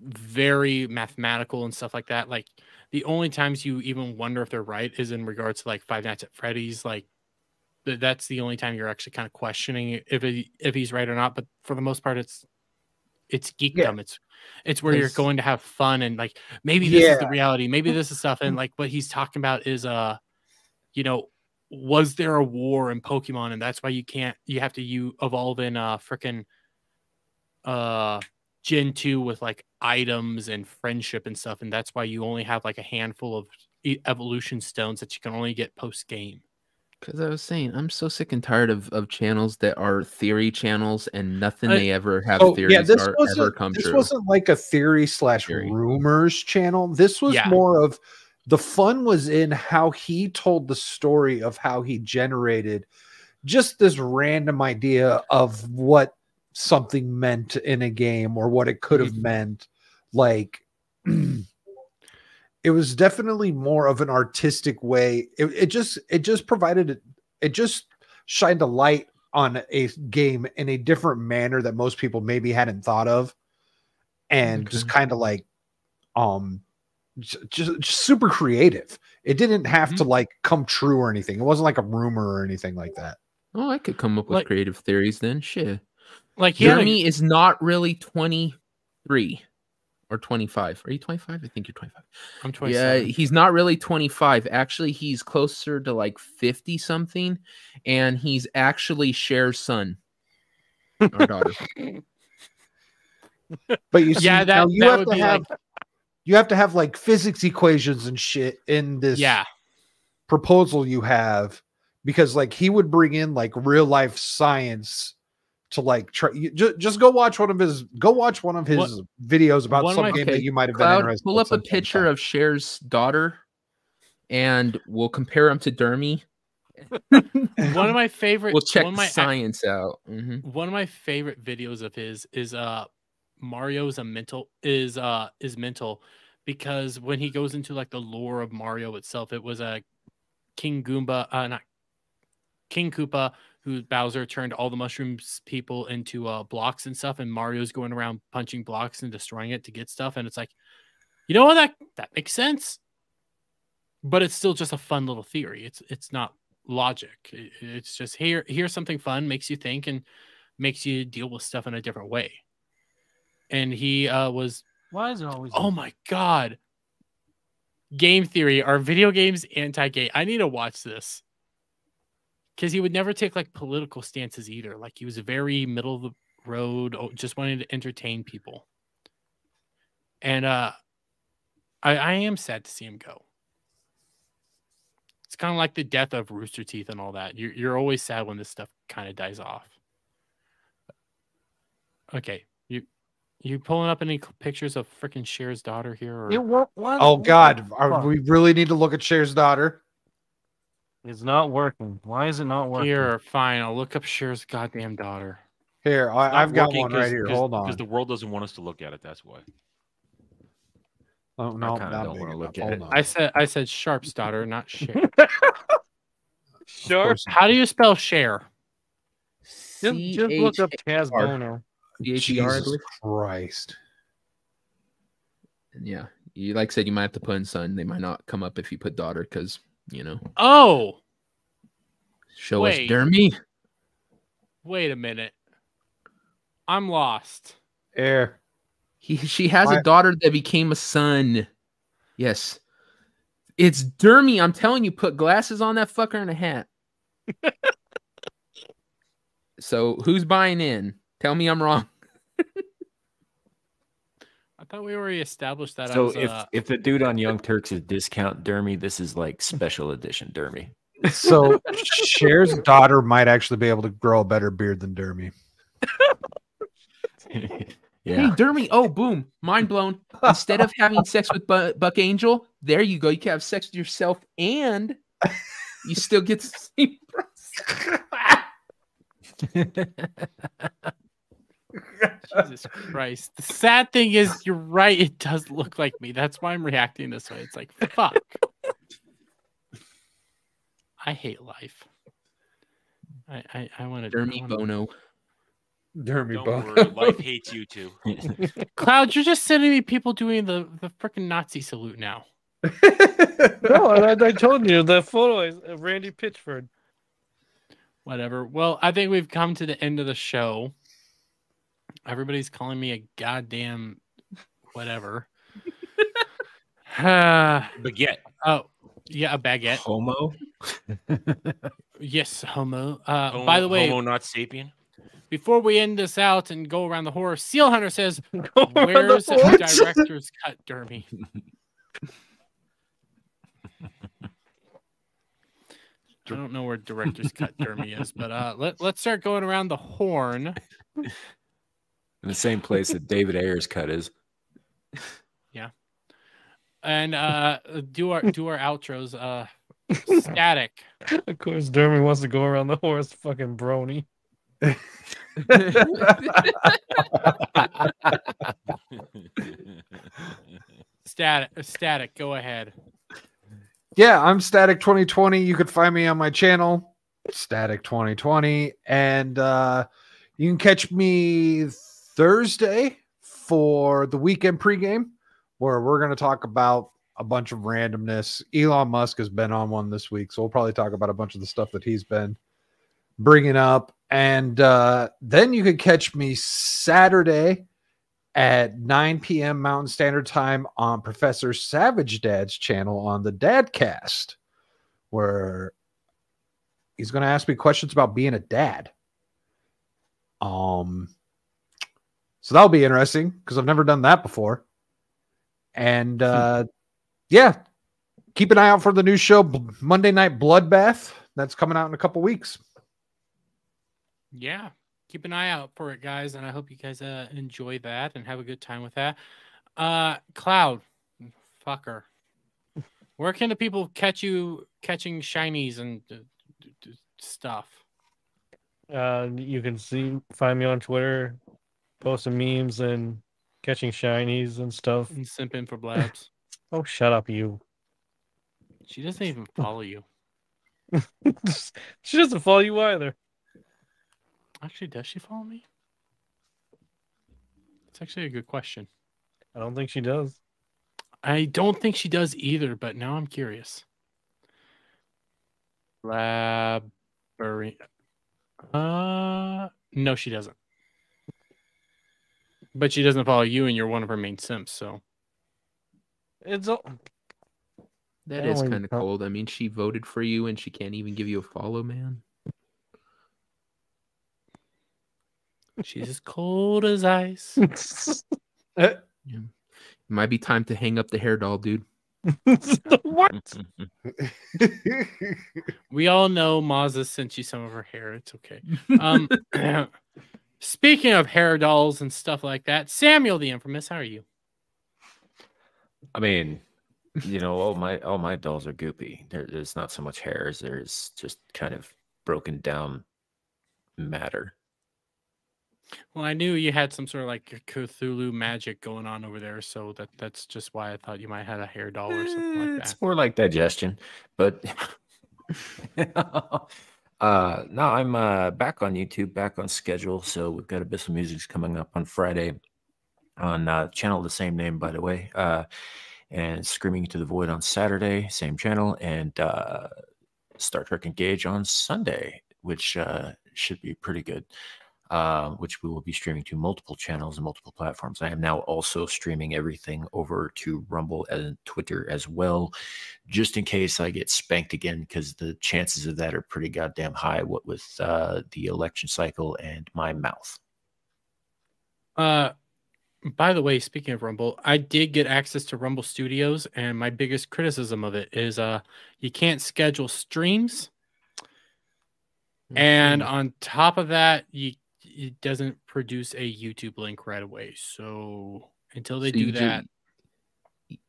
very mathematical and stuff like that. Like, the only times you even wonder if they're right is in regards to like Five Nights at Freddy's. Like, that's the only time you're actually kind of questioning if he's right or not. But for the most part, it's geekdom. Yeah. It's where you're going to have fun, and like maybe this is the reality, maybe this is stuff. And like what he's talking about is you know, was there a war in Pokemon, and that's why you have to evolve in freaking Gen 2 with like items and friendship and stuff, and that's why you only have like a handful of evolution stones that you can only get post game. Because I was saying, I'm so sick and tired of channels that are theory channels, and nothing they ever have theories ever come true. This wasn't like a theory/rumors channel. This was more of the fun was in how he told the story of how he generated just this random idea of what something meant in a game or what it could have meant. Like, it was definitely more of an artistic way. It just shined a light on a game in a different manner that most people maybe hadn't thought of, and just kind of like just super creative. It didn't have to like come true or anything. It wasn't like a rumor or anything like that. Oh, I could come up with like creative theories then. Shit. Like Jeremy is not really 23. or 25. Are you 25? I think you're 25. I'm 27. Yeah, he's not really 25. Actually, he's closer to like 50 something, and he's actually Cher's son or daughter. But you see, yeah, that, you that have to have like... you have to have like physics equations and shit in this proposal you have, because like he would bring in like real life science to like try. Just go watch one of his videos about some game that you might have been interested. Pull up a picture of Cher's daughter, and we'll compare them to Dermy. One of my favorite. We'll check science out. Mm-hmm. One of my favorite videos of his is Mario's a mental is mental, because when he goes into like the lore of Mario itself, it was a King Koopa, who Bowser turned all the mushrooms people into blocks and stuff, and Mario's going around punching blocks and destroying it to get stuff, and it's like, you know what, that makes sense, but it's still just a fun little theory. It's not logic. It's just here's something fun, makes you think and makes you deal with stuff in a different way. And he was... Why is it always... Oh, my God. Game theory. Are video games anti-gay? I need to watch this. Because he would never take, like, political stances either. Like, he was very middle of the road, just wanting to entertain people. And I am sad to see him go. It's kind of like the death of Rooster Teeth and all that. You're always sad when this stuff kind of dies off. Okay. You pulling up any pictures of freaking Cher's daughter here? Or... Oh, God. We really need to look at Cher's daughter. It's not working. Why is it not working? Here, fine. I'll look up Cher's goddamn daughter. Here, I've got one right here. Hold on. Because the world doesn't want us to look at it. That's why. Oh, no. I don't want to look at it. I said Sharp's daughter, not Cher. Sharp? How do you spell Cher? Just look up Taz Bono. Jesus Christ. Yeah. You like said, you might have to put in son. They might not come up if you put daughter, because, you know. Oh. Show us Dermy. Wait a minute. I'm lost. Air. She has a daughter that became a son. Yes. It's Dermy. I'm telling you, put glasses on that fucker and a hat. So who's buying in? Tell me I'm wrong. I thought we already established that. So if the dude on Young Turks is discount Dermy, this is like special edition Dermy. So Cher's daughter might actually be able to grow a better beard than Dermy. Yeah. Hey, Dermy. Oh, boom. Mind blown. Instead of having sex with Buck Angel, there you go. You can have sex with yourself and you still get to see. Jesus Christ. The sad thing is, you're right, it does look like me. That's why I'm reacting this way. It's like, fuck. I hate life. I want to Dermy Bono. Dermy Bono. Life hates you too. Cloud, you're just sending me people doing the freaking Nazi salute now. No, I told you that photo is Randy Pitchford. Whatever. Well, I think we've come to the end of the show. Everybody's calling me a goddamn whatever. Baguette. Oh, yeah, a baguette. Homo? Yes, homo. Homo. By the way, homo not sapien. Before we end this out and go around the horror, Seal Hunter says, where's the director's cut, Dermy? I don't know where director's cut Dermy is, but let's start going around the horn. In the same place that David Ayer's cut is. Yeah. And do our outros. Static. Of course, Dermy wants to go around the horn, fucking brony. Static, go ahead. Yeah, I'm Static 2020. You could find me on my channel, Static 2020, and you can catch me Thursday for the weekend pregame, where we're going to talk about a bunch of randomness. Elon Musk has been on one this week, so we'll probably talk about a bunch of the stuff that he's been bringing up, and then you can catch me Saturday at 9 p.m. Mountain Standard Time on Professor Savage Dad's channel on the Dadcast, where he's going to ask me questions about being a dad. So that'll be interesting because I've never done that before. And yeah, keep an eye out for the new show, Monday Night Bloodbath. That's coming out in a couple weeks. Yeah, keep an eye out for it, guys. And I hope you guys enjoy that and have a good time with that. Cloud, fucker. Where can the people catch you catching shinies and stuff? You can find me on Twitter, posting memes and catching shinies and stuff. And simping for blabs. Oh, shut up, you. She doesn't even follow you. She doesn't follow you either. Actually, does she follow me? It's actually a good question. I don't think she does. I don't think she does either, but now I'm curious. Labyrinth. No, she doesn't. But she doesn't follow you, and you're one of her main simps, so. It's all... That is kind of cold. I mean, she voted for you, and she can't even give you a follow, man. She's as cold as ice. Yeah. It might be time to hang up the hair doll, dude. What? We all know Mazza sent you some of her hair. It's okay. Speaking of hair dolls and stuff like that, Samuel the Infamous, how are you? I mean, you know, all my dolls are goopy. There's not so much hairs. There's just kind of broken down matter. Well, I knew you had some sort of like Cthulhu magic going on over there, so that's just why I thought you might have a hair doll or something like that. It's more like digestion, but... no, I'm back on YouTube, back on schedule. So we've got Abyssal Music's coming up on Friday on channel the same name, by the way, and Screaming to the Void on Saturday, same channel, and Star Trek Engage on Sunday, which should be pretty good, which we will be streaming to multiple channels and multiple platforms. I am now also streaming everything over to Rumble and Twitter as well, just in case I get spanked again, because the chances of that are pretty goddamn high, what with the election cycle and my mouth. By the way, speaking of Rumble, I did get access to Rumble Studios, and my biggest criticism of it is you can't schedule streams. Mm-hmm. And on top of that, it doesn't produce a YouTube link right away. So until they do that...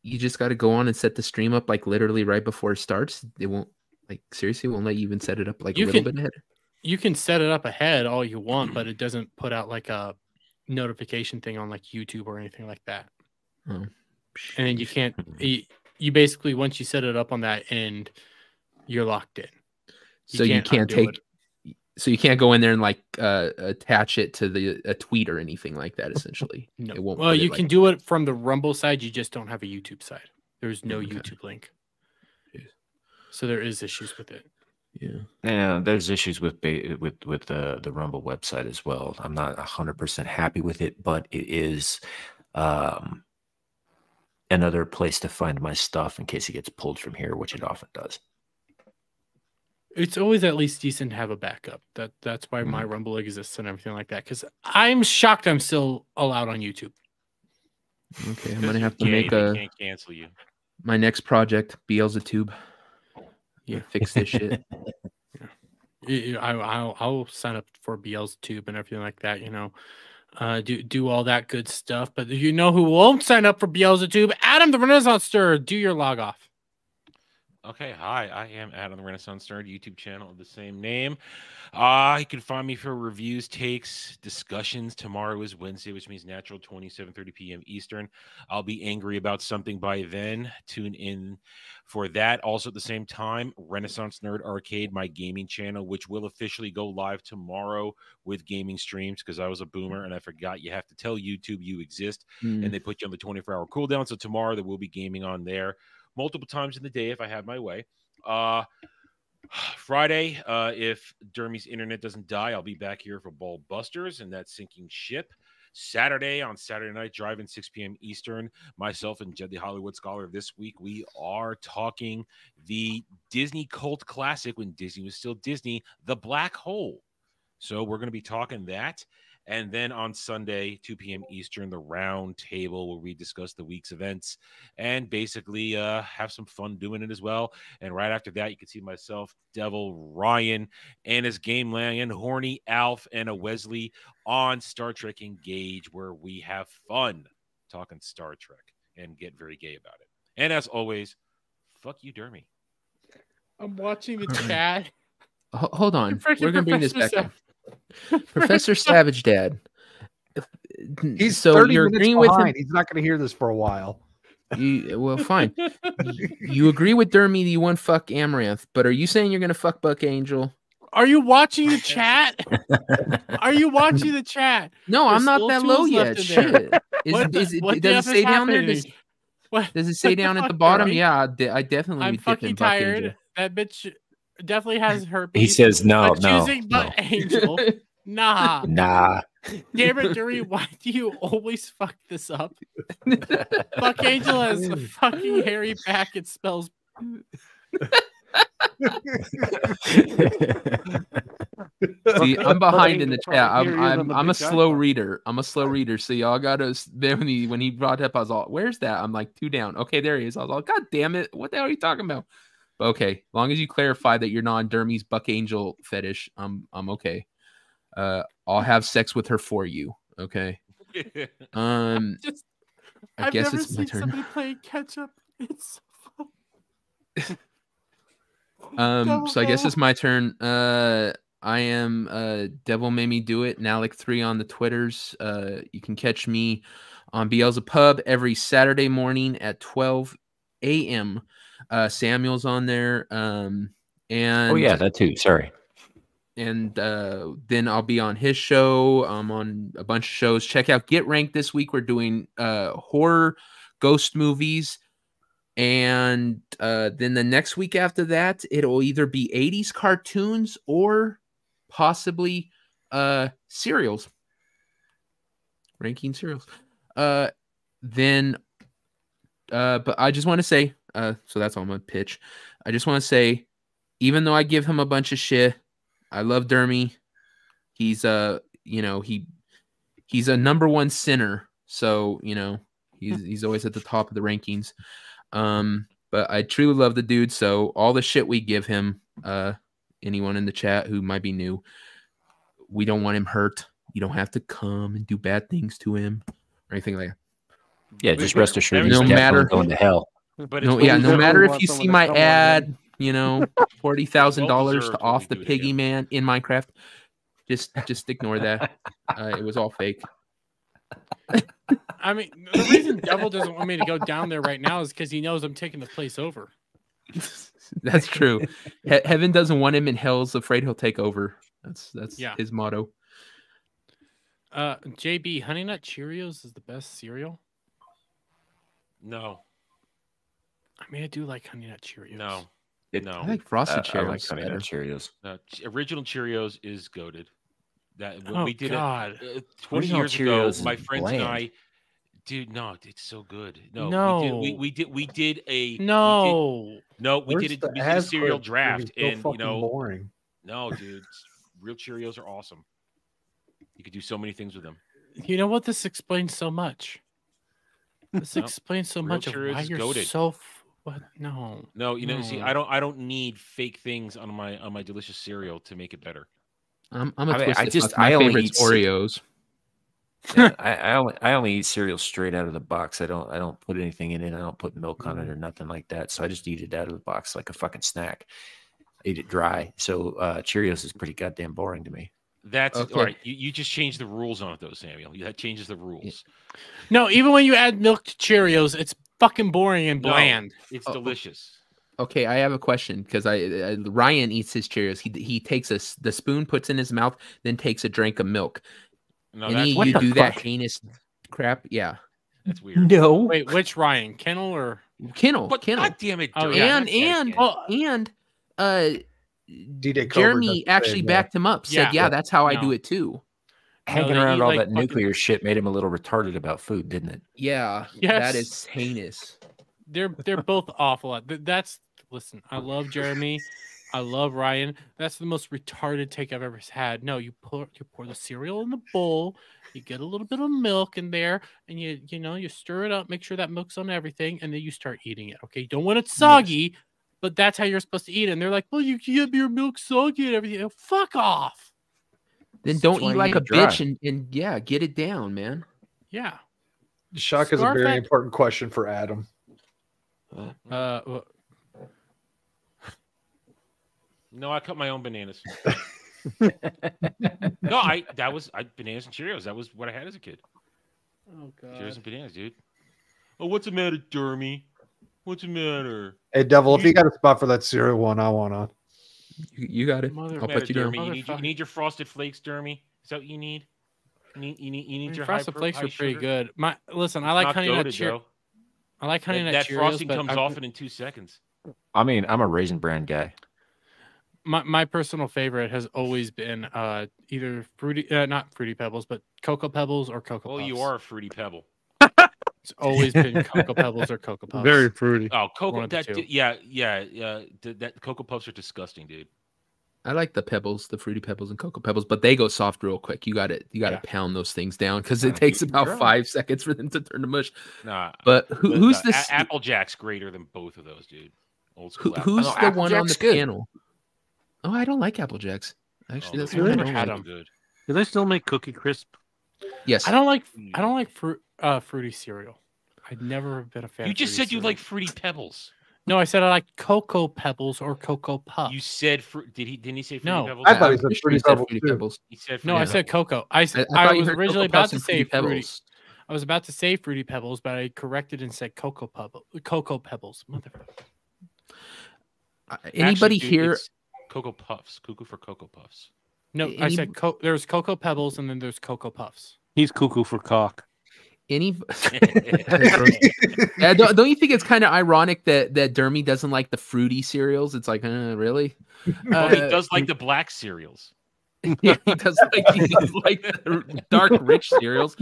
You just got to go on and set the stream up like literally right before it starts. They won't, like, seriously won't let you even set it up like a little bit ahead. You can set it up ahead all you want, but it doesn't put out like a notification thing on like YouTube or anything like that. Oh. And then you can't, you basically, once you set it up on that end, you're locked in. So you can't go in there and like attach it to a tweet or anything like that. Essentially, no. It won't. Well, you can do it from the Rumble side. You just don't have a YouTube side. There's no YouTube link, so there is issues with it. Yeah, and there's issues with the Rumble website as well. I'm not 100% happy with it, but it is another place to find my stuff in case it gets pulled from here, which it often does. It's always at least decent to have a backup. That's why my Rumble exists and everything like that. Because I'm shocked I'm still allowed on YouTube. Okay, I'm gonna have to make a. Can't cancel you. My next project, Beelzebub. Yeah, fix this shit. Yeah. I'll sign up for Beelzebub and everything like that. You know, do all that good stuff. But you know who won't sign up for Beelzebub? Adam the Renaissance Nerd. Do your log off. Okay, hi, I am Adam the Renaissance Nerd, YouTube channel of the same name. You can find me for reviews, takes, discussions. Tomorrow is Wednesday, which means natural 27:30 p.m. Eastern. I'll be angry about something by then. Tune in for that. Also at the same time, Renaissance Nerd Arcade, my gaming channel, which will officially go live tomorrow with gaming streams because I was a boomer and I forgot you have to tell YouTube you exist, and they put you on the 24-hour cooldown. So tomorrow there will be gaming on there. Multiple times in the day if I have my way. Friday, if Dermy's internet doesn't die, I'll be back here for Ball Busters and that sinking ship. Saturday on Saturday Night Drive-In, 6 p.m. Eastern. Myself and Jed the Hollywood Scholar this week, we are talking the Disney cult classic when Disney was still Disney, The Black Hole. So we're going to be talking that. And then on Sunday, 2 p.m. Eastern, the round table where we discuss the week's events and basically have some fun doing it as well. And right after that, you can see myself, Devil, Ryan, and his game lion, Horny Alf, and a Wesley on Star Trek Engage, where we have fun talking Star Trek and get very gay about it. And as always, fuck you, Dermy. I'm watching the chat. Hold on. We're going to bring this back up. Professor Savage Dad. He's so 30 you're agreeing behind. With him. He's not going to hear this for a while. Well, fine. You agree with Dermy, you want fuck Amaranth, but are you saying you're going to fuck Buck Angel? Are you watching the chat? Are you watching the chat? No, I'm not that low yet. Shit. Does it say down there? Does it say down at the bottom? Right? Yeah, I definitely. I'm fucking tired. Angel. That bitch definitely has herpes. He says no, no, choosing no. Butt Angel. Nah. Nah. Damn it, Dury, why do you always fuck this up? Buck Angel has a fucking hairy back. It spells. See, I'm behind in the chat. I'm a slow reader. I'm a slow reader. So y'all got us there when he brought up. I was all, "Where's that?" I'm like 2 down. Okay, there he is. I was all, "God damn it! What the hell are you talking about?" But okay, long as you clarify that you're not Dermy's Buck Angel fetish, I'm okay. I'll have sex with her for you. Okay. I guess it's my turn. I've never seen somebody play catch up. It's so fun. So I guess it's my turn. I am Devil Made Me Do It and Alec3 on the Twitters. You can catch me on Beelzepub every Saturday morning at 12 a.m. Samuel's on there. And oh yeah, that too. Sorry. And then I'll be on his show. I'm on a bunch of shows. Check out Get Ranked this week. We're doing horror, ghost movies. And then the next week after that, it'll either be 80s cartoons or possibly serials. Ranking serials. But I just want to say, so that's all my pitch. I just want to say, even though I give him a bunch of shit, I love Dermy. He's he's a #1 sinner. So, he's always at the top of the rankings. But I truly love the dude. So all the shit we give him, anyone in the chat who might be new, we don't want him hurt. You don't have to come and do bad things to him or anything like that. Yeah, just rest assured, no matter going to hell. But no matter if you see my ad, $40,000 to off the piggy man in Minecraft, just ignore that. It was all fake. I mean, the reason Devil doesn't want me to go down there right now is because he knows I'm taking the place over. That's true. Heaven doesn't want him, and hell's afraid he'll take over. That's yeah. His motto. JB, Honey Nut Cheerios is the best cereal. No, I mean I do like Honey Nut Cheerios. No, I like Frosted Cheerios. I like Honey Nut Cheerios. Original Cheerios is goated. That when we did it 20 years ago, my friends and I, dude, no, it's so good. We did a cereal draft, and boring. No, dude, real Cheerios are awesome. You could do so many things with them. You know what? This explains so much. This explains so much of why you're goated. So. What? No, no, see, I don't need fake things on my delicious cereal to make it better. I only eat Oreos. Yeah, I only eat cereal straight out of the box. I don't put anything in it. I don't put milk on it or nothing like that. So I just eat it out of the box like a fucking snack. Eat it dry. So Cheerios is pretty goddamn boring to me. That's okay. All right. You just changed the rules on it though, Samuel. That changes the rules. Yeah. No, even when you add milk to Cheerios, it's fucking boring and bland. No, it's delicious. Okay, I have a question because Ryan eats his Cheerios. He takes the spoon, puts in his mouth, then takes a drink of milk. No, that heinous crap. Yeah, that's weird. No, wait, which Ryan? Kennel or Kennel? But Kennel. God damn it! Oh, yeah, and DJ Jeremy actually backed him up. Said, "Yeah, that's how I do it too." hanging around all that nuclear shit made him a little retarded about food, didn't it? Yeah. Yes. That is heinous. They're both awful. That's, listen, I love Jeremy. I love Ryan. That's the most retarded take I've ever had. No, you pour the cereal in the bowl, you get a little bit of milk in there, and you stir it up, make sure that milk's on everything, and then you start eating it. Okay, you don't want it soggy, but that's how you're supposed to eat it. And they're like, well, you can't have your milk soggy and everything. Fuck off. Then don't eat like a bitch and get it down, man. Yeah. Shock is a very important question for Adam. Well, no, I cut my own bananas. No, bananas and Cheerios. That was what I had as a kid. Oh god, Cheerios and bananas, dude. Oh, what's the matter, Dermy? What's the matter? Hey, Devil, if you got a spot for that cereal one, I want on. You got it. I'll put you down. You need your Frosted Flakes, Dermy. Is that what you need? You need your Frosted Flakes are pretty good. I like Honey Nut Cheerios. I like Honey Nut Cheerios. That frosting comes off in 2 seconds. I mean, I'm a Raisin Bran guy. My personal favorite has always been either not Fruity Pebbles, but Cocoa Pebbles or Cocoa Puffs. Oh, you are a Fruity Pebble. It's always been Cocoa Pebbles or Cocoa Puffs. Very fruity. Oh, Cocoa. That Cocoa Puffs are disgusting, dude. I like the Pebbles, the Fruity Pebbles and Cocoa Pebbles, but they go soft real quick. You got to pound those things down because it takes about 5 seconds for them to turn to mush. Nah, but who's this? Apple Jack's greater than both of those, dude. Old school. Who's the Apple one Jack's on the good. Panel? Oh, I don't like Apple Jacks. Actually, that's really good. Do they still make Cookie Crisp? Yes. I don't like fruity cereal. I've never been a fan. You just said you like Fruity Pebbles. No, I said I like Cocoa Pebbles or Cocoa Puffs. You said didn't he say Fruity Pebbles? I thought he said Fruity Pebbles. He said Fruity Pebbles. I said Cocoa. I was originally about to say Pebbles. I was about to say Fruity Pebbles, but I corrected and said Cocoa Pebbles. Motherfucker. Anybody here? Cocoa Puffs. Cuckoo for Cocoa Puffs. No, I said there's Cocoa Pebbles and then there's Cocoa Puffs. He's cuckoo for cock. Don't you think it's kind of ironic that Dermy doesn't like the fruity cereals? It's like, really? Well, he does like the black cereals. Yeah, he does like the dark, rich cereals.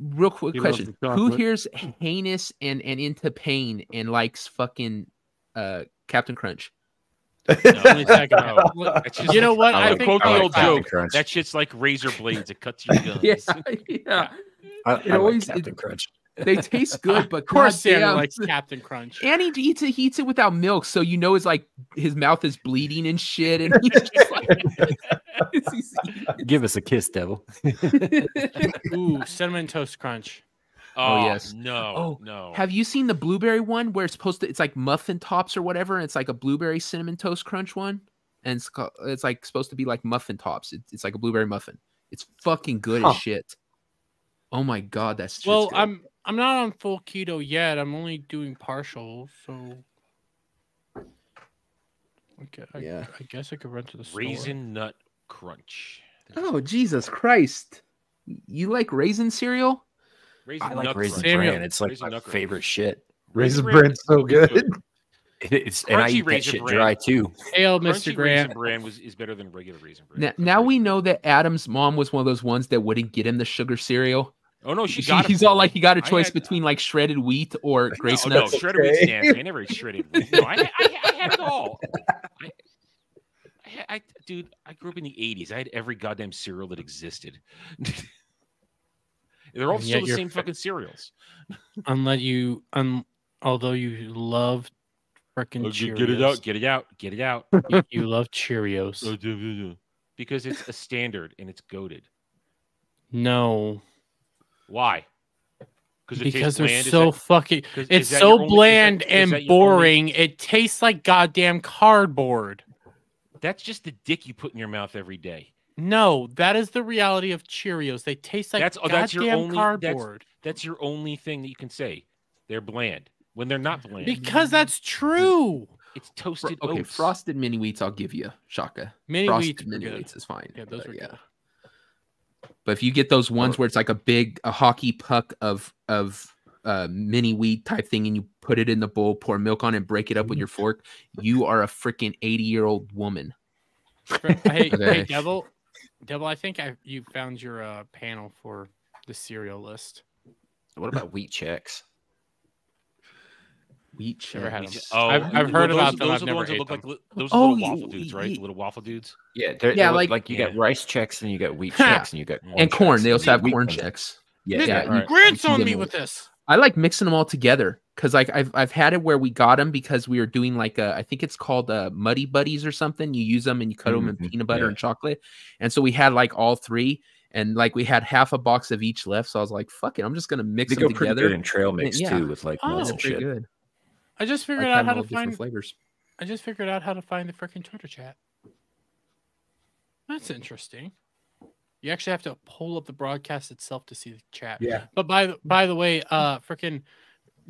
Real quick question. Who here's heinous and into pain and likes fucking Captain Crunch? No, you know what? I quote the old joke. Crunch. That shit's like razor blades. It cuts your guns. Yeah. I always like Captain Crunch. They taste good, but of course Sam likes Captain Crunch. And he eats it without milk, so it's like his mouth is bleeding and shit. And he's just like, give us a kiss, Devil. Ooh, Cinnamon Toast Crunch. Oh yes. No. Have you seen the blueberry one where it's like muffin tops or whatever, and it's like a blueberry cinnamon toast crunch one, and it's like supposed to be like muffin tops. It's like a blueberry muffin. It's fucking good as shit. Oh my god, that's good. I'm not on full keto yet. I'm only doing partial, so okay. I guess I could run to the store. Raisin Nut Crunch. Oh Jesus Christ! You like raisin cereal? I like Raisin Bran. It's like my favorite shit. Raisin Bran's so good. It's and I eat that shit dry too. Ale, Mr. Grant. Raisin Bran is better than regular Raisin Bran. Now we know that Adam's mom was one of those ones that wouldn't get him the sugar cereal. Oh no, he's all like he got a choice between like shredded wheat or Grace Nuts. No, shredded wheat nasty. I never ate shredded wheat. No, I had it all. I grew up in the 80s. I had every goddamn cereal that existed. They're all still the same fucking cereals. Although you love freaking Cheerios. Get it out. You love Cheerios. Because it's a standard and it's goated. No. Why? Because they're so fucking... It's so bland and boring. It tastes like goddamn cardboard. That's just the dick you put in your mouth every day. No, that is the reality of Cheerios. They taste like goddamn cardboard. That's your only thing that you can say. They're bland when they're not bland. Because that's true. It's toasted oats. Okay, Frosted Mini Wheats I'll give you, Shaka. Frosted Mini Wheats is fine. Yeah, those are good. But if you get those ones where it's like a hockey puck of mini wheat type thing and you put it in the bowl, pour milk on it, and break it up with your fork, you are a freaking 80-year-old woman. Hey, Devil. Devil, I think you found your panel for the cereal list. What about wheat checks? Wheat checks. I've heard about them. Those are the ones that look like those little waffle dudes, right? The little waffle dudes. Yeah, yeah. Like you get rice checks and you get wheat checks and you get and corn. They also have corn checks. Yeah. Grant's on me with this. I like mixing them all together because like I've had it where we got them because we were doing like I think it's called Muddy Buddies or something. You use them and you cut them in peanut butter and chocolate, and so we had like all three. And like we had half a box of each left, so I was like, "Fuck it, I'm just gonna mix them together." And trail mix too with like shit. Good. I just figured out how to find flavors. I just figured out how to find the freaking Twitter chat. That's interesting. You actually have to pull up the broadcast itself to see the chat. Yeah. But by the way, freaking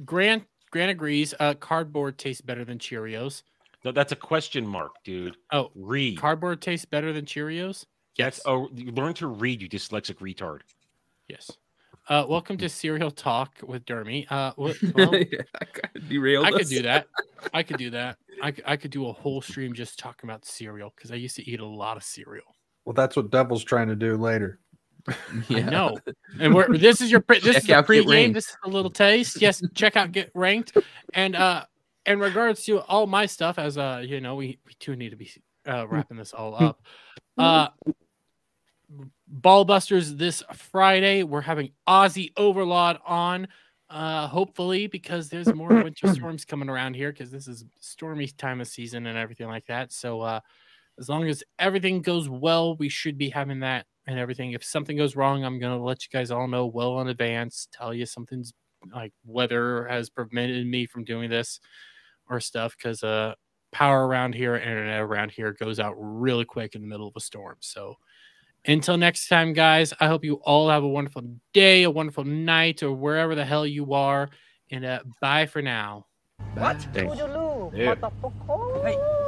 Grant agrees. Cardboard tastes better than Cheerios. No, that's a question mark, dude. Oh, read. Cardboard tastes better than Cheerios. Yes. Oh, learn to read, you dyslexic retard. Yes. Welcome to Serial Talk with Dermy. Well, I could do that. I could do a whole stream just talking about cereal because I used to eat a lot of cereal. Well, that's what Devil's trying to do later. Yeah. No. And this is pre-game. This is a little taste. Yes. Check out Get Ranked. And in regards to all my stuff, as you know, we do need to be wrapping this all up. Ballbusters this Friday. We're having Aussie Overlord on, hopefully, because there's more winter storms coming around here because this is stormy time of season and everything like that. So as long as everything goes well, we should be having that and everything. If something goes wrong, I'm going to let you guys all know well in advance, tell you something's like weather has prevented me from doing this or stuff because power around here, internet around here goes out really quick in the middle of a storm. So until next time, guys, I hope you all have a wonderful day, a wonderful night, or wherever the hell you are. And bye for now. What? Bye.